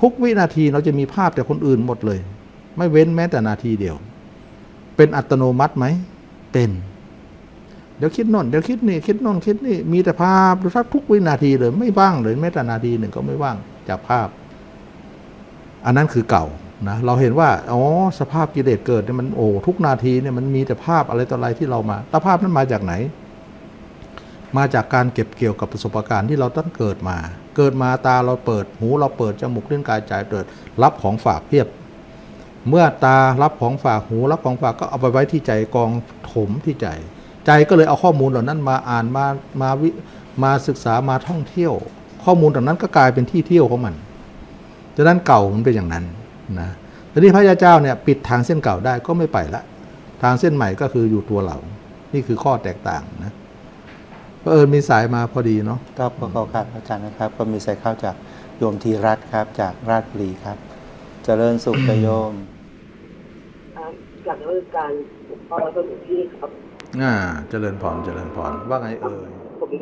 ทุกวินาทีเราจะมีภาพแต่คนอื่นหมดเลยไม่เว้นแม้แต่นาทีเดียวเป็นอัตโนมัติไหมเป็นเดี๋ยวคิดโน่นเดี๋ยวคิดนี่คิดโน่นคิดนี่มีแต่ภาพทุกวินาทีเลยไม่ว่างเลยแม้แต่นาทีหนึ่งก็ไม่ว่างจากภาพอันนั้นคือเก่านะเราเห็นว่าสภาพกิเลสเกิดเนี่ยมันทุกนาทีเนี่ยมันมีแต่ภาพอะไรต่ออะไรที่เรามาแต่ภาพนั้นมาจากไหน มาจากการเก็บเกี่ยวกับประสบการณ์ที่เราต้องเกิดมาตาเราเปิดหูเราเปิดจมูกลิ้นกายใจเปิดรับของฝากเพียบเมื่อตารับของฝากหูรับของฝากก็เอาไปไว้ที่ใจกองถมที่ใจก็เลยเอาข้อมูลเหล่านั้นมาอ่านมาศึกษามาท่องเที่ยวข้อมูลเหล่านั้นก็กลายเป็นที่เที่ยวของมันจากนั้นเก่ามันเป็นอย่างนั้นนะแต่ที่พระยาเจ้าเนี่ยปิดทางเส้นเก่าได้ก็ไม่ไปละทางเส้นใหม่ก็คืออยู่ตัวเรานี่คือข้อแตกต่างนะก็มีสายมาพอดีเนาะครับขอเข้าครับอาจารย์นะครับก็มีสายเข้าจากโยมธีรัตน์ครับจากราชบุรีครับเจริญสุขโยมจากเรื่องการพ่อแล้วก็หลวงพี่ครับเจริญพรว่าไงผม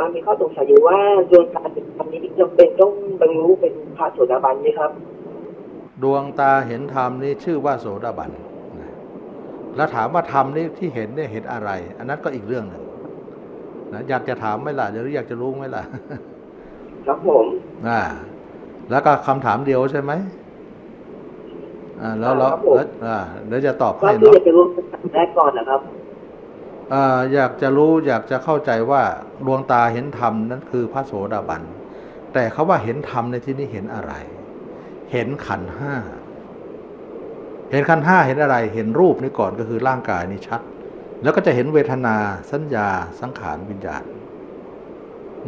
มันมีข้อสงสัยอยู่ว่าดวงตาเห็นธรรมนี้จำเป็นต้องบรรลุเป็นพระโสดาบันไหมครับดวงตาเห็นธรรมนี้ชื่อว่าโสดาบันแล้วถามว่าธรรมนี้ที่เห็นเนี่ยเห็นอะไรอันนั้นก็อีกเรื่องหนึ่งนะอยากจะถามไหมล่ะหรืออยากจะรู้ไหมล่ะครับผมแล้วก็คำถามเดียวใช่ไหมแล้วจะตอบให้เนาะอยากจะรู้แรกก่อนนะครับอยากจะรู้อยากจะเข้าใจว่าดวงตาเห็นธรรมนั้นคือพระโสดาบันแต่เขาว่าเห็นธรรมในที่นี้เห็นอะไรเห็นขันธ์ห้าเห็นอะไรเห็นรูปนี่ก่อนก็คือร่างกายนี่ชัดแล้วก็จะเห็นเวทนาสัญญาสังขารวิญญาณ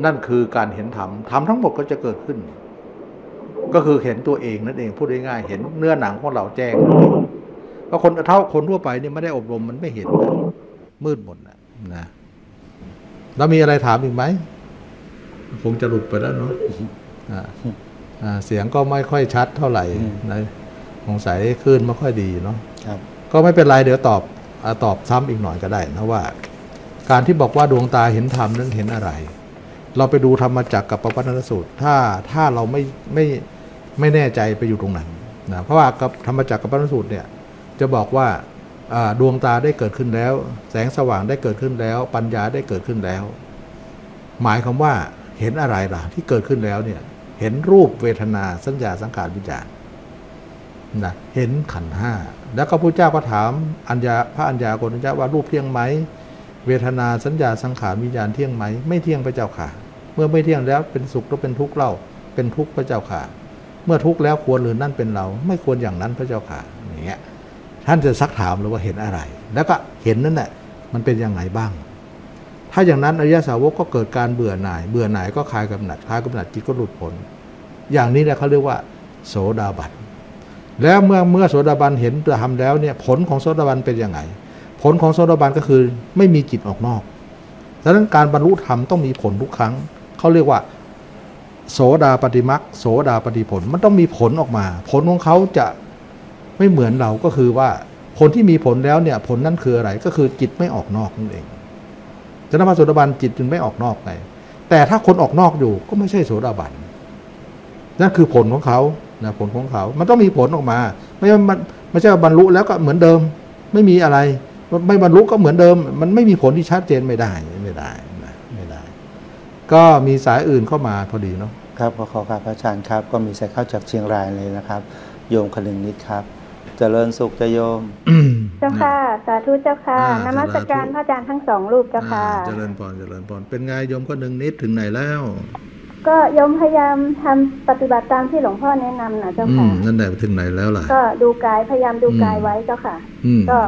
นั่นคือการเห็นธรรมทั้งหมดก็จะเกิดขึ้นก็คือเห็นตัวเองนั่นเองพูดง่ายๆเห็นเนื้อหนังของเราแจ้งเพราะคนทั่วไปนี่ไม่ได้อบรมมันไม่เห็นมืดหมดนะแล้วมีอะไรถามอีกไหมคงจะหลุดไปแล้วเนาะเสียงก็ไม่ค่อยชัดเท่าไหร่นะสงสัยคลื่นไม่ค่อยดีเนาะก็ไม่เป็นไรเดี๋ยวตอบซ้ำอีกหน่อยก็ได้นะว่าการที่บอกว่าดวงตาเห็นธรรมนั้นเห็นอะไรเราไปดูธรรมจักรกับปวัตตนสูตรถ้าเราไม่แน่ใจไปอยู่ตรงนั้นนะเพราะว่ากับธรรมจักรกับปวัตตนสูตรเนี่ยจะบอกว่าดวงตาได้เกิดขึ้นแล้วแสงสว่างได้เกิดขึ้นแล้วปัญญาได้เกิดขึ้นแล้วหมายความว่าเห็นอะไรล่ะที่เกิดขึ้นแล้วเนี่ยเห็นรูปเวทนาสัญญาสังขารวิญญาณนะเห็นขันธ์ห้าแล้วก็พระเจ้าก็ถามอัญญาโกณทัญญะว่ารูปเที่ยงไหมเวทนาสัญญาสังขารวิญญาณเที่ยงไหมไม่เที่ยงพระเจ้าค่ะเมื่อไม่เที่ยงแล้วเป็นสุขหรือเป็นทุกข์เล่าเป็นทุกข์พระเจ้าค่ะเมื่อทุกข์แล้วควรหรือนั่นเป็นเราไม่ควรอย่างนั้นพระเจ้าค่ะอย่างเงี้ยท่านจะซักถามหรือว่าเห็นอะไรแล้วก็เห็นนั่นแหละมันเป็นยังไงบ้างถ้าอย่างนั้นอริยสาวกก็เกิดการเบื่อหน่ายก็คลายกำหนัดจิตก็หลุดพ้นอย่างนี้แหละเขาเรียกว่าโสดาบันแล้วเมื่อโสดาบันเห็นธรรมแล้วเนี่ยผลของโสดาบันเป็นยังไงผลของโสดาบันก็คือไม่มีจิตออกนอกดังนั้นการบรรลุธรรมต้องมีผลทุกครั้งเขาเรียกว่าโสดาปฏิมรรคโสดาปฏิผลมันต้องมีผลออกมาผลของเขาจะไม่เหมือนเราก็คือว่าคนที่มีผลแล้วเนี่ยผลนั้นคืออะไรก็คือจิตไม่ออกนอกนั่นเองฉะนั้นพระโสดาบันจิตจึงไม่ออกนอกไงแต่ถ้าคนออกนอกอยู่ก็ไม่ใช่โสดาบันนั่นคือผลของเขานะผลของเขามันต้องมีผลออกมาไม่ใช่บรรลุแล้วก็เหมือนเดิมไม่มีอะไรไม่บรรลุก็เหมือนเดิมมันไม่มีผลที่ชัดเจนไม่ได้ก็มีสายอื่นเข้ามาพอดีเนาะครับขอครับอาจารย์ครับก็มีสายเข้าจากเชียงรายเลยนะครับโยมคนึงนิดครับเจริญสุขโยมเจ้าค่ะสาธุเจ้าค่ะนมัสการพระอาจารย์ทั้งสองรูปเจ้าค่ะเจริญพรเป็นไงโยมคนึงนิดถึงไหนแล้วก็ยมพยายามทำปฏิบัติตามที่หลวงพ่อแนะนำนะเจ้าค่ะนั่นแหละถึงไหนแล้วล่ะก็ดูกายพยายามดูกายไว้เจ้าค่ะก็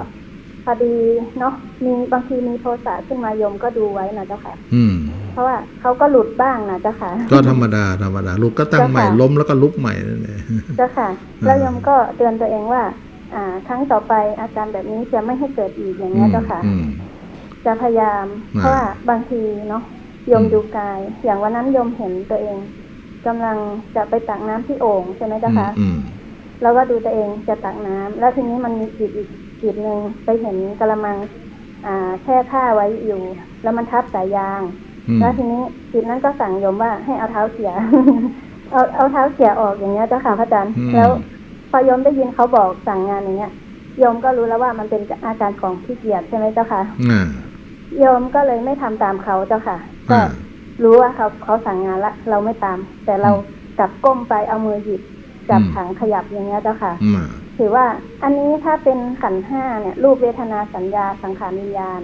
พอดีเนาะมีบางทีมีโทสะขึ้นมายมก็ดูไว้นะเจ้าค่ะเพราะว่าเขาก็หลุดบ้างนะเจ้าค่ะก็ธรรมดาหลุดก็ตั้งใหม่ล้มแล้วก็ลุกใหม่นั่นแหละเจ้าค่ะแล้วยมก็เตือนตัวเองว่าครั้งต่อไปอาการแบบนี้จะไม่ให้เกิดอีกอย่างนี้เจ้าค่ะจะพยายามเพราะว่าบางทีเนาะยมดูกายอย่างวันนั้นยมเห็นตัวเองกำลังจะไปตักน้ำที่โอ่งใช่ไหมนะคะแล้วก็ดูตัวเองจะตักน้ำแล้วทีนี้มันมีจิตอีกจิตหนึ่งไปเห็นกระมังแช่ผ้าไว้อยู่แล้วมันทับสายยางแล้วทีนี้จิตนั้นก็สั่งยมว่าให้เอาเท้าเสีย เอาเท้าเสียออกอย่างเงี้ยเจ้าค่ะพระอาจารย์แล้วพอยมได้ยินเขาบอกสั่งงานอย่างเงี้ยยมก็รู้แล้วว่ามันเป็นอาการของขี้เกียจใช่ไหมเจ้าค่ะโยมก็เลยไม่ทำตามเขาเจ้าค่ะก็รู้ว่าเขาสั่งงานละเราไม่ตามแต่เรากลับก้มไปเอามือหยิบจับถังขยับอย่างเงี้ยเจ้าค่ะถือว่าอันนี้ถ้าเป็นขันธ์ห้าเนี่ยรูปเวทนาสัญญาสังขารวิญญาณ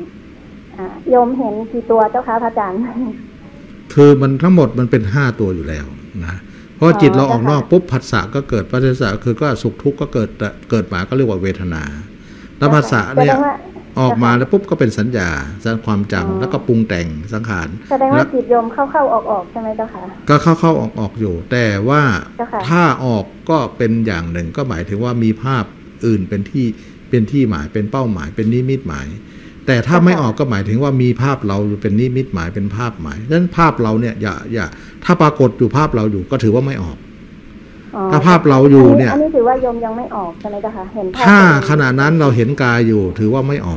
โยมเห็นกี่ตัวเจ้าคะพระอาจารย์คือมันทั้งหมดมันเป็น5ตัวอยู่แล้วนะเพราะจิตเราออกนอกปุ๊บผัสสะก็เกิดผัสสะคือก็สุขทุกข์ก็เกิดมาก็เรียกว่าเวทนาแล้วผัสสะเนี่ยออกมาแล้วปุ๊บก็เป็นสัญญาสร้างความจำแล้วก็ปรุงแต่งสังขารแสดงว่าจิตโยมเข้าๆออกๆใช่ไหมเจ้าค่ะก็เข้าๆออกๆอยู่แต่ว่าถ้าออกก็เป็นอย่างหนึ่งก็หมายถึงว่ามีภาพอื่นเป็นที่หมายเป็นเป้าหมายเป็นนิมิตหมายแต่ถ้าไม่ออกก็หมายถึงว่ามีภาพเราเป็นนิมิตหมายเป็นภาพหมายดังนั้นภาพเราเนี่ยอย่าถ้าปรากฏอยู่ภาพเราอยู่ก็ถือว่าไม่ออกถ้าภาพเราอยู่เนี่ยอันนี้ถือว่าโยมยังไม่ออกใช่ไหมเจ้าคะเห็นภาพถ้าขณะนั้นเราเห็นกายอยู่ถือว่าไม่ออก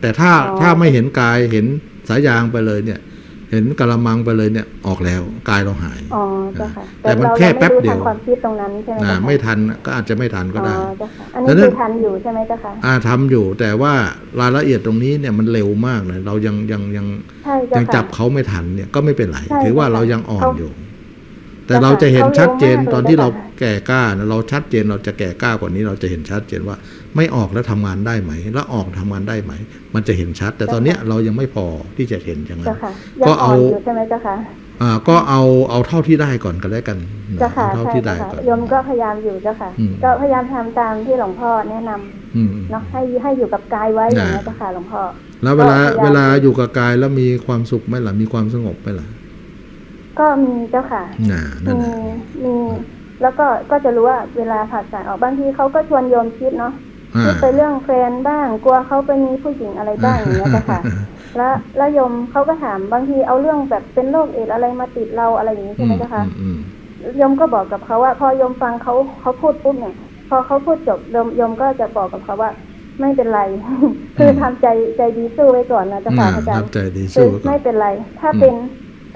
แต่ถ้าไม่เห็นกายเห็นสายยางไปเลยเนี่ยเห็นกะละมังไปเลยเนี่ยออกแล้วกายเราหายอ๋อเจ้าค่ะแต่มันแค่แป๊บเดียวความคิดตรงนั้นใช่ไหมไม่ทันก็อาจจะไม่ทันก็ได้อ๋อเจ้าค่ะอันนี้คือทันอยู่ใช่ไหมเจ้าค่ะทำอยู่แต่ว่ารายละเอียดตรงนี้เนี่ยมันเร็วมากเลยเรายังจับเขาไม่ทันเนี่ยก็ไม่เป็นไรถือว่าเรายังอ่อนอยู่แต่เราจะเห็นชัดเจนตอนที่เราแก่กล้านะเราชัดเจนเราจะแก่กล้ากว่านี้เราจะเห็นชัดเจนว่าไม่ออกแล้วทำงานได้ไหมแล้วออกทำงานได้ไหมมันจะเห็นชัดแต่ตอนเนี้ยเรายังไม่พอที่จะเห็นอย่างนั้นก็เอาใช่ไหมเจ้าค่ะก็เอาเท่าที่ได้ก่อนกันแล้วกันเจ้าค่ะเท่าที่ได้ก่อนโยมก็พยายามอยู่เจ้าค่ะก็พยายามทำตามที่หลวงพ่อแนะนำเนาะให้อยู่กับกายไว้อย่างนี้เจ้าค่ะหลวงพ่อแล้วเวลาอยู่กับกายแล้วมีความสุขไหมล่ะมีความสงบไหมล่ะก็มีเจ้าค่ะมีแล้วก็จะรู้ว่าเวลาผัสสะออกบางทีเขาก็ชวนโยมคิดเนาะคิดไปเรื่องแฟนบ้างกลัวเขาไปมีผู้หญิงอะไรบ้างอย่างเงี้ยเจ้าค่ะแล้วโยมเขาก็ถามบางทีเอาเรื่องแบบเป็นโรคเอดอะไรมาติดเราอะไรอย่างนี้ใช่ไหมเจ้าค่ะโยมก็บอกกับเขาว่าพอโยมฟังเขาพูดปุ๊บเนี่ยพอเขาพูดจบโยมก็จะบอกกับเขาว่าไม่เป็นไรคือทำใจดีสู้ไว้ก่อนนะเจ้าค่ะอาจารย์คือไม่เป็นไรถ้าเป็น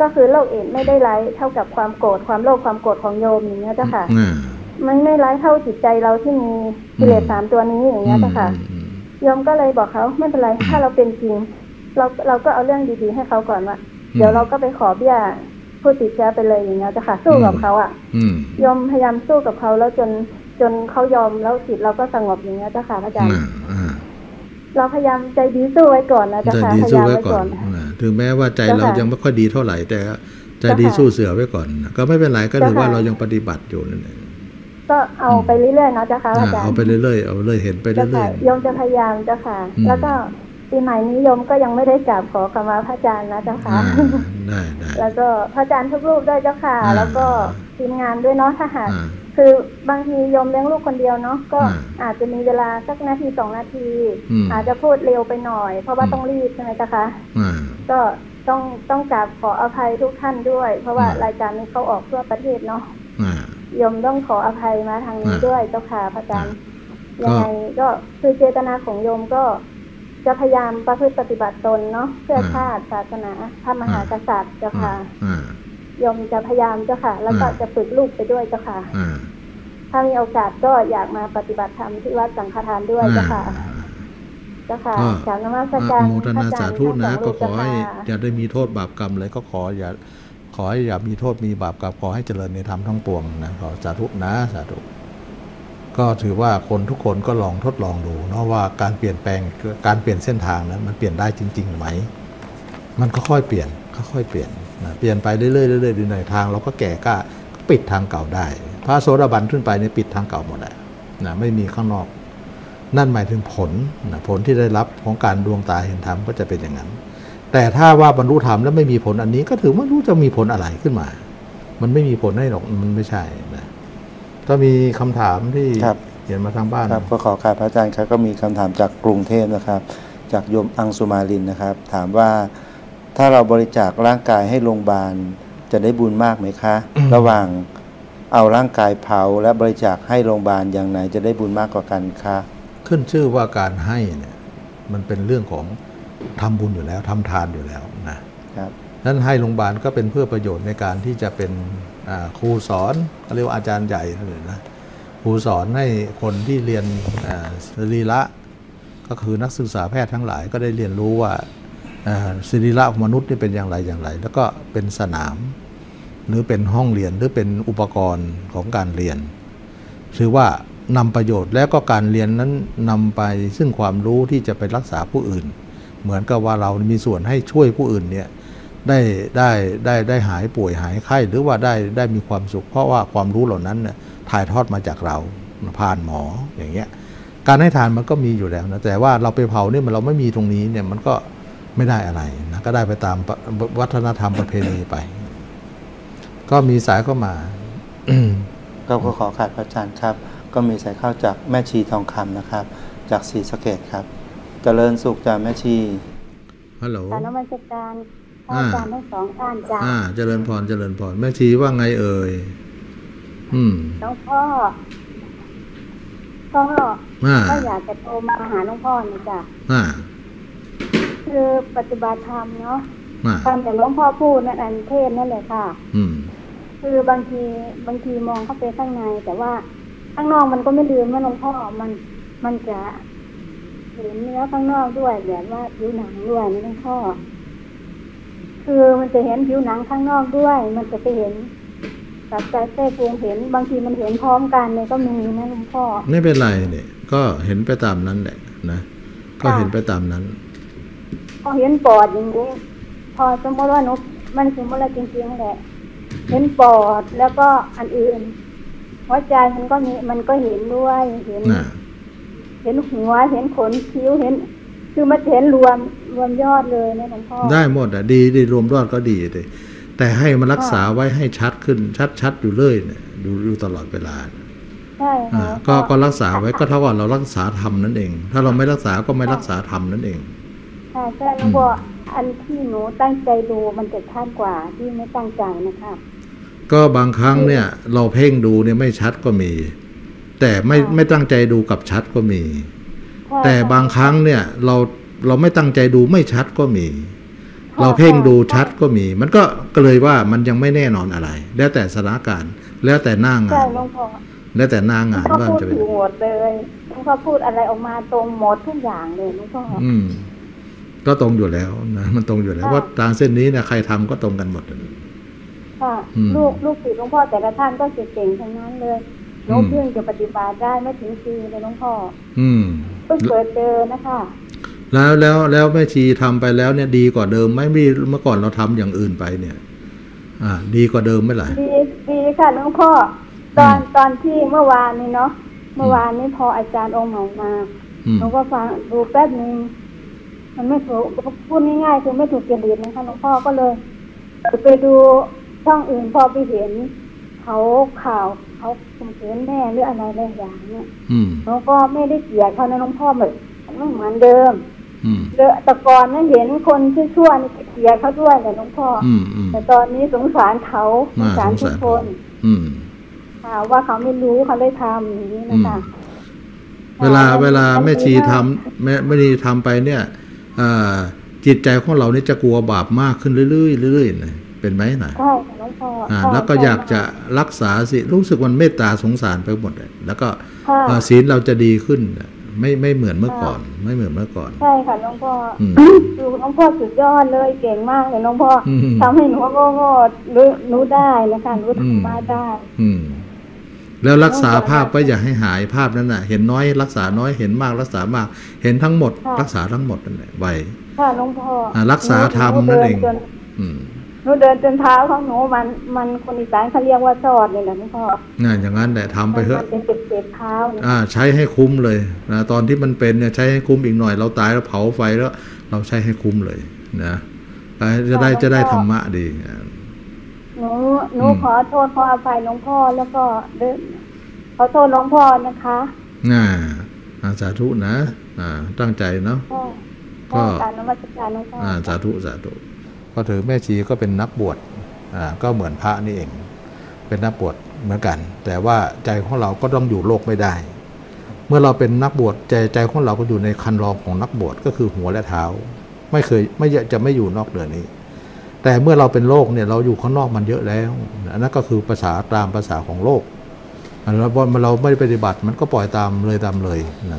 ก็คือโรคเอดไม่ได้ร้ายเท่ากับความโกรธความโลภความโกรธของโยมอย่างเงี้ยเจ้าค่ะไม่ร้ายเท่าจิตใจเราที่มีกิเลส3ตัวนี้อย่างเงี้ยเจ้าค่ะโยมก็เลยบอกเขาไม่เป็นไรถ้าเราเป็นจริงเราก็เอาเรื่องดีๆให้เขาก่อนว่าเดี๋ยวเราก็ไปขอเบี้ยผู้ติดเชื้อไปเลยอย่างเงี้ยเจ้าค่ะสู้กับเขาอ่ะโยมพยายามสู้กับเขาแล้วจนเขายอมแล้วจิตเราก็สงบอย่างเงี้ยเจ้าค่ะอาจารย์เราพยายามใจดีสู้ไว้ก่อนนะเจ้าค่ะพยายามไว้ก่อนถึงแม้ว่าใจเรายังไม่ค่อยดีเท่าไหร่แต่ใจดีสู้เสือไว้ก่อนก็ไม่เป็นไรก็ถือว่าเรายังปฏิบัติอยู่นั่นเองก็เอาไปเรื่อยๆนะเจ้าค่ะอาจารย์เอาไปเรื่อยๆเอาเลยเห็นไปเรื่อยๆโยมจะพยายามเจ้าค่ะแล้วก็ปีใหม่นี้โยมก็ยังไม่ได้กราบขอขมาพระอาจารย์นะเจ้าค่ะได้แล้วก็พระอาจารย์ทุกรูปด้วยเจ้าค่ะแล้วก็ทีมงานด้วยเนาะถ้าหากคือบางทีโยมเลี้ยงลูกคนเดียวเนาะก็อาจจะมีเวลาสักนาที2นาทีอาจจะพูดเร็วไปหน่อยเพราะว่าต้องรีบใช่ไหมจ๊ะคะก็ต้องกราบขออภัยทุกท่านด้วยเพราะว่ารายการนี้เขาออกทั่วประเทศเนาะโยมต้องขออภัยมาทางนี้ด้วยเจ้าค่ะพระอาจารย์ยังไงก็คือเจตนาของโยมก็จะพยายามประพฤติปฏิบัติตนเนาะเพื่อชาติศาสนาพระมหากษัตริย์เจ้าค่ะโยมจะพยายามเจ้าค่ะแล้วก็จะฝึกลูกไปด้วยเจ้าค่ะถ้ามีโอกาสก็อยากมาปฏิบัติธรรมที่วัดสังฆทานด้วยเจ้าค่ะเจ้าค่ะกราบนมัสการโมทนาสาธุนะก็ขอให้อย่าได้มีโทษบาปกรรมเลยก็ขอให้อย่ามีโทษมีบาปกรรมขอให้เจริญในธรรมทั้งปวงนะขอสาธุนะสาธุก็ถือว่าคนทุกคนก็ลองทดลองดูเนาะว่าการเปลี่ยนแปลงการเปลี่ยนเส้นทางนั้นมันเปลี่ยนได้จริงๆไหมมันก็ค่อยเปลี่ยนเปลี่ยนไปเรื่อยๆดูหน่อยทางเราก็แก่กล้าปิดทางเก่าได้พระโสดาบันขึ้นไปเนี่ยปิดทางเก่าหมดแล้วนะไม่มีข้างนอกนั่นหมายถึงผลนะผลที่ได้รับของการดวงตาเห็นธรรมก็จะเป็นอย่างนั้นแต่ถ้าว่าบรรลุธรรมแล้วไม่มีผลอันนี้ก็ถือว่าไม่รู้จะมีผลอะไรขึ้นมามันไม่มีผลให้หรอกมันไม่ใช่นะก็มีคำถามที่เขียนมาทางบ้านครับก็ขอครับพระอาจารย์ครับก็มีคำถามจากกรุงเทพนะครับจากโยมอังสุมาลินนะครับถามว่าถ้าเราบริจาคร่างกายให้โรงพยาบาลจะได้บุญมากไหมคะ ระหว่างเอาร่างกายเผาและบริจาคให้โรงพยาบาลอย่างไหนจะได้บุญมากกว่ากันคะขึ้นชื่อว่าการให้เนี่ยมันเป็นเรื่องของทำบุญอยู่แล้วทำทานอยู่แล้วนะครับนั้นให้โรงพยาบาลก็เป็นเพื่อประโยชน์ในการที่จะเป็นครูสอนก็เรียกว่าอาจารย์ใหญ่นั่นเองนะครูสอนให้คนที่เรียนสรีระก็คือนักศึกษาแพทย์ทั้งหลายก็ได้เรียนรู้ว่าสรีระของมนุษย์นี่เป็นอย่างไรแล้วก็เป็นสนามหรือเป็นห้องเรียนหรือเป็นอุปกรณ์ของการเรียนถือว่านำประโยชน์แล้วก็การเรียนนั้นนำไปซึ่งความรู้ที่จะไปรักษาผู้อื่น เหมือนกับว่าเรามีส่วนให้ช่วยผู้อื่นเนี่ยได้หายป่วยหายไข้หรือว่าได้มีความสุขเพราะว่าความรู้เหล่านั้นเนี่ยถ่ายทอดมาจากเราผ่านหมออย่างเงี้ยการให้ทานมันก็มีอยู่แล้วนะแต่ว่าเราไปเผาเนี่ยเราไม่มีตรงนี้เนี่ยมันก็ไม่ได้อะไรนะก็ได้ไปตามวัฒนธรรมประเพณีไปก็มีสายเข้ามาก็ขอขาดพระอาจารย์ครับก็มีสายเข้าจากแม่ชีทองคำนะครับจากศรีสะเกษครับเจริญสุขจากแม่ชีฮัลโหลการนมัสการพระอาจารย์ทั้งสองท่านจ้าเจริญพรเจริญพรแม่ชีว่าไงเอ่ยหลวงพ่อก็อยากจะโทรมาหาหลวงพ่อนี่จ้ะคือปฏิบัติธรรมเนาะทำอย่างหลวงพ่อพูดนั่นอันเทศนั่นแหละค่ะคือบางทีมองเข้าไปข้างในแต่ว่าข้างนอกมันก็ไม่ลืมว่าหลวงพ่อมันจะเห็นเนื้อข้างนอกด้วยแบบว่าผิวหนังด้วยนะหลวงพ่อคือมันจะเห็นผิวหนังข้างนอกด้วยมันจะไปเห็นตับไตไส้พุงเห็นบางทีมันเห็นพร้อมกันเลยก็มีนะหลวงพ่อไม่เป็นไรเนี่ยก็เห็นไปตามนั้นแหละนะก็เห็นไปตามนั้นพอเห็นปอดอย่างนี้พอสมมติว่านุ๊กมันสมมติว่าจริงๆแหละเห็นปอดแล้วก็อันอื่นหัวใจมันก็มีมันก็เห็นด้วยเห็นหัวเห็นขนคิ้วเห็นคือมันเห็นรวมยอดเลยนะหลวงพ่อได้หมดอ่ะดีรวมยอดก็ดีเลยแต่ให้มันรักษาไว้ให้ชัดขึ้นชัดอยู่เรื่อยเนี่ยอยู่ตลอดเวลาใช่ก็รักษาไว้ก็เท่ากับเรารักษาธรรมนั่นเองถ้าเราไม่รักษาก็ไม่รักษาธรรมนั่นเองใช่ใช่หลวงพ่ออันที่หนูตั้งใจดูมันจะชัดกว่าที่ไม่ตั้งใจนะคะก็บางครั้งเนี่ยเราเพ่งดูเนี่ยไม่ชัดก็มีแต่ไม่ตั้งใจดูกับชัดก็มีแต่บางครั้งเนี่ยเราไม่ตั้งใจดูไม่ชัดก็มีเราเพ่งดูชัดก็มีมันก็เลยว่ามันยังไม่แน่นอนอะไรแล้วแต่สถานการณ์แล้วแต่หน้างานแล้วแต่หน้างานว่าจะเป็นหมดเลยหลวงพ่อพูดอะไรออกมาตรงหมดทุกอย่างเลยหลวงพ่อก็ตรงอยู่แล้วนะมันตรงอยู่แล้วว่าทางเส้นนี้นะใครทำก็ตรงกันหมดค่ะลูกศิษย์หลวงพ่อแต่ละท่านก็เก่งทั้งนั้นเลยหลวงพ่อจะปฏิบัติได้ไม่ถึงปีเลยหลวงพ่อเพิ่งเจอนะคะแล้วแม่ชีทำไปแล้วเนี่ยดีกว่าเดิมไหมเมื่อก่อนเราทำอย่างอื่นไปเนี่ยดีกว่าเดิมไหมล่ะดีค่ะหลวงพ่อตอนที่เมื่อวานนี้เนาะเมื่อวานนี้พออาจารย์องค์ใหม่มาหลวงพ่อฟังดูแป๊บนึงมันไม่ถูกพูดง่ายๆคือไม่ถูกเกลียดนะคะหลวงพ่อก็เลยไปดูช่องอื่นพอไปเห็นเขาข่าวเขาข่มขืนแม่หรืออะไรหลายอย่างเนี่ยแล้วก็ไม่ได้เกลียดเขานะหลวงพ่อแบบไม่เหมือนเดิมเดอะตะกอนนั้นเห็นคนชั่วๆนี่เกลียดเขาด้วยเนี่ยหลวงพ่อแต่ตอนนี้สงสารเขาสงสารทุกคนว่าเขาไม่รู้เขาเลยทำอย่างนี้นะคะเวลาแม่ชีทำแม่ชีทำไปเนี่ยจิตใจของเราเนี่ยจะกลัวบาปมากขึ้นเรื่อยๆนะเป็นไหมนะใช่หลวงพ่อแล้วก็อยากจะรักษาสิรู้สึกวันเมตตาสงสารไปหมดเลยแล้วก็ศีลเราจะดีขึ้นไม่เหมือนเมื่อก่อนใช่ค่ะหลวงพ่อดูหลวงพ่อสุดยอดเลยเก่งมากเลยหลวงพ่อทำให้หนูโง่รู้ได้นะคะรู้ธรรมะได้แล้วรักษาภาพไว้อย่าให้หายภาพนั้นน่ะเห็นน้อยรักษาน้อยเห็นมากรักษามากเห็นทั้งหมดรักษาทั้งหมดนั่นแหละไว้ค่ะหลวงพ่อรักษาธรรมนั่นเองหนูเดินจนเท้าของหนูมันคนอีสานเขาเรียกว่าจอดเลยนะหลวงพ่ออย่างนั้นแหละทำไปเถอะเป็นเจ็บเท้าใช้ให้คุ้มเลยนะตอนที่มันเป็นเนี่ยใช้ให้คุ้มอีกหน่อยเราตายแล้วเผาไฟแล้วเราใช้ให้คุ้มเลยนะจะได้ธรรมะดีหนูขอโทษขออภัยหลวงพ่อแล้วก็ขอโทษหลวงพ่อนะคะสาธุนะตั้งใจเนาะก็การนมัสการหลวงพ่อสาธุสาธุก็ถือแม่ชีก็เป็นนักบวชก็เหมือนพระนี่เองเป็นนักบวชเหมือนกันแต่ว่าใจของเราก็ต้องอยู่โลกไม่ได้เมื่อเราเป็นนักบวชใจของเราก็อยู่ในคันลองของนักบวชก็คือหัวและเท้าไม่อยู่นอกเดือนนี้แต่เมื่อเราเป็นโลกเนี่ยเราอยู่ข้างนอกมันเยอะแล้วอันนั้นก็คือภาษาตามภาษาของโลกเราไม่ปฏิบัติมันก็ปล่อยตามเลย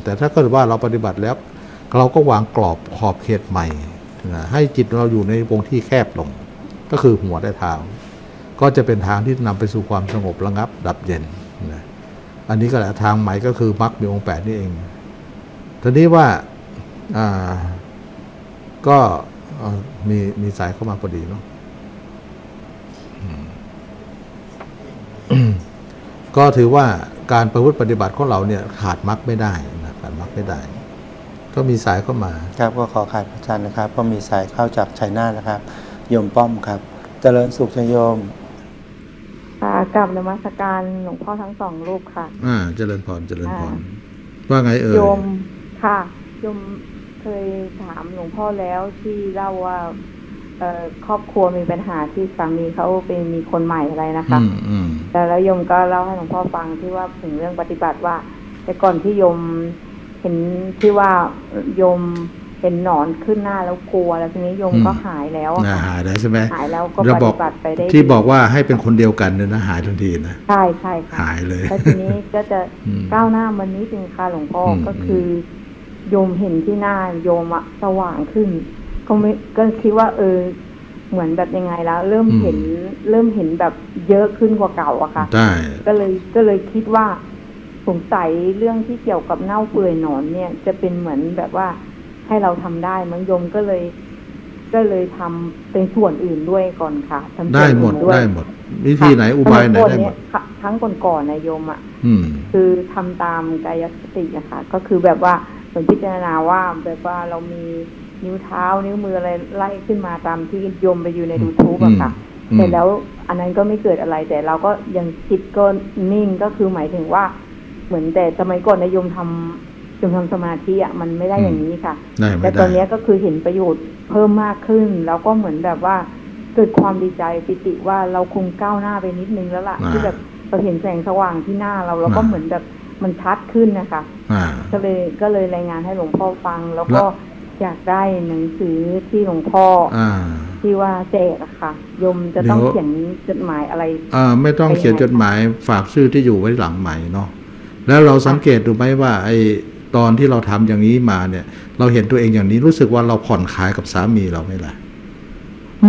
แต่ถ้าเกิดว่าเราปฏิบัติแล้วเราก็วางกรอบขอบเขตใหม่ให้จิตเราอยู่ในวงที่แคบลงก็คือหัวและเท้าก็จะเป็นทางที่นำไปสู่ความสงบระงับดับเย็นนะอันนี้ก็แหละทางใหม่ก็คือมรรคมีองค์ 8นี่เองทีนี้ว่า ก็มีสายเข้ามาพอดีเนาะก็ถือว่าการประพฤติปฏิบัติของเราเนี่ยขาดมรรคไม่ได้นะขาดมรรคไม่ได้ก็มีสายเข้ามาครับก็ขอขาดพระอาจารย์นะครับก็มีสายเข้าจากชัยนาทนะครับโยมป้อมครับเจริญสุขโยมกราบนมัสการหลวงพ่อทั้งสองรูปค่ะเจริญพรเจริญพรว่าไงโยมค่ะโยมเคยถามหลวงพ่อแล้วที่เล่าว่าครอบครัวมีปัญหาที่สามีเขาเป็นมีคนใหม่อะไรนะคะแต่แล้วโยมก็เล่าให้หลวงพ่อฟังที่ว่าถึงเรื่องปฏิบัติว่าแต่ก่อนที่โยมเห็นที่ว่าโยมเห็นหนอนขึ้นหน้าแล้วกลัวแล้วทีนี้โยมก็หายแล้วค่ะหายแล้วใช่ไหมหายแล้วก็ปฏิบัติไปได้ที่บอกว่าให้เป็นคนเดียวกันเนี่ยนะหายทันทีนะใช่ใช่หายเลยแล้วทีนี้ก็จะก้าวหน้ามันนี้จริงค่ะหลวงพ่อก็คือโยมเห็นที่หน้าโยมอะสว่างขึ้นก็คิดว่าเหมือนแบบยังไงแล้วเริ่มเห็นแบบเยอะขึ้นกว่าเก่าอะค่ะใช่ก็เลยคิดว่าสงสัยเรื่องที่เกี่ยวกับเน่าเปื่อยหนอนเนี่ยจะเป็นเหมือนแบบว่าให้เราทำได้มั้งโยมก็เลยทำเป็นส่วนอื่นด้วยก่อนค่ะได้หมดได้หมดวิธีไหนอุบายไหนได้หมดครั้งก่อนๆนะโยมอ่ะคือทำตามกายสติอะค่ะก็คือแบบว่าเหมือนพิจารณาว่าแบบว่าเรามีนิ้วเท้านิ้วมืออะไรไล่ขึ้นมาตามที่โยมไปอยู่ใน YouTube อะค่ะแต่แล้วอันนั้นก็ไม่เกิดอะไรแต่เราก็ยังคิดก็นิ่งก็คือหมายถึงว่าเหมือนแต่สมัยก่อนนะโยมทำสมาธิอ่ะมันไม่ได้อย่างนี้ค่ะแต่ตอนนี้ก็คือเห็นประโยชน์เพิ่มมากขึ้นแล้วก็เหมือนแบบว่าเกิดความดีใจปิติว่าเราคงก้าวหน้าไปนิดนึงแล้วล่ะที่แบบเราเห็นแสงสว่างที่หน้าเราแล้วก็เหมือนแบบมันชัดขึ้นนะคะก็เลยรายงานให้หลวงพ่อฟังแล้วก็อยากได้หนังสือที่หลวงพ่อที่ว่าแจกค่ะโยมจะต้องเขียนจดหมายอะไรไม่ต้องเขียนจดหมายฝากชื่อที่อยู่ไว้หลังใหม่เนาะแล้วเราสังเกตดูไหมว่าไอตอนที่เราทำอย่างนี้มาเนี่ยเราเห็นตัวเองอย่างนี้รู้สึกว่าเราผ่อนคลายกับสามีเราไหมล่ะ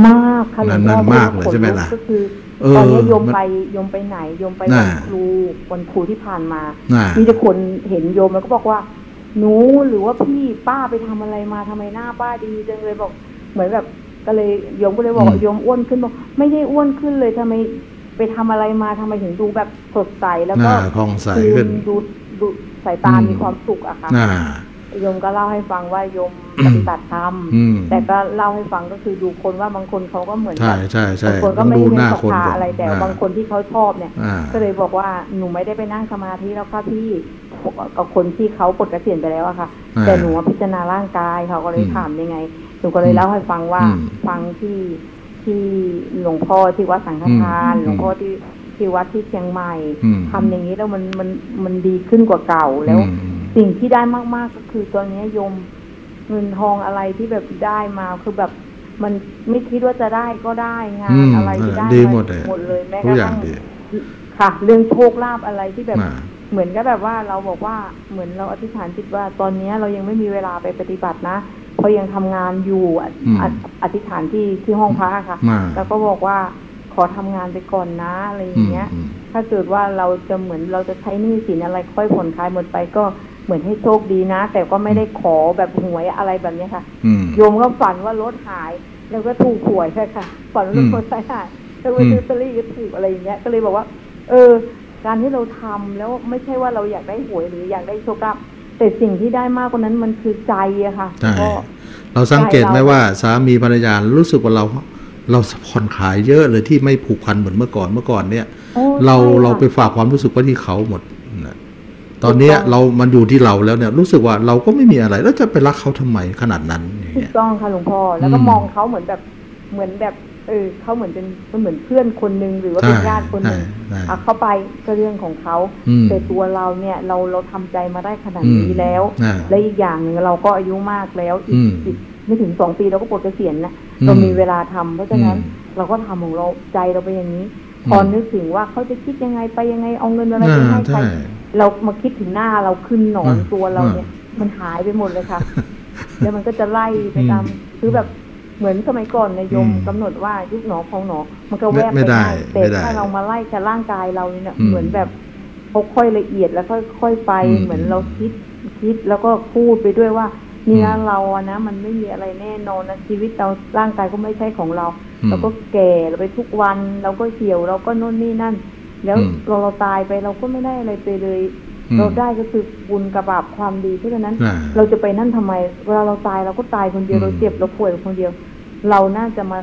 มากค่ะนั่นมากเลยใช่ไหมล่ะก็คือตอนนี้โยมไปไหนโยมไปวันครูที่ผ่านมามีแต่คนเห็นโยมแล้วก็บอกว่าหนูหรือว่าพี่ป้าไปทำอะไรมาทำไมหน้าป้าดีจังเลยบอกเหมือนแบบก็เลยโยมก็เลยบอกโยมอ้วนขึ้นบอกไม่ได้อ้วนขึ้นเลยทำไมไปทำอะไรมาทำไมถึงดูแบบสดใสแล้วก็ผ่องใสขึ้นดูสายตามีความสุขอะค่ะโยมก็เล่าให้ฟังว่าโยมปฏิบัติธรรมแต่ก็เล่าให้ฟังก็คือดูคนว่าบางคนเขาก็เหมือนกันบางคนก็ไม่ได้ศรัทธาอะไรแต่บางคนที่เขาชอบเนี่ยก็เลยบอกว่าหนูไม่ได้ไปนั่งสมาธิแล้วค่ะพี่กับคนที่เขาปลดเกษียณไปแล้วอะค่ะแต่หนูพิจารณาร่างกายเขาก็เลยถามยังไงหนูก็เลยเล่าให้ฟังว่าฟังที่หลวงพ่อที่วัดสังฆทานหลวงพ่อที่วัดที่เชียงใหม่ทำอย่างนี้แล้วมันดีขึ้นกว่าเก่าแล้วสิ่งที่ได้มากๆก็คือตอนนี้โยมเงินทองอะไรที่แบบได้มาคือแบบมันไม่คิดว่าจะได้ก็ได้งานอะไรที่ได้หมดเลยแม้กระทั่งค่ะเรื่องโชคลาภอะไรที่แบบเหมือนก็แบบว่าเราบอกว่าเหมือนเราอธิษฐานจิตว่าตอนนี้เรายังไม่มีเวลาไปปฏิบัตินะเพราะยังทำงานอยู่อธิษฐานที่ห้องพระค่ะแล้วก็บอกว่าขอทำงานไปก่อนนะอะไรอย่างเงี้ยถ้าเกิดว่าเราจะเหมือนเราจะใช้หนี้สินอะไรค่อยผ่อนคลายหมดไปก็เหมือนให้โชคดีนะแต่ก็ไม่ได้ขอแบบหวยอะไรแบบนี้ค่ะโยมก็ฝันว่ารถหายแล้วก็ถูกหวยใช่ค่ะฝันว่ารถหายแล้วก็ซื้อลอตเตอรี่ก็ถูกอะไรอย่างเงี้ยก็เลยบอกว่าการที่เราทำแล้วไม่ใช่ว่าเราอยากได้หวยหรืออยากได้โชคลาภแต่สิ่งที่ได้มากกว่านั้นมันคือใจอะค่ะเราสังเกตไหมว่าสามีภรรยารู้สึกว่าเราผ่อนคลายเยอะเลยที่ไม่ผูกพันเหมือนเมื่อก่อนเนี่ยเราไปฝากความรู้สึกไว้ที่เขาหมดนะตอนนี้มันอยู่ที่เราแล้วเนี่ยรู้สึกว่าเราก็ไม่มีอะไรแล้วจะไปรักเขาทำไมขนาดนั้นถูกต้องค่ะหลวงพ่อแล้วก็มองเขาเหมือนแบบเขาเหมือนเป็นเพื่อนคนหนึ่งหรือว่าเป็นญาติคนหนึ่งเอาเข้าไปก็เรื่องของเขาแต่ตัวเราเนี่ยเราทำใจมาได้ขนาดนี้แล้วและอีกอย่างหนึ่งเราก็อายุมากแล้วอีกไม่ถึง2 ปีเราก็ปลดเกษียณแล้วเรามีเวลาทำเพราะฉะนั้นเราก็ทำของเราใจเราไปอย่างนี้พอนึกถึงว่าเขาจะคิดยังไงไปยังไงเอาเงินอะไรไปให้ใครเรามาคิดถึงหน้าเราขึ้นหนอนตัวเราเนี่ยมันหายไปหมดเลยค่ะแล้วมันก็จะไล่ไปตามคือแบบเหมือนสมัยก่อนนายยมกำหนดว่ายุบหนอพองหนอมันก็แวบไปได้แต่ถ้าเรามาไล่กับร่างกายเราเนี่ยเหมือนแบบค่อยละเอียดแล้วค่อยไปเหมือนเราคิดแล้วก็พูดไปด้วยว่า นี่นะเราอะนะมันไม่มีอะไรแน่นอนนะชีวิตเราร่างกายก็ไม่ใช่ของเราเราก็แก่เราไปทุกวันเราก็เหี่ยวเราก็โน่นนี่นั่นแล้วเราตายไปเราก็ไม่ได้อะไรไปเลยเราได้ก็คือบุญกับบาปความดีเพราะฉะนั้นเราจะไปนั่นทำไมเวลาเราตายเราก็ตายคนเดียวเราเจ็บเราป่วยคนเดียวเราน่าจะมา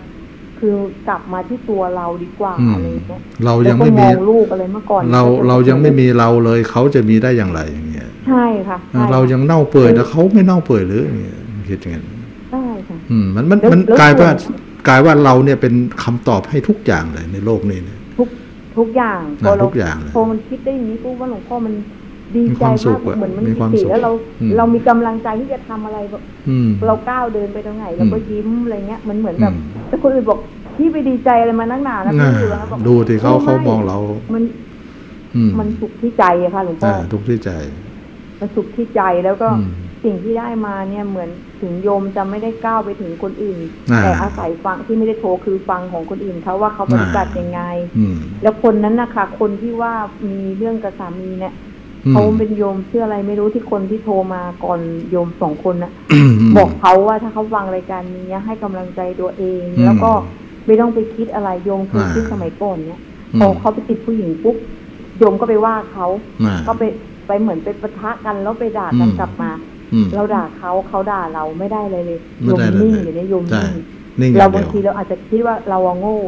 คือกลับมาที่ตัวเราดีกว่าอะไรเงี้ยเรายังไม่มีลูกอะไรเมื่อก่อนเรายังไม่มีเราเลยเขาจะมีได้อย่างไรอย่างเงี้ยใช่ค่ะเรายังเน่าเปื่อยแล้วเขาไม่เน่าเปื่อยหรืออย่างเงี้ยคิดอย่างเงี้ยใช่ค่ะมันกลายว่าเราเนี่ยเป็นคำตอบให้ทุกอย่างเลยในโลกนี้เนี่ยทุกอย่างพอเราพอมันคิดได้อย่างนี้ปุ๊บว่าหลวงพ่อมันดีใจมากเหมือนมันมีสีแล้วเรามีกำลังใจที่จะทำอะไรเราก้าวเดินไปตรงไหนเราก็ยิ้มอะไรเงี้ยมันเหมือนแบบแต่คนอื่นบอกที่ไปดีใจอะไรมานั่งหนานะพี่อยู่แล้วบอกดูที่เขามองเรามันสุขที่ใจค่ะหลวงพ่อทุกที่ใจมันสุขที่ใจแล้วก็สิ่งที่ได้มาเนี่ยเหมือนถึงโยมจะไม่ได้ก้าวไปถึงคนอื่นแต่อาศัยฟังที่ไม่ได้โทรคือฟังของคนอื่นเขาว่าเขาปฏิบัติยังไงแล้วคนนั้นนะคะคนที่ว่ามีเรื่องกับสามีเนี่ยเขาเป็นโยมเชื่ออะไรไม่รู้ที่คนที่โทรมาก่อนโยมสองคนนะ บอกเขาว่าถ้าเขาฟังรายการนี้ให้กำลังใจตัวเองแล้วก็ไม่ต้องไปคิดอะไรโยมคือที่สมัยก่อนเนี่ยพอเขาไปติดผู้หญิงปุ๊บโยมก็ไปว่าเขาก็ไปเหมือนไปปะทะกันแล้วไปด่ากันกลับมาเราด่าเขาด่าเราไม่ได้เลยเลยโยมนิ่งอยู่ในโยมนิ่งเราบางทีเราอาจจะคิดว่าเราโง่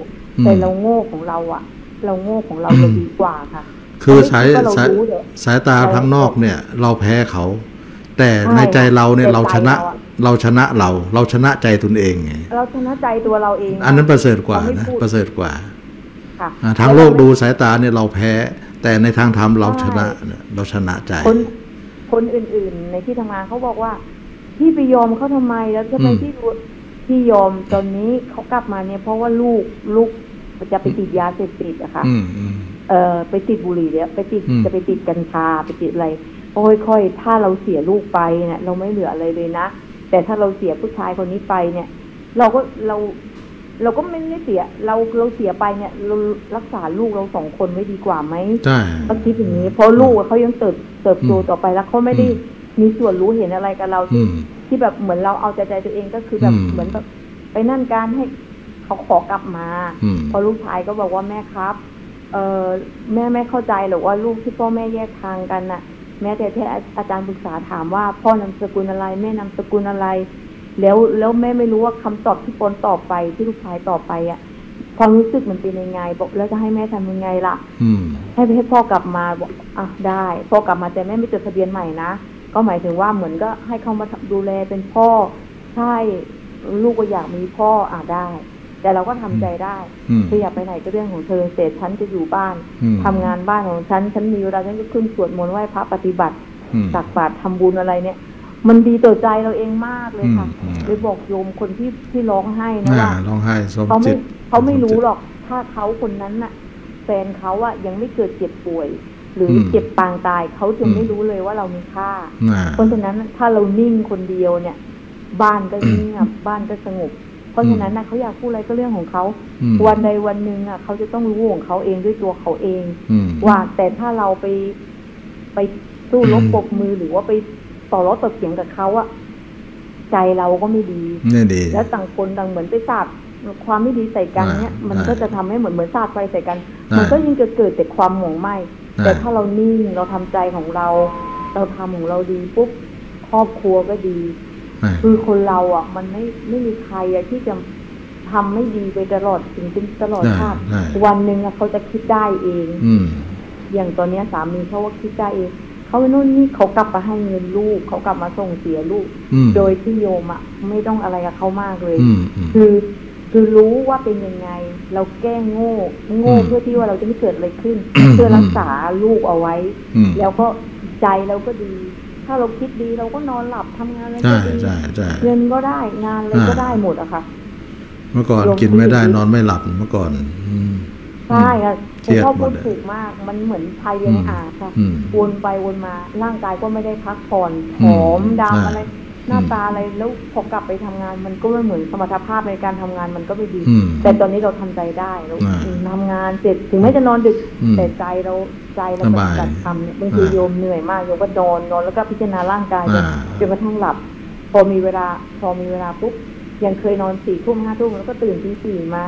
แต่เราโง่ของเราอะเราโง่ของเราดีกว่าค่ะคือสายตาข้างนอกเนี่ยเราแพ้เขาแต่ในใจเราเนี่ยเราชนะใจตนเองไงเราชนะใจตัวเราเองอันนั้นประเสริฐกว่านะประเสริฐกว่าทางโลกดูสายตาเนี่ยเราแพ้แต่ในทางธรรมเราชนะเราชนะใจคนอื่นๆในที่ทำงานเขาบอกว่าพี่ไปยอมเขาทำไมแล้วทำไมพี่ยอมตอนนี้เขากลับมาเนี่ยเพราะว่าลูกจะไปติดยาเสพติดอะค่ะไปติดบุหรี่เนี่ยไปติดจะไปติดกัญชาไปติดอะไรโอ้ยค่อยถ้าเราเสียลูกไปเนี่ยเราไม่เหลืออะไรเลยนะแต่ถ้าเราเสียผู้ชายคนนี้ไปเนี่ยเราก็ไม่ได้เสียเราเสียไปเนี่ยเรารักษาลูกเราสองคนไว้ดีกว่าไหมใช่ต้องคิดอย่างนี้เพราะลูกเขายังเติบโตต่อไปแล้วเขาไม่ได้มีส่วนรู้เห็นอะไรกับเราที่แบบเหมือนเราเอาใจตัวเองก็คือแบบเหมือนแบบไปนั่นการให้เขาขอกลับมาพอลูกชายก็บอกว่าแม่ครับแม่ไม่เข้าใจหรอกว่าลูกที่พ่อแม่แยกทางกันน่ะแม้แต่อาจารย์ปรึกษาถามว่าพ่อนามสกุลอะไรแม่นามสกุลอะไรแล้วแม่ไม่รู้ว่าคำตอบที่ปนตอบไปที่ลูกชายตอบไปอ่ะความรู้สึกมันเป็นยังไงบอกแล้วจะให้แม่ทำยังไงล่ะให้พ่อกลับมาบอกอ่ะได้พ่อกลับมาแต่แม่ไม่จดทะเบียนใหม่นะก็หมายถึงว่าเหมือนก็ให้เขามาดูแลเป็นพ่อใช่ลูกก็อยากมีพ่ออ่ะได้แต่เราก็ทำใจได้เธออยากไปไหนก็เรื่องของเธอเสร็จฉันจะอยู่บ้านทำงานบ้านของฉันฉันมีเวลาฉันก็ขึ้นสวดมนต์ไหว้พระปฏิบัติตักบาตรทำบุญอะไรเนี่ยมันดีต่อใจเราเองมากเลยค่ะเลยบอกโยมคนที่ร้องไห้นะว่าร้องไห้เขาไม่รู้หรอกถ้าเขาคนนั้นน่ะแฟนเขาอะยังไม่เกิดเจ็บป่วยหรือเจ็บปางตายเขาจะไม่รู้เลยว่าเรามีค่าเพราะฉะนั้นถ้าเรานิ่งคนเดียวเนี่ยบ้านก็เงียบบ้านก็สงบเพราะฉะนั้นนะเขาอยากพูดอะไรก็เรื่องของเขาวันใดวันหนึ่งอ่ะเขาจะต้องรู้ของเขาเองด้วยตัวเขาเองว่าแต่ถ้าเราไปสู้รบปกมือหรือว่าไปต่อรถต่อเสียงกับเขาอ่ะใจเราก็ไม่ดีแล้วต่างคนต่างเหมือนไปสาดความไม่ดีใส่กันเนี่ยมันก็จะทำให้เหมือนสาดไฟใส่กันมันก็ยิ่งจะเกิดแต่ความหม่งไหมแต่ถ้าเรานิ่งเราทำใจของเราเราทำของเราดีปุ๊บครอบครัวก็ดีคือคนเราอ่ะมันไม่มีใครอ่ะที่จะทำไม่ดีไปตลอดถึงตลอดชาติวันหนึ่งอ่ะเขาจะคิดได้เองอย่างตอนเนี้ยสามีเขาว่าคิดได้เองเขาโน่นนี่เขากลับมาให้เงินลูกเขากลับมาส่งเสียลูกโดยที่โยมอ่ะไม่ต้องอะไรกับเขามากเลยคือรู้ว่าเป็นยังไงเราแก้โง่เพื่อที่ว่าเราจะไม่เกิดอะไรขึ้นเพื่อรักษาลูกเอาไว้แล้วก็ใจเราก็ดีถ้าเราคิดดีเราก็นอนหลับทำงานอะไรก็ดีเงินก็ได้งานอะไรก็ได้หมดอะค่ะเมื่อก่อนกินไม่ได้นอนไม่หลับเมื่อก่อนใช่ค่ะเขาพูดถูกมากมันเหมือนไทยยังอาค่ะวนไปวนมาร่างกายก็ไม่ได้พักผ่อนหอมดำอะไรหน้าตาอะไรแล้วพอกลับไปทำงานมันก็ไม่เหมือนสมรรถภาพในการทำงานมันก็ไม่ดีแต่ตอนนี้เราทำใจได้เราทำงานเสร็จถึงแม้จะนอนดึกแต่ใจเราปฏิบัติธรรมเนี่ยบางทีโยมเหนื่อยมากโยมก็นอนแล้วก็พิจารณาร่างกายจนกระทั่งหลับพ พอมีเวลาปุ๊บยังเคยนอนสี่ทุ่มห้าทุ่มแล้วก็ตื่นที่สี่มา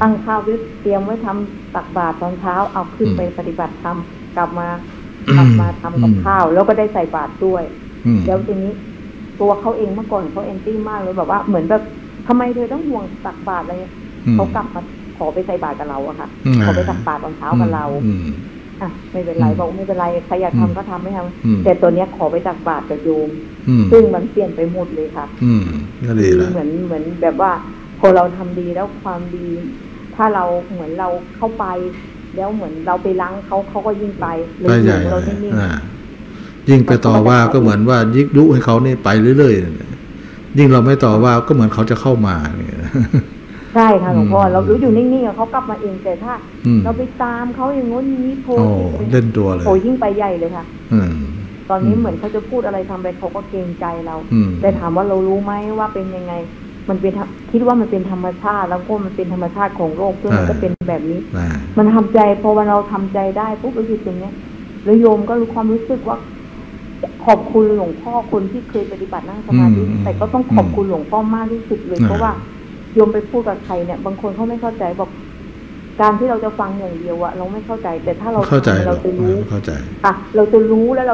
ตั้งข้าวเตรียมไว้ทำตักบาตรตอนเช้าเอาขึ้นไปปฏิบัติธรรมกลับมาทำกับข้าวแล้วก็ได้ใส่บาตรด้วยแล้วทีนี้ตัวเขาเองเมื่อก่อนเขาแอนตี้มากเลยแบบว่าเหมือนแบบทำไมเธอต้องห่วงตักบาตรอะไรเขากลับมาขอไปใส่บาตรกับเราอะค่ะขอไปตักบาตรตอนเช้ากับเราอ่ะไม่เป็นไรบอกไม่เป็นไรใครอยากทำก็ทำไม่ทำแต่ตัวเนี้ยขอไปตักบาตรกับโยมซึ่งมันเปลี่ยนไปหมดเลยค่ะก็ดีละเหมือนแบบว่าพอเราทำดีแล้วความดีถ้าเราเหมือนเราเข้าไปแล้วเหมือนเราไปล้างเขาก็ยิ่งไปหรือเรานิ่งๆยิ่งไปต่อว่าก็เหมือนว่ายิ่งดุให้เขาเนี่ยไปเรื่อยๆยิ่งเราไม่ต่อว่าก็เหมือนเขาจะเข้ามาเนี่ยใช่ค่ะหลวงพ่อเรารู้อยู่นิ่งๆเขากลับมาเองแต่ถ้าเราไปตามเขาอย่างงี้นี้โผล่เล่นตัวเลยโผล่ยิ่งไปใหญ่เลยค่ะตอนนี้เหมือนเขาจะพูดอะไรทำไปเขาก็เกรงใจเราแต่ถามว่าเรารู้ไหมว่าเป็นยังไงมันเป็นคิดว่ามันเป็นธรรมชาติแล้วก็มันเป็นธรรมชาติของโลกซึ่งมันก็เป็นแบบนี้มันทำใจพอวันเราทำใจได้ปุ๊บเราอยู่ตรงนี้แล้วโยมก็รู้ความรู้สึกว่าขอบคุณหลวงพ่อคนที่เคยปฏิบัตินั่งสมาธิแต่ก็ต้องขอบคุณหลวงพ่อมากที่สุดเลยเพราะว่าโยมไปพูดกับใครเนี่ยบางคนเขาไม่เข้าใจบอกการที่เราจะฟังอย่างเดียวอะเราไม่เข้าใจแต่ถ้าเราเข้าใจเราจะรู้อ่ะเราจะรู้แล้วเ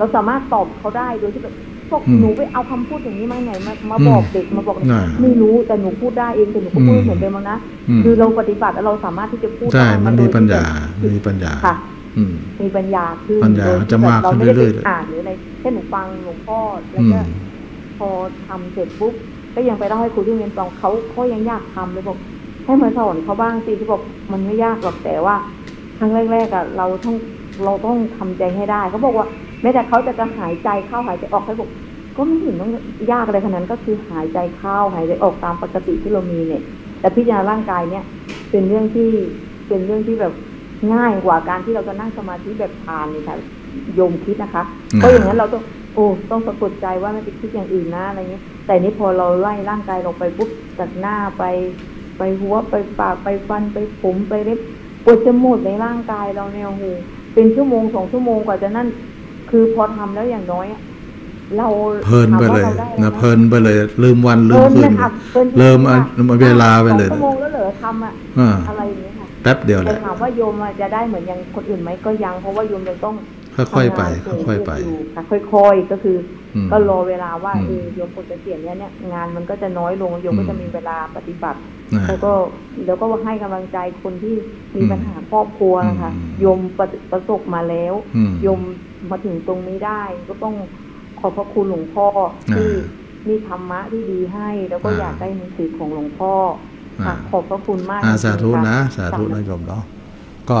ราสามารถตอบเขาได้โดยที่แบบพวกหนูไปเอาคำพูดอย่างนี้มาไหนมาบอกเด็กมาบอกไม่รู้แต่หนูพูดได้เองแต่หนูก็พูดเหมือนเดิมนะคือเราปฏิบัติแล้วเราสามารถที่จะพูดได้มันมีปัญญาค่ะมีปัญญาคือเราไม่ได้ไปอ่านหรืออะไรแค่หนูฟังหลวงพ่อแล้วก็พอทำเสร็จปุ๊บก็ยังไปเล่าให้ครูที่เรียนฟังเขายังยากทำเลยบอกให้มาสอนเขาบ้างสิที่บอกมันไม่ยากหรอกแต่ว่าครั้งแรกๆอ่ะเราต้องทำใจให้ได้เขาบอกว่าแม้แต่เขาจะหายใจเข้าหายใจออกเขาบอกก็ไม่เห็นต้องยากอะไรขนาดนั้นก็คือหายใจเข้าหายใจออกตามปกติที่เรามีเนี่ยแต่พิจารณาร่างกายเนี่ยเป็นเรื่องที่แบบง่ายกว่าการที่เราจะนั่งสมาธิแบบฌานนี่ค่ะโยมคิดนะคะเพราะอย่างนั้นเราต้องสะกดใจว่าไม่ไปคิดอย่างอื่นนะอะไรเงี้ยแต่นี้พอเราไล่ร่างกายลงไปปุ๊บจากหน้าไปหัวไปปากไปฟันไปผมไปเล็บปวดจมูกในร่างกายเราเนี่ยโอ้โหเป็นชั่วโมงสองชั่วโมงกว่าจะนั่นคือพอทำแล้วอย่างน้อยเราเพลินไปเลยนะเพลินไปเลยลืมวันลืมคืนลืมเวลาไปเลยชั่วโมงแล้วเหรอทำอะอะไรอย่างเงี้ยค่ะแป๊บเดียวเลยถามว่าโยมจะได้เหมือนอย่างคนอื่นไหมก็ยังเพราะว่าโยมยังต้องค่อยๆไปค่อยๆก็คือก็รอเวลาว่าโยมคนเกษียณเนี่ยงานมันก็จะน้อยลงโยมก็จะมีเวลาปฏิบัติแล้วก็ให้กำลังใจคนที่มีปัญหาครอบครัวนะคะโยมประสบมาแล้วโยมมาถึงตรงนี้ได้ก็ต้องขอบพระคุณหลวงพ่อที่มีธรรมะที่ดีให้แล้วก็อยากได้หนังสือของหลวงพ่อขอบพระคุณมากสาธุนะสาธุนะโยมเนาะก็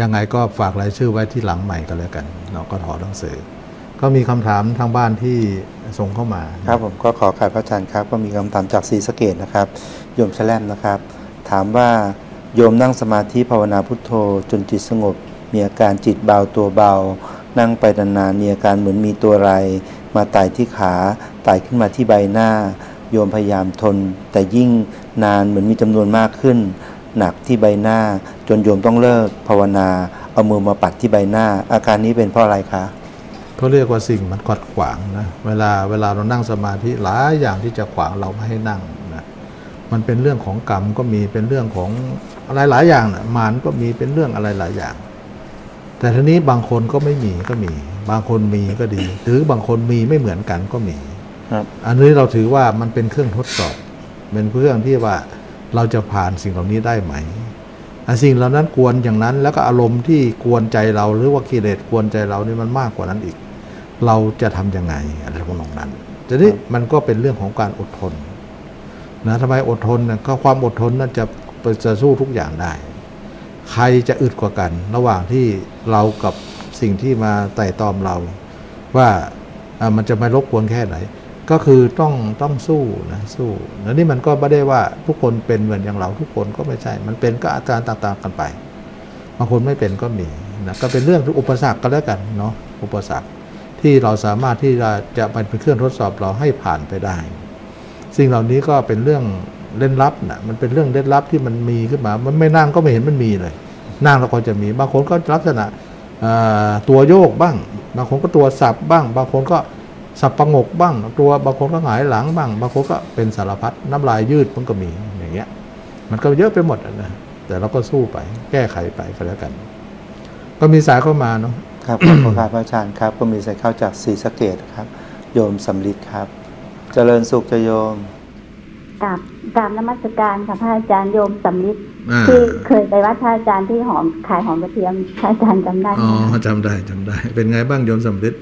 ยังไงก็ฝากรายชื่อไว้ที่หลังใหม่ก็แล้วกันเราก็ถอดหนังสือก็มีคำถามทางบ้านที่ส่งเข้ามาครับผมก็ขอขอบพระอาจารย์ครับก็มีคำถามจากศรีสะเกษนะครับโยมแชล่มนะครับถามว่าโยมนั่งสมาธิภาวนาพุทโธจนจิตสงบมีอาการจิตเบาตัวเบานั่งไปนานๆมีอาการเหมือนมีตัวอะไรมาไต่ที่ขาไต่ขึ้นมาที่ใบหน้าโยมพยายามทนแต่ยิ่งนานเหมือนมีจำนวนมากขึ้นหนักที่ใบหน้าจนโยมต้องเลิกภาวนาเอามือมาปัดที่ใบหน้าอาการนี้เป็นเพราะอะไรคะเขาเรียกว่าสิ่งมันขัดขวางนะเวลาเรานั่งสมาธิหลายอย่างที่จะขวางเราไม่ให้นั่งนะมันเป็นเรื่องของกรรมก็มีเป็นเรื่องของอะไรหลายอย่างนะมารก็มีเป็นเรื่องอะไรหลายอย่างแต่ทีนี้บางคนก็ไม่มีก็มีบางคนมีก็ดีหรือบางคนมีไม่เหมือนกันก็มีอันนี้เราถือว่ามันเป็นเครื่องทดสอบเป็นเครื่องที่ว่าเราจะผ่านสิ่งเหล่านี้ได้ไหมสิ่งเหล่านั้นกวนอย่างนั้นแล้วก็อารมณ์ที่กวนใจเราหรือว่ากิเลสกวนใจเรานี่มันมากกว่านั้นอีกเราจะทํำยังไงอะไรพวกนั้นทีนี้มันก็เป็นเรื่องของการอดทนนะทำไมอดทนก็ความอดทนนั้นจะสู้ทุกอย่างได้ใครจะอึดกว่ากันระหว่างที่เรากับสิ่งที่มาไต่ตอมเราว่ามันจะมารบกวนแค่ไหนก็คือต้องสู้นะสู้แล้วนี่มันก็ไม่ได้ว่าทุกคนเป็นเหมือนอย่างเราทุกคนก็ไม่ใช่มันเป็นก็อาการต่างๆกันไปบางคนไม่เป็นก็มีนะก็เป็นเรื่องอุปสรรคก็แล้วกันเนาะอุปสรรคที่เราสามารถที่จะเป็นเครื่องทดสอบเราให้ผ่านไปได้สิ่งเหล่านี้ก็เป็นเรื่องเล่นลับนะมันเป็นเรื่องเล่นลับที่มันมีขึ้นมามันไม่นั่งก็ไม่เห็นมันมีเลยนั่งเราก็จะมีบางคนก็ลักษณะตัวโยกบ้างบางคนก็ตัวสับบ้างบางคนก็ สับประงกบ้างกลัวบางคนก็หงายหลังบ้างบางคนก็เป็นสารพัดน้ำลายยืดมันก็มีอย่างเงี้ยมันก็เยอะไปหมดนะแต่เราก็สู้ไปแก้ไขไปก็แล้วกันก็มีสายเข้ามาเนาะครับขอบคุณครับอาจารย์ครับก็มีสายเข้าจากศรีสะเกษครับโยมสำลิดครับเจริญสุขโยมตามนมัสการค่ะพระอาจารย์โยมสำลิดที่เคยไปวัดพระอาจารย์ที่หอมขายหอมกระเทียมพระอาจารย์จำได้อ๋อจำได้เป็นไงบ้างโยมสำลิด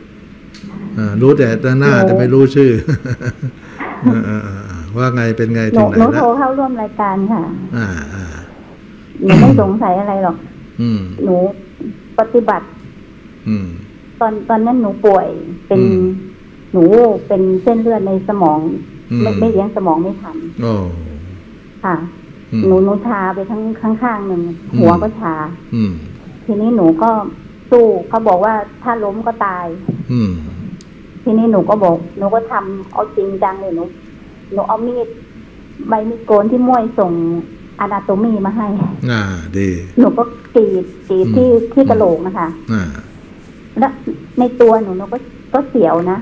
รู้แต่หน้าแต่ไม่รู้ชื่อว่าไงเป็นไงถึงไหนแล้วหนูโทรเข้าร่วมรายการค่ะหนูไม่สงสัยอะไรหรอกหนูปฏิบัติตอนนั้นหนูป่วยเป็นหนูเป็นเส้นเลือดในสมองไม่เลี้ยงสมองไม่ทันค่ะหนูชาไปทั้งข้างๆหนึ่งหัวก็ชาทีนี้หนูก็สู้เขาบอกว่าถ้าล้มก็ตายทีนี้หนูก็บอกหนูก็ทำเอาจริงจังเลยหนูเอามีดใบมีดโกนที่ม้วยส่งอนาโตมีมาให้ดีหนูก็กรีดที่กระโหลกนะคะแล้วในตัวหนูก็เสียวนะ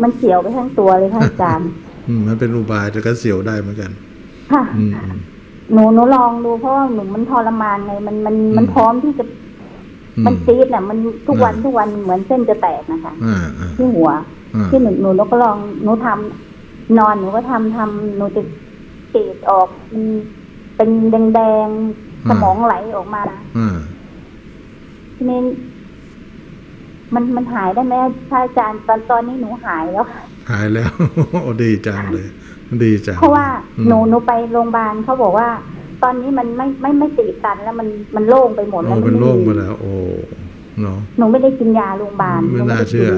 มันเสียวไปทั้งตัวเลยค่ะอาจารย์มันเป็นอุบายแต่ก็เสียวได้เหมือนกันค่ะหนูลองดูเพราะว่าหนูมันทรมานไงมันพร้อมที่จะมันซีดน่ะมันทุกวันเหมือนเส้นจะแตกนะคะที่หัวที่หนูก็ลองหนูทำนอนหนูก็ทำหนูจะตีดออกเป็นแดงๆสมองไหลออกมาทีนี้มันหายได้ไหมอาจารย์ตอนนี้หนูหายแล้วดีจังเลยดีจังเพราะว่าหนูไปโรงพยาบาลเขาบอกว่าตอนนี้มันไม่ติดกันแล้วมันโล่งไปหมดแล้วมันโล่งไปแล้วโอ้เนาะหนูไม่ได้กินยาโรงพยาบาลไม่น่าเชื่อ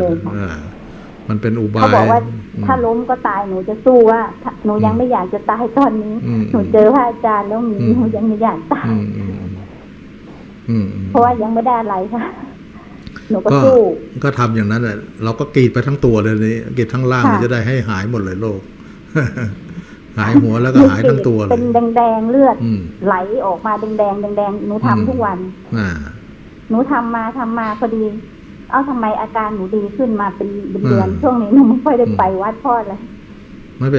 มันเป็นอุบายเขาบอกว่าถ้าล้มก็ตายหนูจะสู้ว่าหนูยังไม่อยากจะตายตอนนี้หนูเจอพระอาจารย์แล้วหนูยังไม่อยากตายเพราะว่ายังไม่ได้อะไรค่ะหนูก็สู้ก็ทำอย่างนั้นแหละเราก็กรีดไปทั้งตัวเลยนี่กรีดทั้งล่างจะได้ให้หายหมดเลยโรคหายหัวแล้วก็หายทั้งตัวเลยเป็นแดงๆเลือดไหลออกมาแดงหนูทำทุกวันหนูทำมาพอดีเอ้าทำไมอาการหนูดีขึ้นมาเป็นเดือนช่วงนี้หนูไม่ค่อยได้ไปวัดพ่อเลย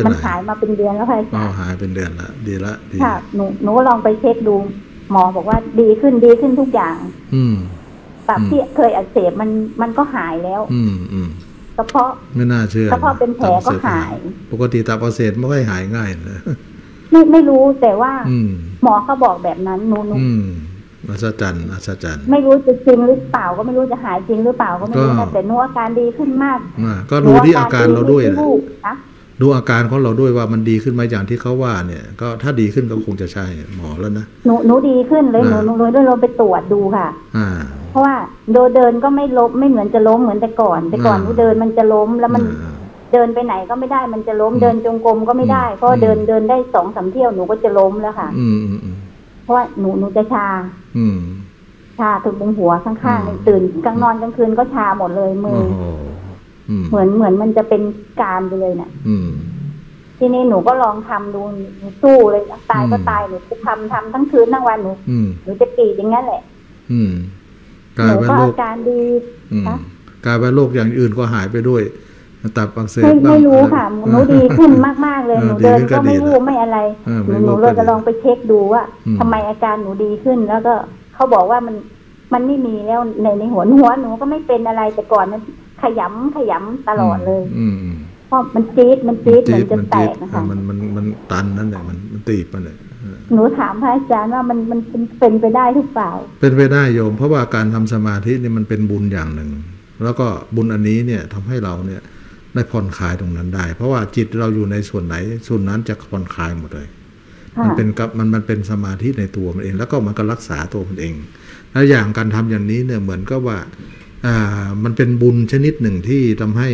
มันหายมาเป็นเดือนแล้วค่ะอ๋อหายเป็นเดือนละดีละค่ะหนูลองไปเช็คดูหมอบอกว่าดีขึ้นทุกอย่างแบบที่เคยอักเสบมันก็หายแล้วกระเพาะไม่น่าเชื่อกระเพาะเป็นแผลก็หายปกติตับอักเสบไม่ค่อยหายง่ายนะไม่รู้แต่ว่าหมอเขาบอกแบบนั้นหนูอัศจรรย์ไม่รู้จะจริงหรือเปล่าก็ไม่รู้จะหายจริงหรือเปล่าก็ไม่รู้แต่หนูอาการดีขึ้นมากก็ดูที่อาการเราด้วยนะดูอาการของเราด้วยว่ามันดีขึ้นไหมอย่างที่เขาว่าเนี่ยก็ถ้าดีขึ้นก็คงจะใช่หมอแล้วนะหนูดีขึ้นเลยหนูด้วยเราไปตรวจดูค่ะเพราะว่าเดินก็ไม่ล้มไม่เหมือนจะล้มเหมือนแต่ก่อนหนูเดินมันจะล้มแล้วมันเดินไปไหนก็ไม่ได้มันจะล้มเดินจงกรมก็ไม่ได้เพราะเดินได้2-3 เที่ยวหนูก็จะล้มแล้วค่ะเพราะว่าหนูจะชาถึงตรงหัวข้างๆตื่นกลางนอนกลางคืนก็ชาหมดเลยมือเหมือนมันจะเป็นการไปเลยเนี่ยทีนี้หนูก็ลองทำดูสู้เลยตายก็ตายหนูทำทั้งคืนทั้งวันหนูจะปีอย่างนั้นแหละกลายเป็นโรคการดีนะกลายเป็นโรคอย่างอื่นก็หายไปด้วยตับอักเสบไม่รู้ค่ะหนูดีขึ้นมากๆเลยหนูเดินก็ไม่รู้ไม่อะไรหนูเลยจะลองไปเช็คดูว่าทำไมอาการหนูดีขึ้นแล้วก็เขาบอกว่ามันไม่มีแล้วในหัวหนูก็ไม่เป็นอะไรแต่ก่อนนั้นขยำตลอดเลยเพราะมันจี๊ดเหมือนจะแตกนะคะมันตันนั่นแหละมันตีบมันเลยหนูถามพระอาจารย์ว่ามันเป็นไปได้หรือเปล่าเป็นไปได้โยมเพราะว่าการทำสมาธินี่มันเป็นบุญอย่างหนึ่งแล้วก็บุญอันนี้เนี่ยทำให้เราเนี่ยได้ผ่อนคลายตรงนั้นได้เพราะว่าจิตเราอยู่ในส่วนไหนส่วนนั้นจะผ่อนคลายหมดเลยมันเป็นกับมันเป็นสมาธิในตัวมันเองแล้วก็มันก็รักษาตัวมันเองแล้วอย่างการทำอย่างนี้เนี่ยเหมือนก็ว่ามันเป็นบุญชนิดหนึ่งที่ทำให้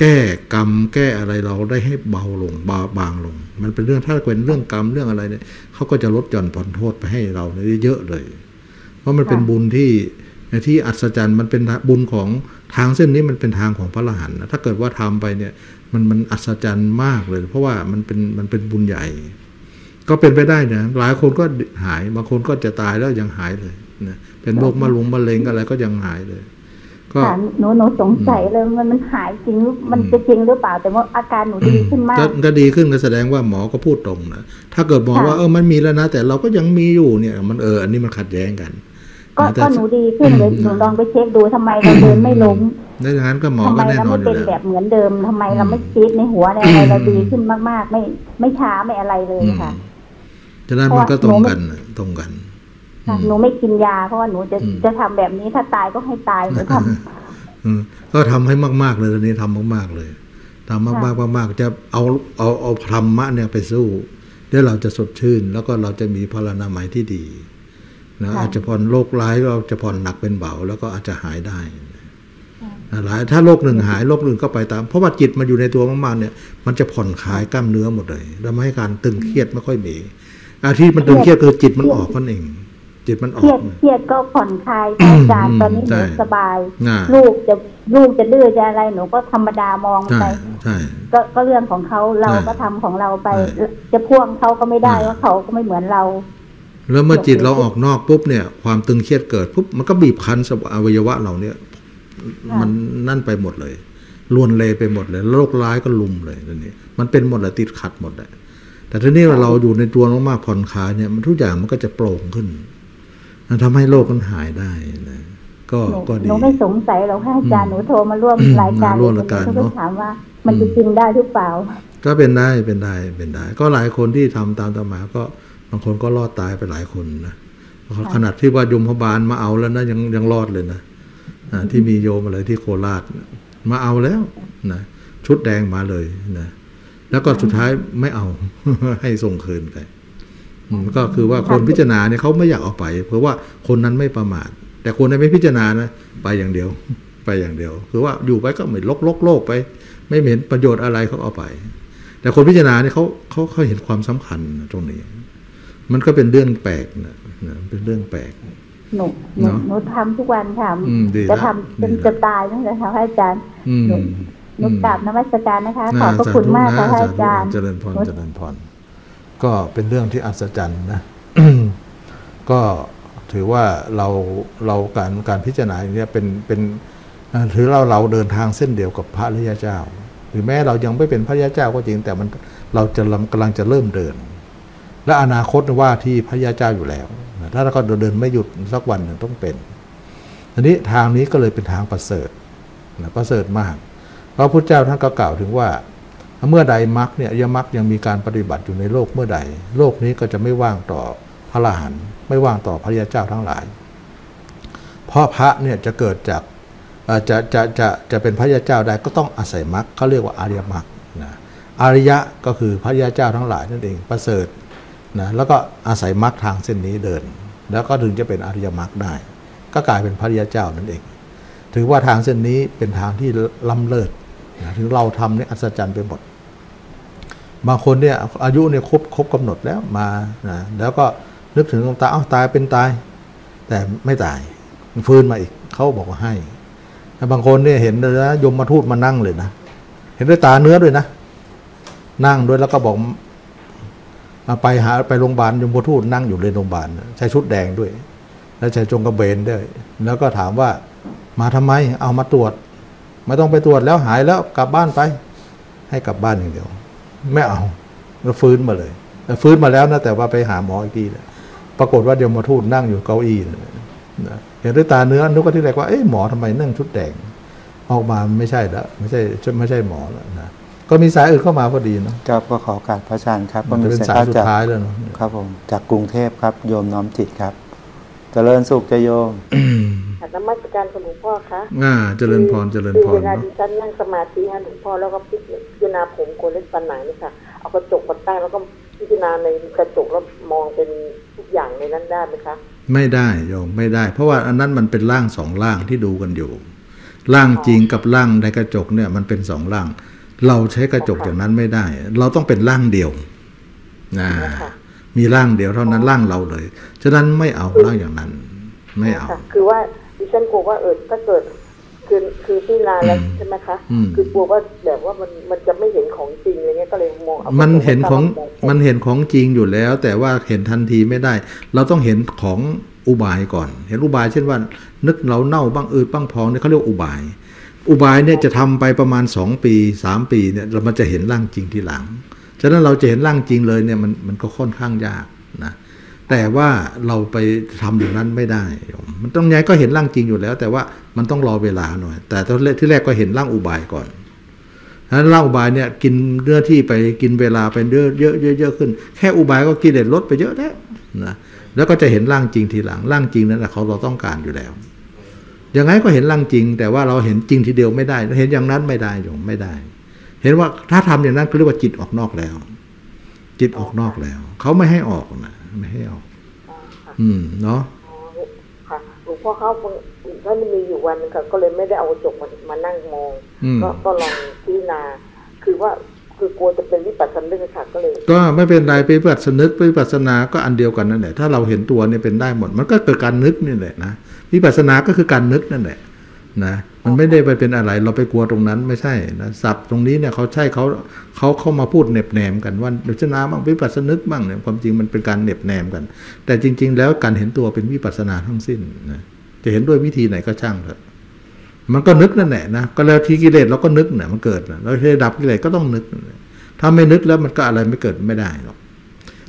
แก้กรรมแก้อะไรเราได้ให้เบาลงบางลงมันเป็นเรื่องถ้าเป็นเรื่องกรรมเรื่องอะไรเนี่ยเขาก็จะลดหย่อนผ่อนโทษไปให้เราได้เยอะเลยเพราะมันเป็นบุญที่อัศจรรย์มันเป็นบุญของทางเส้นนี้มันเป็นทางของพระอรหันต์ถ้าเกิดว่าทำไปเนี่ยมันอัศจรรย์มากเลยเพราะว่ามันเป็นบุญใหญ่ก็เป็นไปได้นะหลายคนก็หายบางคนก็จะตายแล้วยังหายเลยนะเป็นโรคมะเร็งอะไรก็ยังหายเลย ค่ะหนูสงสัยเลยมันหายจริงมันจะจริงหรือเปล่าแต่ว่าอาการหนูดีขึ้นมากก็ดีขึ้นก็แสดงว่าหมอก็พูดตรงนะถ้าเกิดหมอว่ามันมีแล้วนะแต่เราก็ยังมีอยู่เนี่ยมันอันนี้มันขัดแย้งกันก็หนูดีขึ้นเลยหนูลองไปเช็คดูทำไมเราเดินไม่ล้มในทางนั้นก็หมอก็แน่นอนอยู่แล้วทำไมเราไม่เป็นแบบเหมือนเดิมทำไมเราไม่ซีดในหัวในอะไรเราดีขึ้นมากๆไม่ช้าไม่อะไรเลยค่ะฉะนั้นมันก็ตรงกันหนูไม่กินยาเพราะว่าหนูจะทำแบบนี้ถ้าตายก็ให้ตายหนูทำก็ทำให้มากๆเลยตอนนี้ทำมากๆเลยทำมากๆจะเอาธรรมะเนี่ยไปสู้แล้วเราจะสดชื่นแล้วก็เราจะมีพลานามัยที่ดีนะอาจจะผ่อนโรคร้ายเราจะผ่อนหนักเป็นเบาแล้วก็อาจจะหายได้หลายถ้าโรคหนึ่งหายโรคหนึ่งก็ไปตามเพราะว่าจิตมันอยู่ในตัวมากๆเนี่ยมันจะผ่อนคลายกล้ามเนื้อหมดเลยแล้วไม่ให้การตึงเครียดไม่ค่อยมีที่มันตึงเครียดคือจิตมันออกนั่นเองจิตมันออกเครียดก็ผ่อนคลายอาจารย์ตอนนี้หนูสบายลูกจะดื้อจะอะไรหนูก็ธรรมดามองไปก็เรื่องของเขาเราก็ทำของเราไปจะพ่วงเขาก็ไม่ได้ว่าเขาก็ไม่เหมือนเราแล้วเมื่อจิตเราออกนอกปุ๊บเนี่ยความตึงเครียดเกิดปุ๊บมันก็บีบคั้นอวัยวะเราเนี่ยมันนั่นไปหมดเลยล้วนเลยไปหมดเลยโรคร้ายก็ลุมเลยนั่นนี่มันเป็นหมดเลยติดขัดหมดเลยแต่ทีนี้เราอยู่ในตัวมากๆผ่อนคลายเนี่ยทุกอย่างมันก็จะโปร่งขึ้นมันทำให้โรคมันหายได้นะก็ดีหนูไม่สงสัยหรอกค่ะอาจารย์หนูโทรมาร่วมรายการหนูก็ถามว่ามันจะจริงได้หรือเปล่าก็เป็นได้ก็หลายคนที่ทำตามธรรมะก็บางคนก็รอดตายไปหลายคนนะขนาดที่ว่าโยมพยาบาลมาเอาแล้วนะยังรอดเลยนะที่มีโยมอะไรที่โคราชมาเอาแล้วนะชุดแดงมาเลยนะแล้วก็สุดท้ายไม่เอาให้ส่งคืนไปก็คือว่าคนพิจารณาเนี่ยเขาไม่อยากเอาไปเพราะว่าคนนั้นไม่ประมาทแต่คนที่ไม่พิจารณานะไปอย่างเดียวคือว่าอยู่ไปก็เหมือนโลกไปไม่เห็นประโยชน์อะไรเขาเอาไปแต่คนพิจารณาเนี่ยเขาเห็นความสำคัญตรงนี้มันก็เป็นเรื่องแปลกนะเป็นเรื่องแปลกหนูทำทุกวันค่ะจะทำจนจะตายนั่นแหละค่ะอาจารย์หนูกราบนมัสการนะคะขอบพระคุณมากค่ะอาจารย์เจริญพรก็เป็นเรื่องที่อัศจรรย์นะ ก็ถือว่าเราการพิจารณาอย่างนี้เป็นถือเราเดินทางเส้นเดียวกับพระริยเจ้าหรือแม้เรายังไม่เป็นพระริยเจ้าก็จริงแต่มันเราจะกำลังจะเริ่มเดินและอนาคตว่าที่พระยาเจ้าอยู่แล้วถ้าเราก็เดินไม่หยุดสักวันหนึ่งต้องเป็นอันนี้ทางนี้ก็เลยเป็นทางประเสริฐนะประเสริฐมากพระพุทธเจ้าท่านก็กล่าวถึงว่าเมื่อใดมรรคเนี่ยมรรคยังมีการปฏิบัติอยู่ในโลกเมื่อใดโลกนี้ก็จะไม่ว่างต่อพระอรหันต์ไม่ว่างต่อพระยาเจ้าทั้งหลายเพราะพระเนี่ยจะเกิดจากจะเป็นพระยาเจ้าได้ก็ต้องอาศัยมรรคเขาเรียกว่าอริยมรรคนะอริยะก็คือพระยาเจ้าทั้งหลายนั่นเองประเสริฐนะแล้วก็อาศัยมรรคทางเส้นนี้เดินแล้วก็ถึงจะเป็นอริยมรรคได้ก็กลายเป็นพระอริยเจ้านั่นเองถือว่าทางเส้นนี้เป็นทางที่ล้ำเลิศนะถึงเราทำเนี่ยอัศจรรย์ไปหมดบางคนเนี่ยอายุเนี่ยครบกำหนดแล้วมานะแล้วก็นึกถึงดวงตาตายเป็นตายแต่ไม่ตายฟื้นมาอีกเขาบอกว่าให้บางคนเนี่ยเห็นเลยนะยมมาทูตมานั่งเลยนะเห็นด้วยตาเนื้อด้วยนะนั่งด้วยแล้วก็บอกไปโรงพยาบาลยมทูตนั่งอยู่ในโรงพยาบาลใช้ชุดแดงด้วยแล้วใช้จงกระเบนด้วยแล้วก็ถามว่ามาทำไมเอามาตรวจไม่ต้องไปตรวจแล้วหายแล้วกลับบ้านไปให้กลับบ้านอย่างเดียวไม่เอาแล้วฟื้นมาเลยฟื้นมาแล้วนะแต่ว่าไปหาหมออีกทีนะปรากฏว่ายมทูตนั่งอยู่เก้าอี้นะเห็นด้วยตาเนื้อนึกว่าที่แรกว่าหมอทำไมนั่งชุดแดงออกมาไม่ใช่แล้วไม่ใช่หมอแล้วนะก็มีสายอื่นเข้ามาพอดีเนาะครับก็ขอการพระอาจารย์ครับก็มีสายสุดท้ายแล้วเนาะครับผมจากกรุงเทพครับโยมน้อมจิตครับเจริญสุขโยมขันน้ำมัสการหลวงพ่อคะเจริญพรเวลาดิฉันนั่งสมาธิหลวงพ่อแล้วก็พิจารณาผมโกนเล็บฟันหนังนี่ค่ะเอากระจกมาตั้งแล้วก็พิจารณาในกระจกแล้วมองเป็นทุกอย่างในนั้นได้ไหมคะไม่ได้โยมไม่ได้เพราะว่าอันนั้นมันเป็นร่างสองร่างที่ดูกันอยู่ร่างจริงกับร่างในกระจกเนี่ยมันเป็นสองร่างเราใช้กระจกอย่างนั้นไม่ได้เราต้องเป็นร่างเดียวนะมีร่างเดียวเท่านั้นร่างเราเลยฉะนั้นไม่เอาร่างอย่างนั้นไม่เอาคือว่าดิฉันกลัวว่าถ้าเกิดคือที่ลาแล้วใช่ไหมคะคือกลัวว่าแบบว่ามันจะไม่เห็นของจริงอะไรเงี้ยก็เลยมองมันเห็นของจริงอยู่แล้วแต่ว่าเห็นทันทีไม่ได้เราต้องเห็นของ อุบายก่อนเห็นอุบายเช่นว่านึกเราเน่าบ้างอืดบ้างพองเนี่ยเขาเรียกอุบายเนี่ยจะทำไปประมาณ2ปี3ปีเนี่ยเรามันจะเห็นร่างจริงทีหลังฉะนั้นเราจะเห็นร่างจริงเลยเนี่ยมันก็ค่อนข้างยากนะแต่ว่าเราไปทำอย่างนั้นไม่ได้มันต้องย้ายก็เห็นร่างจริงอยู่แล้วแต่ว่ามันต้องรอเวลาหน่อยแต่ตอนแรกที่แรกก็เห็นร่างอุบายก่อนฉะนั้นร่างอุบายเนี่ยกินเนื้อที่ไปกินเวลาไปเยอะขึ้นแค่อุบายก็กิเลสลดไปเยอะแล้วนะแล้วก็จะเห็นร่างจริงทีหลังร่างจริงนั้นเราต้องการอยู่แล้วอย่างไรก็เห็นร่างจริงแต่ว่าเราเห็นจริงทีเดียวไม่ได้เห็นอย่างนั้นไม่ได้ไม่ได้เห็นว่าถ้าทำอย่างนั้นก็เรียกว่าจิตออกนอกแล้วจิตออกนอกแล้วเขาไม่ให้ออกนะไม่ให้ออกเนาะค่ะหลวงพ่อเขาท่านมีอยู่วันนึงค่ะก็เลยไม่ได้เอากระจกมานั่งมองก็ลองพิจารณาคือว่าคือกลัวจะเป็นวิปัสสนึกค่ะก็เลยก็ไม่เป็นไรไปวิปัสสนึกไปวิปัสสนาก็อันเดียวกันนั่นแหละถ้าเราเห็นตัวเนี่ยเป็นได้หมดมันก็เกิดการนึกนี่แหละนะวิปัสสนาก็คือการนึกนั่นแหละนะมันไม่ได้ไปเป็นอะไรเราไปกลัวตรงนั้นไม่ใช่นะศัพท์ตรงนี้เนี่ยเขาใช่เขาเข้ามาพูดเน็บแนมกันว่าวิปัสสนาบ้างวิปัสสนึกบ้างเนี่ยความจริงมันเป็นการเน็บแนมกันแต่จริงๆแล้วการเห็นตัวเป็นวิปัสสนาทั้งสิ้นนะจะเห็นด้วยวิธีไหนก็ช่างเถอะมันก็นึกนั่นแหละนะก็แล้วที่กิเลสเราก็นึกเนี่ยมันเกิดนะแล้วที่ดับกิเลสก็ต้องนึกถ้าไม่นึกแล้วมันก็อะไรไม่เกิดไม่ได้หรอก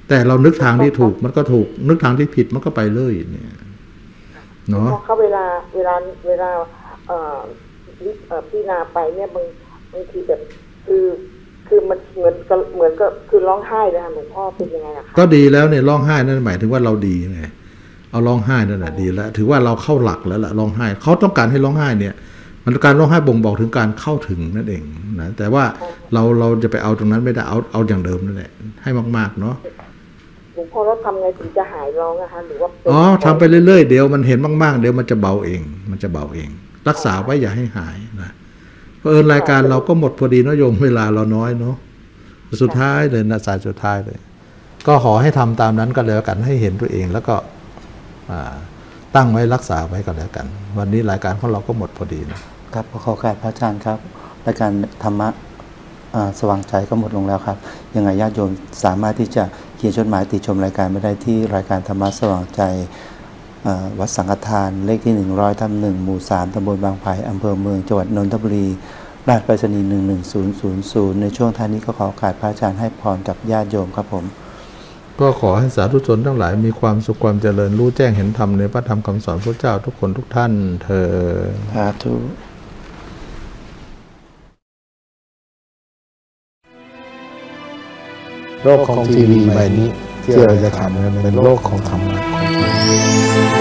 แต่เรานึกทางที่ถูกมันก็ถูกนึกทางที่ผิดมันก็ไปเลยเนี่ยเนาะเขาเวลาพี่นาไปเนี่ยบางทีแบบคือมันเหมือนก็คือร้องไห้เลยค่ะหลวงพ่อเป็นยังไงล่ะคะก็ดีแล้วเนี่ยร้องไห้นั่นหมายถึงว่าเราดีไงเอาร้องไห้นั่นแหละดีแล้วถือว่าเราเข้าหลักแล้วล่ะร้องไห้เขาต้องการให้ร้องไห้เนี่ยมันการร้องไห้บ่งบอกถึงการเข้าถึงนั่นเองนะแต่ว่าเราจะไปเอาตรงนั้นไม่ได้เอาอย่างเดิมนั่นแหละให้มากๆเนาะหลวงพ่อเราทำไงถึงจะหายร้องนะคะหรือว่าอ๋อทำไปเรื่อยๆเดี๋ยวมันเห็นมากๆเดี๋ยวมันจะเบาเองรักษาไว้อย่าให้หายนะเพราะรายการเราก็หมดพอดีนะโยมเวลาเราน้อยเนาะสุดท้ายเลยนะสายสุดท้ายเลยก็ขอให้ทำตามนั้นก็แล้วกันให้เห็นตัวเองแล้วก็ตั้งไว้รักษาไว้ก็แล้วกันวันนี้รายการของเราก็หมดพอดีนะครับขอขอบคุณพระอาจารย์ครับรายการธรรมะสว่างใจก็หมดลงแล้วครับยังไงญาติโยมสามารถที่จะเขียนจดหมายติชมรายการมาได้ที่รายการธรรมะสว่างใจวัดสังฆทานเลขที่100/1หมู่ 3ตำบลบางไผ่อำเภอเมืองจังหวัดนนทบุรีรหัสไปรษณีย์11000ในช่วงท้ายนี้ก็ขอโอกาสพระอาจารย์ให้พรกับญาติโยมครับผมก็ขอให้สาธุชนทั้งหลายมีความสุขความเจริญรู้แจ้งเห็นธรรมในพระธรรมคำสอนพระเจ้าทุกคนทุกท่านเถิดสาธุโลกของทีวีใบนี้ที่เราจะทำเป็นโลกของธรรมะ